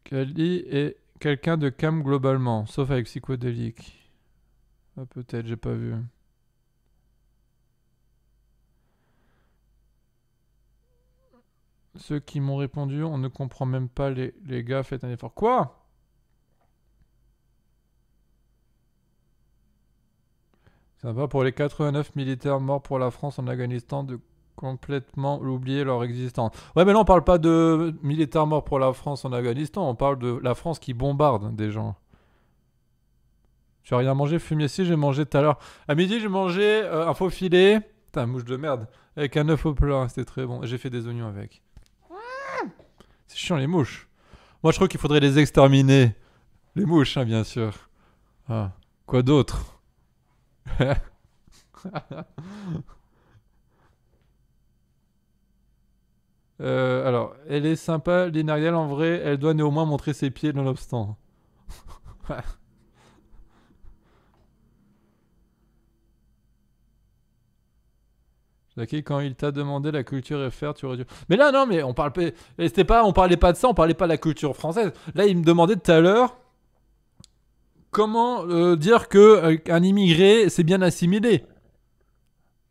KaLee est quelqu'un de calme globalement, sauf avec psychodélique. Ah, peut-être, j'ai pas vu. Ceux qui m'ont répondu, on ne comprend même pas les gars, faites un effort. Quoi ? Sympa pour les 89 militaires morts pour la France en Afghanistan de complètement oublier leur existence. Ouais, mais là, on parle pas de militaires morts pour la France en Afghanistan, on parle de la France qui bombarde des gens. Tu as rien mangé, fumier? Si, j'ai mangé tout à l'heure. À midi, j'ai mangé un faux filet. Putain, mouche de merde. Avec un œuf au plat, c'était très bon. J'ai fait des oignons avec. C'est chiant, les mouches. Moi, je trouve qu'il faudrait les exterminer. Les mouches, hein, bien sûr. Ah. Quoi d'autre? Alors, elle est sympa, Linariel, en vrai, elle doit néanmoins montrer ses pieds nonobstant. Quand il t'a demandé la culture FR, tu aurais dû... Mais là, non, mais on parle pas... C'était pas... On parlait pas de ça, on parlait pas de la culture française. Là, il me demandait tout à l'heure... Comment dire qu'un immigré s'est bien assimilé?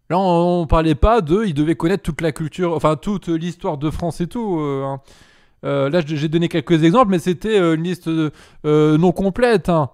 Là, on parlait pas de... Il devait connaître toute la culture... Enfin, toute l'histoire de France et tout. Hein. Là, j'ai donné quelques exemples, mais c'était une liste non complète. Hein.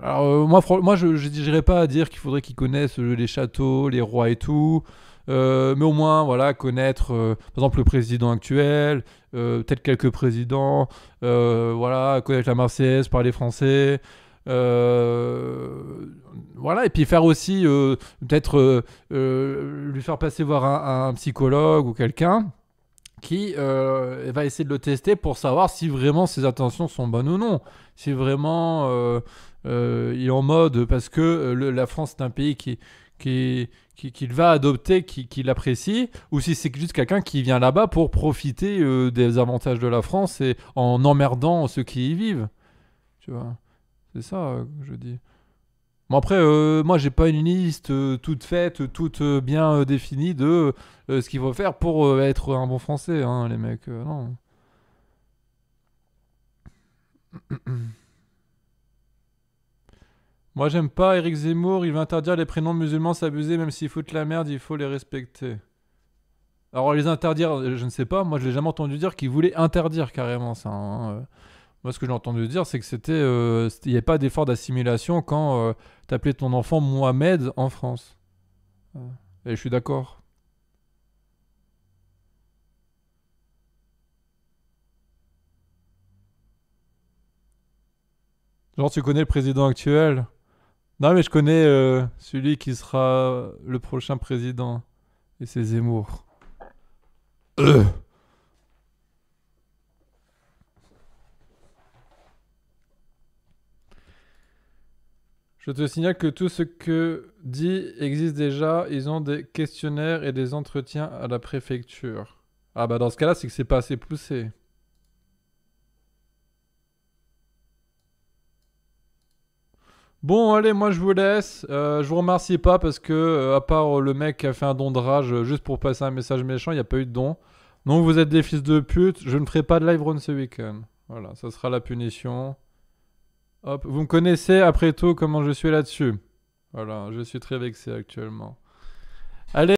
Alors, moi, je n'exigerais pas à dire qu'il faudrait qu'ils connaissent les châteaux, les rois et tout, mais au moins, voilà, connaître, par exemple, le président actuel, peut-être quelques présidents, voilà, connaître la Marseillaise, parler français, voilà, et puis faire aussi, peut-être, lui faire passer voir un psychologue ou quelqu'un qui va essayer de le tester pour savoir si vraiment ses intentions sont bonnes ou non. Si vraiment il est en mode, parce que la France est un pays qu'il va adopter, qu'il apprécie, ou si c'est juste quelqu'un qui vient là-bas pour profiter des avantages de la France et en emmerdant ceux qui y vivent. Tu vois, c'est ça que je dis. Bon après, moi j'ai pas une liste toute faite, toute bien définie de ce qu'il faut faire pour être un bon français, hein, les mecs, non. Moi j'aime pas Éric Zemmour, il veut interdire les prénoms musulmans, s'abuser, même s'ils foutent la merde, il faut les respecter. Alors les interdire, je ne sais pas, moi je l'ai jamais entendu dire qu'il voulait interdire carrément ça, hein, Moi, ce que j'ai entendu dire, c'est que c'était, il n'y avait pas d'effort d'assimilation quand t'appelais ton enfant Mohamed en France. Et je suis d'accord. Genre, tu connais le président actuel? Non, mais je connais celui qui sera le prochain président. Et c'est Zemmour. Je te signale que tout ce que dit existe déjà. Ils ont des questionnaires et des entretiens à la préfecture. Ah bah dans ce cas-là, c'est que c'est pas assez poussé. Bon, allez, moi je vous laisse. Je vous remercie pas parce que, à part le mec qui a fait un don de rage juste pour passer un message méchant, il n'y a pas eu de don. Donc vous êtes des fils de pute. Je ne ferai pas de live run ce week-end. Voilà, ça sera la punition. Hop, vous me connaissez après tout comment je suis là-dessus. Voilà, je suis très vexé actuellement. Allez.